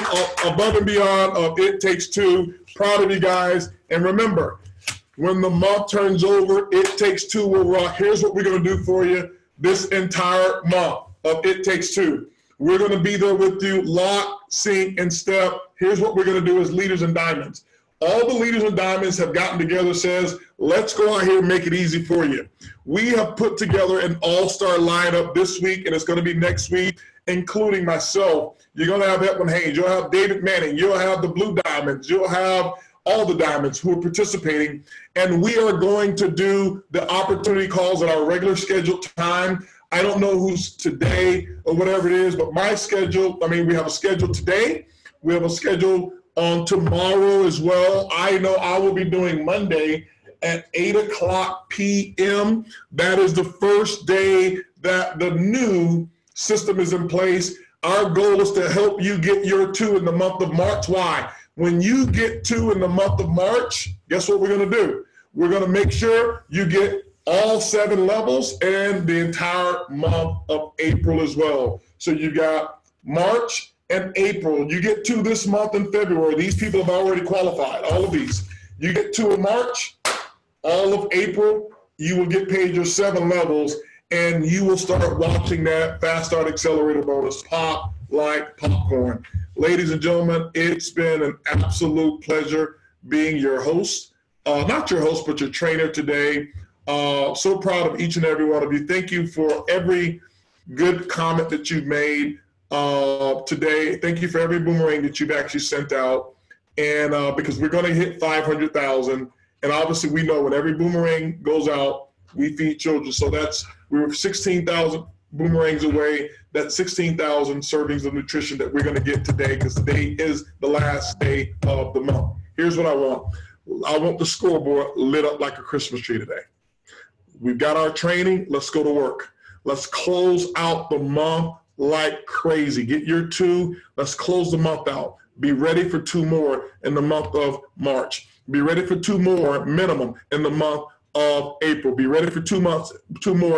above and beyond of It Takes Two. Proud of you guys. And remember, when the month turns over, It Takes Two will rock. Here's what we're going to do for you this entire month of It Takes Two. We're going to be there with you, lock, sink, and step. Here's what we're going to do as Leaders in Diamonds. All the Leaders in Diamonds have gotten together, says, let's go out here and make it easy for you. We have put together an all-star lineup this week, and it's going to be next week, including myself. You're going to have Edwin Haynes. You'll have David Manning. You'll have the Blue Diamonds. You'll have all the Diamonds who are participating. And we are going to do the opportunity calls at our regular scheduled time. I don't know who's today or whatever it is, but my schedule, I mean, we have a schedule today. We have a schedule on tomorrow as well. I know I will be doing Monday at 8 o'clock p.m. That is the first day that the new system is in place. Our goal is to help you get your 2 in the month of March. Why? When you get 2 in the month of March, guess what we're going to do? We're going to make sure you get all 7 levels and the entire month of April as well. So you got March and April. You get 2 this month in February. These people have already qualified, all of these. You get 2 in March, all of April, you will get paid your 7 levels, and you will start watching that Fast Start Accelerator bonus pop like popcorn. Ladies and gentlemen, it's been an absolute pleasure being your host. Not your host, but your trainer today. So proud of each and every one of you. Thank you for every good comment that you've made today. Thank you for every boomerang that you've actually sent out. And because we're going to hit 500,000. And obviously we know when every boomerang goes out, we feed children. So that's, we were 16,000 boomerangs away. That's 16,000 servings of nutrition that we're going to get today, because today is the last day of the month. Here's what I want. I want the scoreboard lit up like a Christmas tree today. We've got our training. Let's go to work. Let's close out the month like crazy. Get your 2. Let's close the month out. Be ready for 2 more in the month of March. Be ready for 2 more minimum in the month of April. Be ready for 2 more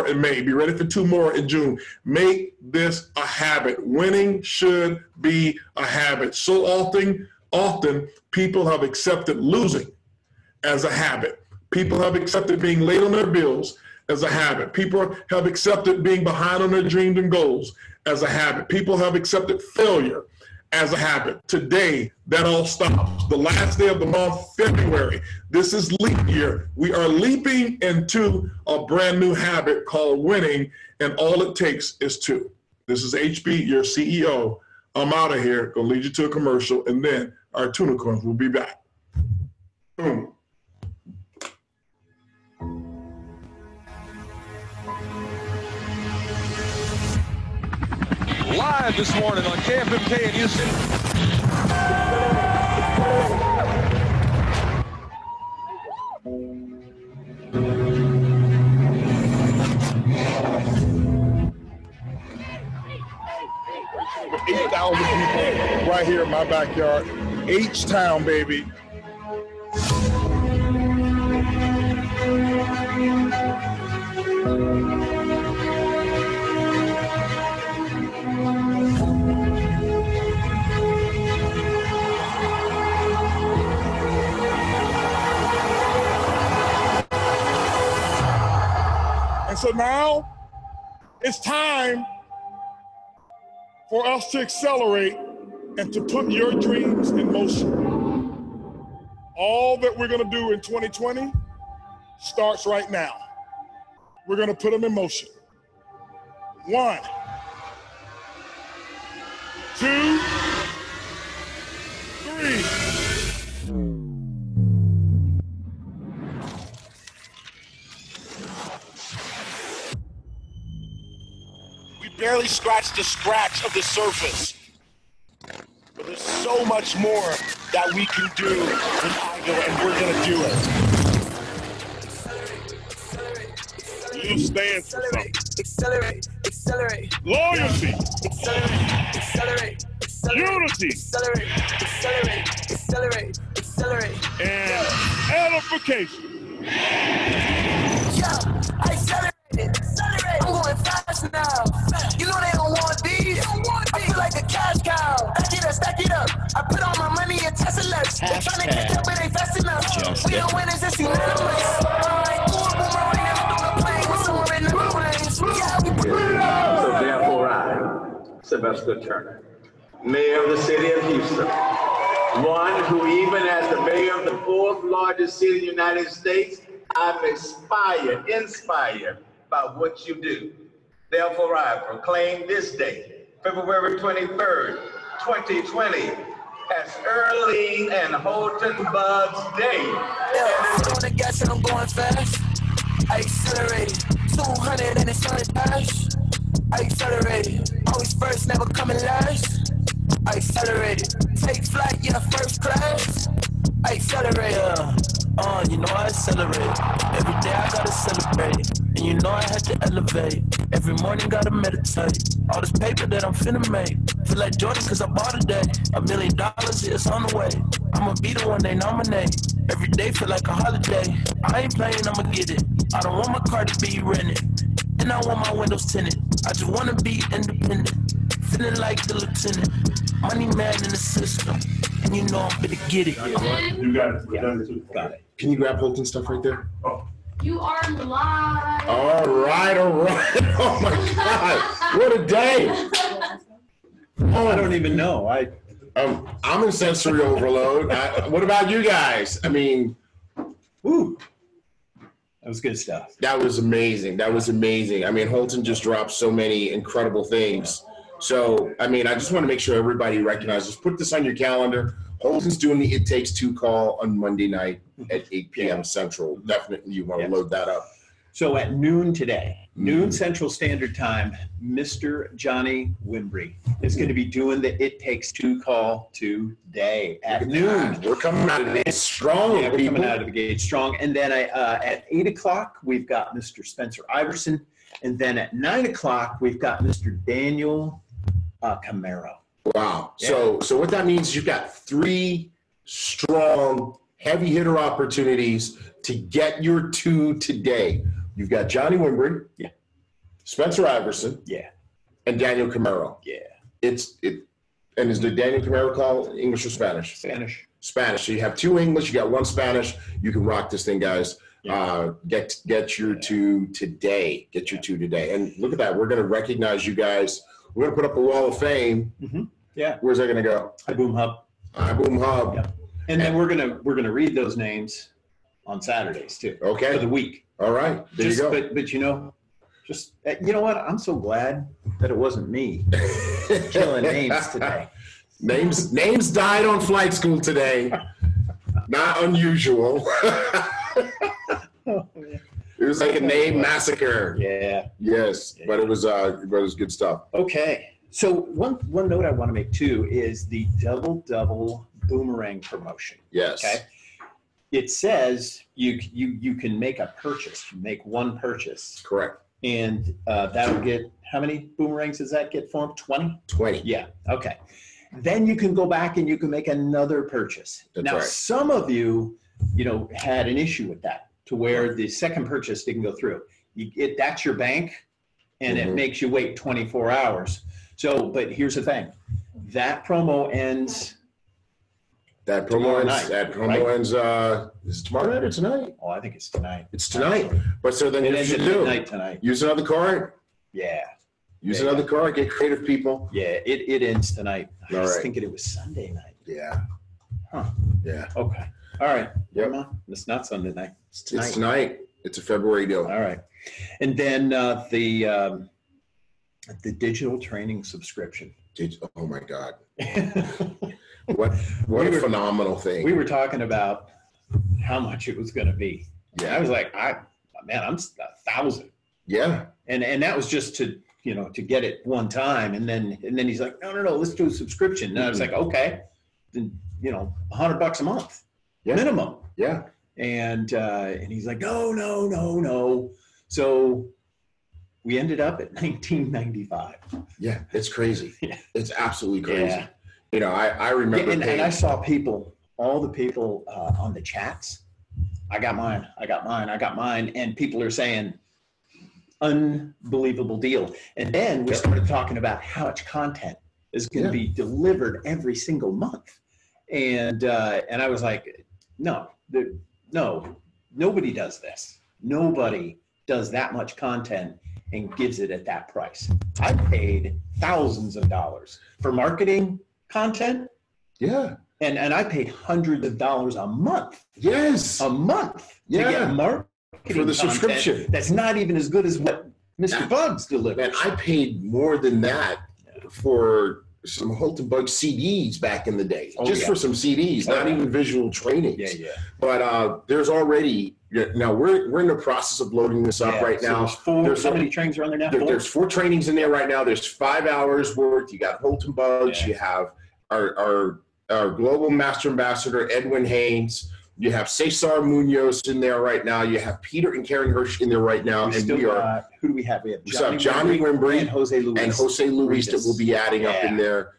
in May. Be ready for 2 more in June. Make this a habit. Winning should be a habit. So often people have accepted losing as a habit. People have accepted being late on their bills as a habit. People have accepted being behind on their dreams and goals as a habit. People have accepted failure as a habit. Today, that all stops. The last day of the month, February. This is leap year. We are leaping into a brand new habit called winning, and all it takes is 2. This is HB, your CEO. I'm out of here. Gonna lead you to a commercial, and then our Tunicorns will be back. Boom. Live this morning on KFMK in Houston. Over 8,000 people right here in my backyard. H-Town, baby. So now it's time for us to accelerate and to put your dreams in motion. All that we're going to do in 2020 starts right now. We're going to put them in motion. 1, 2, 3. Barely scratched the scratch of the surface, but there's so much more that we can do with iGo, and we're gonna do it. You stand for something. Accelerate, accelerate. Loyalty. Accelerate, accelerate, accelerate. Unity. Accelerate, accelerate, Xccelerate, Xccelerate. And amplification. Yo, I accelerated, accelerate. I'm going fast now. You know they don't want these. I feel like a cash cow. Stack it up. I put all my money in Teslas. They're trying to catch up, but they fast enough. Just we the winners, it's unanimous. I do a boomerang, never throw the plane. We're somewhere in the moon. Yeah, we put it up. So therefore I, Sylvester Turner, mayor of the city of Houston, one who even as the mayor of the fourth largest city in the United States, I'm inspired by what you do. Therefore I proclaim this day, February 23rd, 2020 as Earlene and Holton Buggs Day. Yeah, I'm going to guess and I'm going fast. I accelerated. 200 and it's on the dash. I accelerated. Always first, never coming last. I accelerated. Take flight, yeah, first class. I accelerated. Yeah. You know I accelerate. Every day I gotta celebrate. And you know I had to elevate. Every morning gotta meditate. All this paper that I'm finna make. Feel like Jordan cause I bought today. $1 million, it's on the way. I'ma be the one they nominate. Every day feel like a holiday. I ain't playing, I'ma get it. I don't want my car to be rented. And I want my windows tinted. I just wanna be independent. Feeling like the lieutenant. Money man in the system. And you know I'm finna get it. You got it. Yeah. Got it. Can you grab Holton's stuff right there? Oh. You are live. All right, all right. Oh my God, what a day! Oh, I don't even know. I'm in sensory overload. What about you guys? I mean, woo. That was good stuff. That was amazing. That was amazing. I mean, Holton just dropped so many incredible things. So, I mean, I just want to make sure everybody recognizes. Put this on your calendar. Holton's doing the It Takes Two call on Monday night at 8 p.m. Yeah. Central. Definitely you want to load that up. So at noon today, noon Central Standard Time, Mr. Johnny Wimbrey is going to be doing the It Takes Two call today at noon. We're coming out of it strong. Yeah, we're coming out of the gate strong. And then at 8 o'clock, we've got Mr. Spencer Iverson. And then at 9 o'clock, we've got Mr. Daniel Camaro. Wow. Yeah. So what that means is you've got three strong heavy hitter opportunities to get your two today. You've got Johnny Wimbrey, yeah, Spencer Iverson, yeah, and Daniel Camaro. Yeah. And is the Daniel Camaro call English or Spanish? Spanish. Spanish. So you have two English, you got one Spanish. You can rock this thing, guys. Yeah. Get your two today. Get your two today. And look at that. We're gonna recognize you guys. We're going to put up a wall of fame. Mm-hmm. Yeah. Where's that going to go? iBoom Hub. iBoom Hub. Yeah. And then we're going to read those names on Saturdays too. Okay. For the week. All right. There you go. But you know what? I'm so glad that it wasn't me killing names today. Names died on flight school today. Not unusual. Oh, yeah. It was like a name massacre. Yeah. Yes, yeah. But it was good stuff. Okay. So one note I want to make too is the double Boomerang promotion. Yes. Okay. It says you can make a purchase. You make one purchase. Correct. And that'll get how many Boomerangs does that get formed? 20? 20. Yeah. Okay. Then you can go back and you can make another purchase. That's now right. Some of you had an issue with that, to where the second purchase didn't go through. That's your bank, and it makes you wait 24 hours. So, but here's the thing. That promo ends That promo ends is it tomorrow night or tonight? Oh, I think it's tonight. It's tonight. But so then here's what you do. Tonight. Use another card. Yeah. Use another card. Get creative, people. Yeah, it ends tonight. I was thinking it was Sunday night. Yeah. Huh. Yeah. Okay. All right. Yeah. It's not Sunday night. It's tonight. It's tonight. It's a February deal. All right. And then the digital training subscription. Oh my God. what a phenomenal thing. We were talking about how much it was going to be. Yeah. I was like, I'm 1,000. Yeah. And that was just to get it one time. And then he's like, no, let's do a subscription. And I was like, okay, then, $100 a month. Yeah. Minimum. Yeah. And he's like, no. So we ended up at $19.95. Yeah, it's crazy. Yeah. It's absolutely crazy. Yeah. I remember. And I saw people all the people on the chats. I got mine, I got mine, I got mine. And people are saying, unbelievable deal. And then we started talking about how much content is going to be delivered every single month. And I was like, no, nobody does this. Nobody does that much content and gives it at that price. I paid thousands of dollars for marketing content. Yeah. And I paid hundreds of dollars a month. Yes. A month. Yeah. To get marketing for the subscription. That's not even as good as what Mr. Buggs delivered. And I paid more than that for some Holton Buggs CDs back in the day, for some CDs, not even visual trainings. Yeah, yeah. But there's already, now we're in the process of loading this up right now. There's how many trainings are on there now? There's 4 trainings in there right now. There's 5 hours worth. You got Holton Buggs. Yeah. You have our global master ambassador, Edwin Haynes. You have Cesar Munoz in there right now. You have Peter and Karen Hirsch in there right now. And we are, who do we have? We have Johnny Wimbrey and Jose Luis that we'll be adding up in there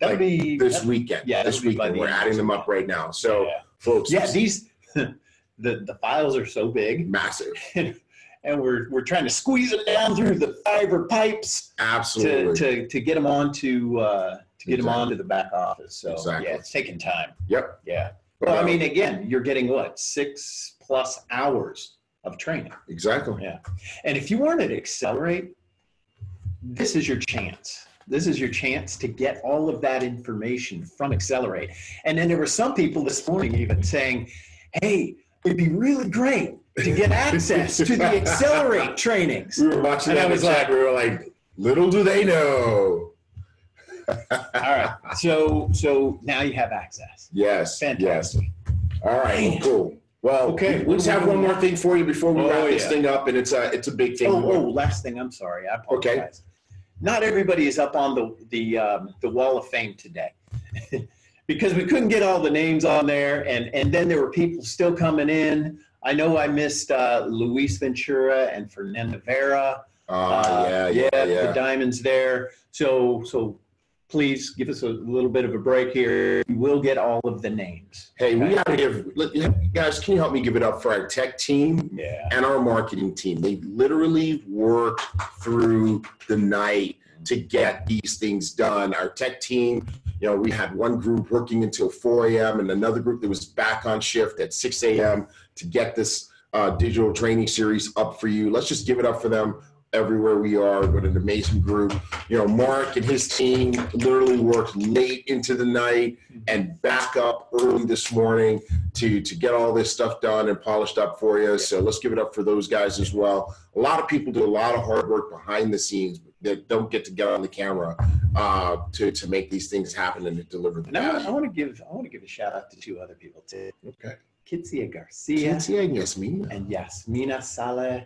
this weekend. Yeah, this weekend. We're adding them up right now. So, folks. Yeah, these, the files are so big. Massive. And we're trying to squeeze them down through the fiber pipes. Absolutely. To get them onto the back office. So, yeah, it's taking time. Yep. Yeah. Well, I mean, again, you're getting what, 6+ hours of training. Exactly. Yeah. And if you wanted to accelerate, this is your chance. This is your chance to get all of that information from Xccelerate. And then there were some people this morning even saying, hey, it'd be really great to get access to the Xccelerate trainings. We were watching that. And I was like, little do they know. All right. So now you have access. Yes. Fantastic. Yes. All right. Well, cool. Well, okay. We'll just have one more thing for you before we wrap this thing up, and it's a big thing. Last thing. I'm sorry. I apologize. Okay. Not everybody is up on the Wall of Fame today, because we couldn't get all the names on there, and then there were people still coming in. I know I missed Luis Ventura and Fernando Vera. The Diamonds there. So. Please give us a little bit of a break here. You will get all of the names. Hey, we got to guys, can you help me give it up for our tech team and our marketing team? They literally worked through the night to get these things done. Our tech team, we had one group working until 4 a.m. and another group that was back on shift at 6 a.m. to get this digital training series up for you. Let's just give it up for them. Everywhere we are, what an amazing group. Mark and his team literally worked late into the night and back up early this morning to get all this stuff done and polished up for you. So let's give it up for those guys as well. A lot of people do a lot of hard work behind the scenes that don't get to get on the camera to make these things happen and to deliver them. I want to give a shout out to 2 other people too. Okay. Kitsia Garcia and Yasmina. And Yasmina Saleh.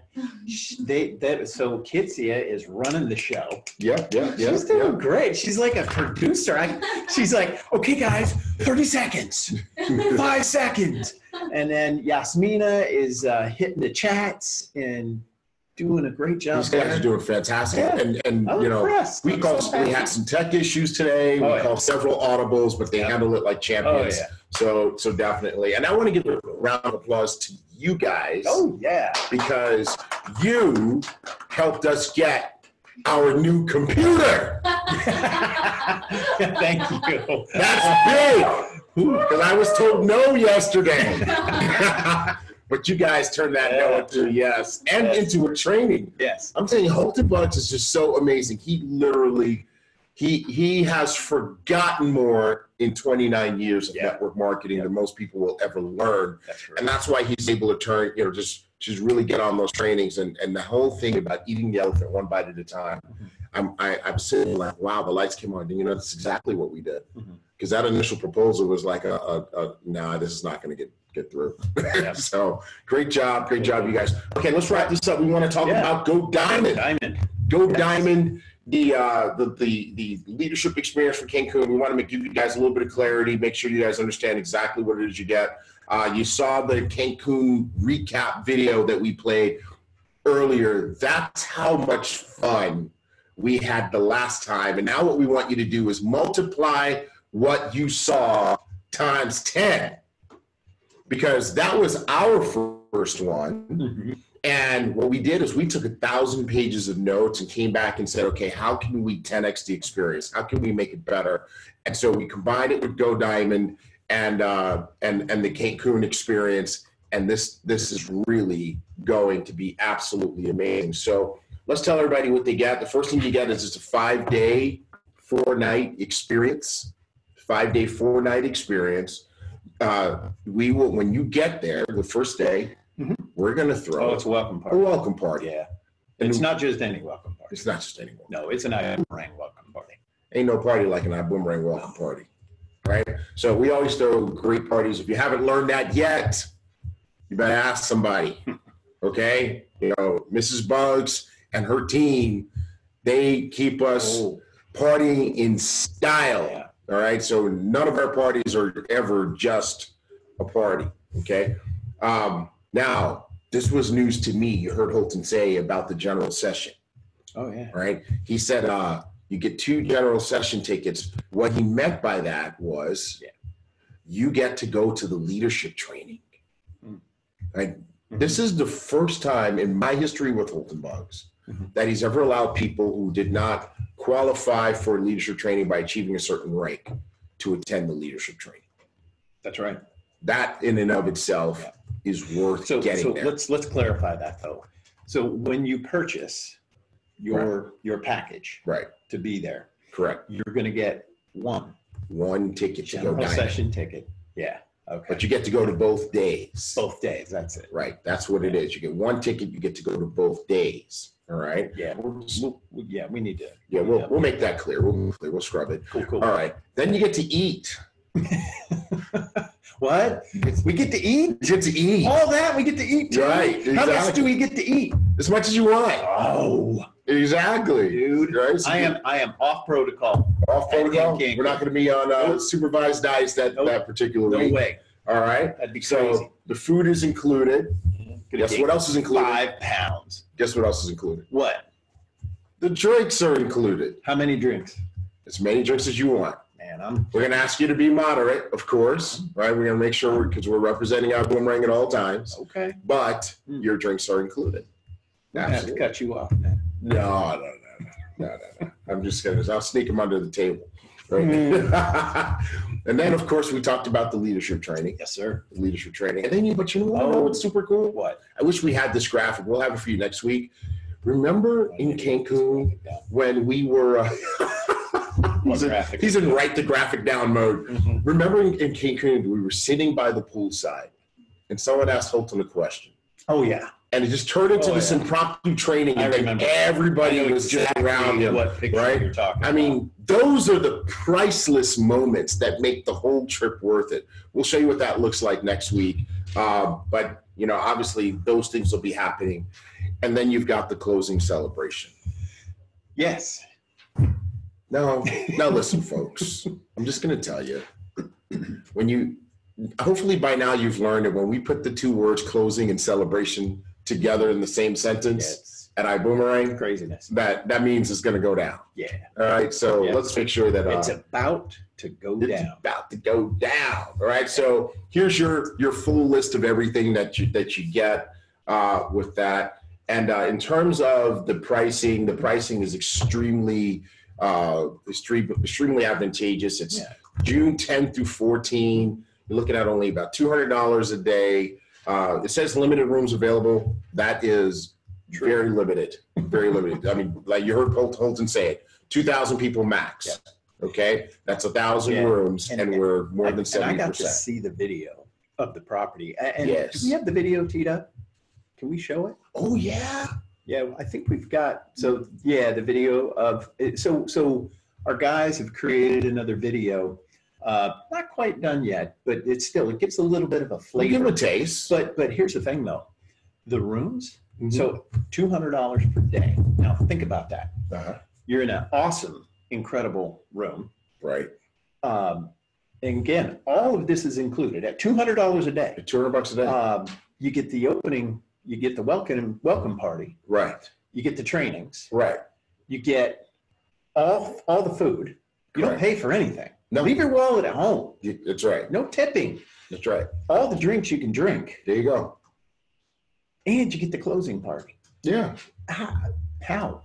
So Kitsia is running the show. Yeah. She's doing great. She's like a producer. She's like, okay, guys, 30 seconds, 5 seconds. And then Yasmina is hitting the chats and doing a great job. These guys are doing fantastic. Yeah. And we had some tech issues today. We called several audibles, but they handled it like champions. Oh, yeah. So definitely. And I want to give a round of applause to you guys. Oh, yeah. Because you helped us get our new computer. Thank you. That's big. Because I was told no yesterday. But you guys turned that no into a yes and into a training. Yes. I'm saying Holton Buggs is just so amazing. He literally... He has forgotten more in 29 years of network marketing than most people will ever learn. That's right. And that's why he's able to turn, just really get on those trainings. And the whole thing about eating the elephant one bite at a time, I'm sitting like, wow, the lights came on. And that's exactly what we did. Because that initial proposal was like, nah, this is not going to get through. So great job, you guys. Okay, let's wrap this up. We want to talk about Go Diamond. Go Diamond. The leadership experience from Cancun. We want to give you guys a little bit of clarity, make sure you guys understand exactly what it is you get. You saw the Cancun recap video that we played earlier. That's how much fun we had the last time. And now what we want you to do is multiply what you saw times 10, because that was our first one. Mm-hmm. And what we did is we took 1,000 pages of notes and came back and said, okay, how can we 10X the experience? How can we make it better? And so we combined it with Go Diamond and the Cancun experience. And this is really going to be absolutely amazing. So let's tell everybody what they get. The first thing you get is it's a 5-day, 4-night experience, 5-day, 4-night experience. We will, when you get there, the first day, we're going to throw it's a welcome party. A welcome party. Yeah. And it's not just any welcome party. It's not just any welcome party. No, it's an iBoomerang welcome party. Ain't no party like an iBoomerang welcome party, right? So we always throw great parties. If you haven't learned that yet, you better ask somebody, okay? You know, Mrs. Buggs and her team, they keep us partying in style, all right? So none of our parties are ever just a party, okay? Now, this was news to me. You heard Holton say about the general session. Oh, yeah. Right? He said you get 2 general session tickets. What he meant by that was you get to go to the leadership training. Right? This is the first time in my history with Holton Buggs that he's ever allowed people who did not qualify for leadership training by achieving a certain rank to attend the leadership training. That's right. That in and of itself is worth getting there. Let's clarify that though. So when you purchase your package to be there, you're going to get one ticket to Go Diamond. Session ticket. Yeah. Okay. But you get to go to both days. Both days. That's it. Right. That's what it is. You get one ticket. You get to go to both days. All right. Yeah. We need to. Yeah. We'll make that clear. We'll scrub it. Cool. All right. Then you get to eat. What? We get to eat? We get to eat. All that? We get to eat too? Right. Exactly. How much do we get to eat? As much as you want. Oh. Exactly. Dude. Right? So I am off protocol. Off protocol? We're not going to be on supervised diets that particular week. No way. All right? That'd be crazy. So the food is included. Guess what else is included? 5 pounds. Guess what else is included? What? The drinks are included. How many drinks? As many drinks as you want. We're going to ask you to be moderate, of course, right? We're going to make sure, because we're representing our Buumgear at all times. Okay. But your drinks are included. I have to cut you off, man. No. I'm just going to, I'll sneak them under the table. Right? And then, of course, we talked about the leadership training. Yes, sir. The leadership training. And then you want to know what's super cool? What? I wish we had this graphic. We'll have it for you next week. Remember in Cancun when we were... He's in write the graphic down mode. Remember in Cancun, we were sitting by the poolside, and someone asked Holton a question. Oh, yeah. And it just turned into this impromptu training, and everybody was just around him, right? I mean, those are the priceless moments that make the whole trip worth it. We'll show you what that looks like next week. But, you know, obviously those things will be happening. And then you've got the closing celebration. Yes. Now listen, folks, I'm just going to tell you, hopefully by now you've learned that when we put the 2 words closing and celebration together in the same sentence at iBoomerang, craziness. That means it's going to go down. Yeah. All right. So let's make sure that it's about to go down. It's about to go down. All right. So here's your full list of everything that you get with that. And in terms of the pricing is extremely advantageous. It's June 10 through 14. You're looking at only about $200 a day. It says limited rooms available. That is very limited. Very limited. I mean, like you heard Holton say it, 2,000 people max. Yeah. Okay, that's 1,000 rooms, and we're more than 70%. And I got to see the video of the property. And do we have the video teed up? Can we show it? Oh yeah. Yeah, I think we've got, the video of, so our guys have created another video, not quite done yet, but it gives a little bit of a flavor. Give it a taste. But here's the thing though, the rooms, so $200 per day. Now think about that. You're in an awesome, incredible room. Right. And again, all of this is included at $200 a day. At $200 a day. You get the opening. You get the welcome party. Right. You get the trainings. Right. You get all the food. You don't pay for anything. No. Leave your wallet at home. That's right. No tipping. That's right. All the drinks you can drink. There you go. And you get the closing party. Yeah. How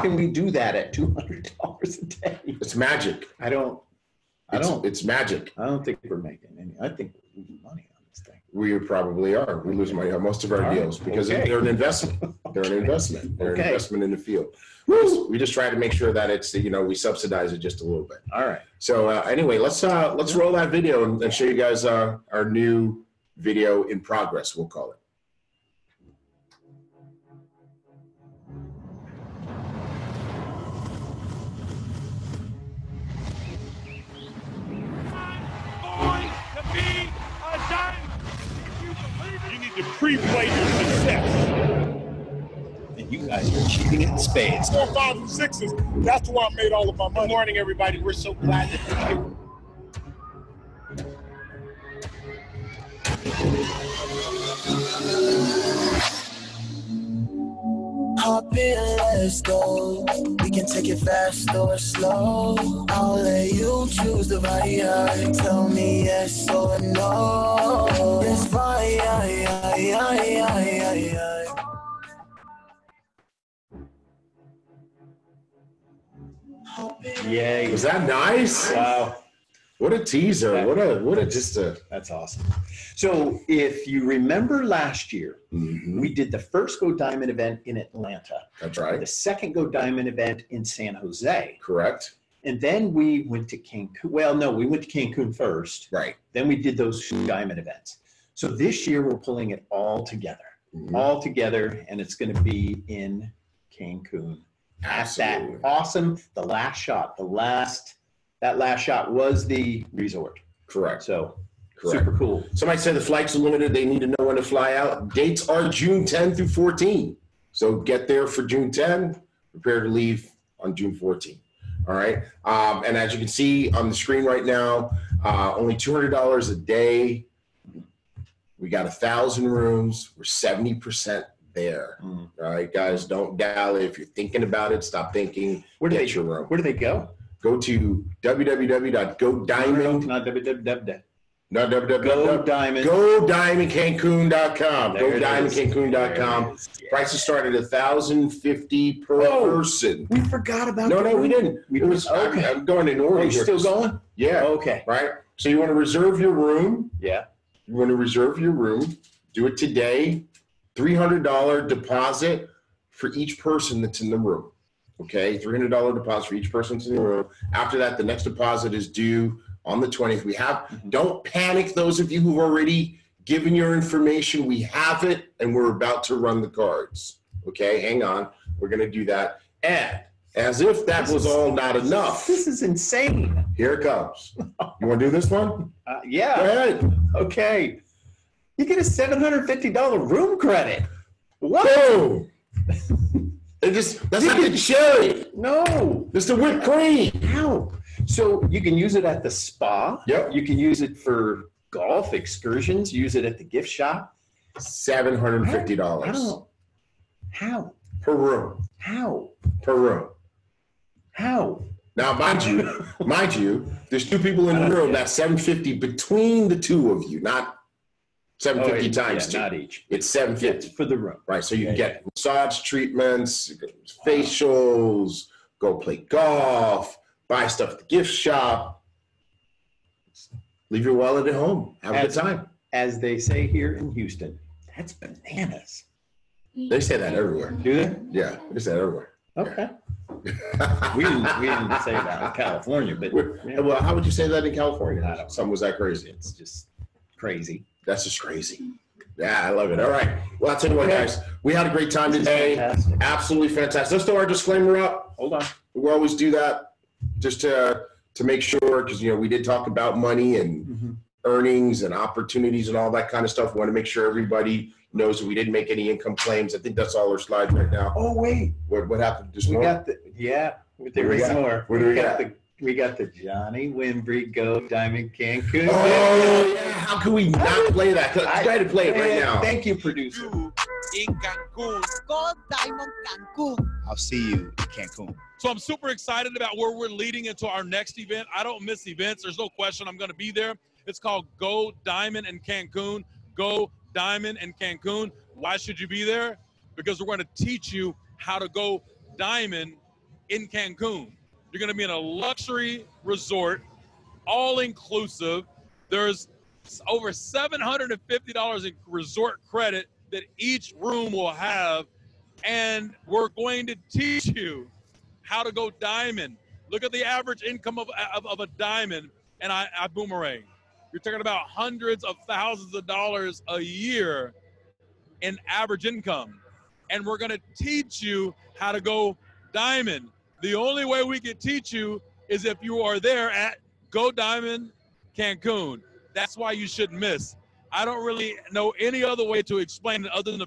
can we do that at $200 a day? It's magic. It's magic. I don't think we're making any. I think we're losing money on this thing. We probably are. We lose money on most of our deals because they're an investment. They're an investment. They're an investment in the field. We just try to make sure that it's, you know, we subsidize it just a little bit. All right. So anyway, let's roll that video and show you guys our new video in progress, we'll call it. To pre-play your success. And you guys are cheating it in spades. 4, 5, and 6s. That's why I made all of my money. Good morning, everybody. We're so glad that you're here. Hop in, let's go. We can take it fast or slow. I'll let you choose the vibe. Tell me yes or no. It's vibe. Yeah, was that nice? Wow. What a teaser. That's awesome. So if you remember last year, we did the first Go Diamond event in Atlanta. That's right. The second Go Diamond event in San Jose. Correct. And then we went to Cancun. Well, no, we went to Cancun first. Right. Then we did those Diamond events. So this year we're pulling it all together, and it's going to be in Cancun. Absolutely. At that awesome, that last shot was the resort. Correct. So super cool. Somebody said the flights are limited. They need to know when to fly out. Dates are June 10 through 14. So get there for June 10, prepare to leave on June 14. All right. And as you can see on the screen right now, only $200 a day. We got 1,000 rooms. We're 70% there. All right, guys, don't dally. If you're thinking about it, stop thinking. Where do they go? Go to www.godiamond. Not www. Not www. Go Diamond. Go DiamondCancun.com. Go DiamondCancun.com. Prices started at $1,050 per person. We forgot about. No, we didn't. I'm going in order. Are you still going? Yeah. Oh, okay. Right. So you want to reserve your room? Yeah. You want to reserve your room, do it today, $300 deposit for each person that's in the room, okay? $300 deposit for each person that's in the room. After that, the next deposit is due on the 20th. Don't panic, those of you who've already given your information. We have it, and we're about to run the cards, okay? Hang on. We're going to do that. And as if that was all not enough. This is insane. Here it comes. You want to do this one? Yeah. Go ahead. Okay. You get a $750 room credit. What? Boom. That's not the cherry. No. It's the whipped cream. How? So you can use it at the spa. Yep. You can use it for golf excursions. Use it at the gift shop. $750. How? How? Per room. How? Per room. How? Now, mind you, there's two people in the room. Yeah. That's $750 between the two of you, not $750 times two. Not each. It's $750 for the room, right? So you can get massage treatments, facials, go play golf, buy stuff at the gift shop, leave your wallet at home, have a good time. As they say here in Houston, that's bananas. They say that everywhere. Do they? Yeah, they say that everywhere. Okay. we didn't say that in California, but well, how would you say that in California? I don't know. Some was that crazy. It's just crazy. That's just crazy. Yeah, I love it. All right. Well, I'll tell you what, guys. We had a great time today. Fantastic. Absolutely fantastic. Let's throw our disclaimer up. Hold on. We always do that just to make sure, because we did talk about money and earnings and opportunities and all that kind of stuff. We want to make sure everybody knows that we didn't make any income claims. I think that's all our slides right now. Oh wait, what happened? Just more? There was more. What do we got? We got the Johnny Wimbrey Go Diamond Cancun. Oh yeah, how could we not play that? Try to play it right now. Thank you, producer. in Cancun. Go Diamond Cancun. I'll see you in Cancun. So I'm super excited about where we're leading into our next event. I don't miss events. There's no question I'm going to be there. It's called Go Diamond and Cancun. Go Diamond and Cancun. Why should you be there? Because we're going to teach you how to go diamond in Cancun. You're going to be in a luxury resort, all inclusive. There's over $750 in resort credit that each room will have. And we're going to teach you how to go diamond. Look at the average income of a diamond and iBoomerang. You're talking about hundreds of thousands of dollars a year in average income. And we're going to teach you how to go diamond. The only way we can teach you is if you are there at Go Diamond Cancun. That's why you shouldn't miss. I don't really know any other way to explain it other than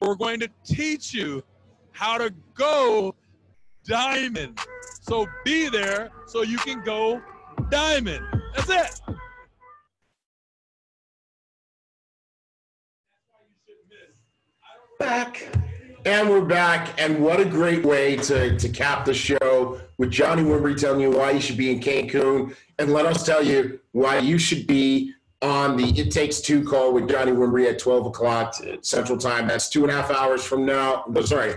we're going to teach you how to go diamond. So be there so you can go diamond. That's it. Back, and we're back, and what a great way to cap the show with Johnny Wimbrey telling you why you should be in Cancun, and let us tell you why you should be on the It Takes Two call with Johnny Wimbrey at 12 o'clock Central Time. That's 2.5 hours from now. No, sorry,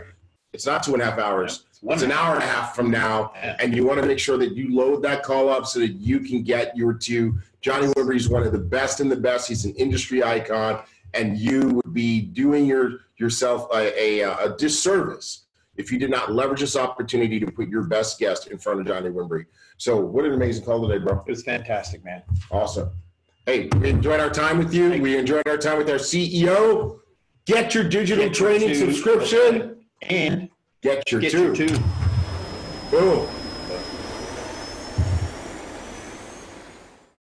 it's not 2.5 hours. It's an hour and a half from now, and you want to make sure that you load that call up so that you can get your two. Johnny Wimbrey is one of the best and the best. He's an industry icon, and you would be doing yourself a disservice if you did not leverage this opportunity to put your best guest in front of Johnny Wimbrey. So what an amazing call today, bro. It was fantastic, man. Awesome. Hey, we enjoyed our time with you. We enjoyed our time with our CEO. Get your digital training subscription. And get your two. Boom.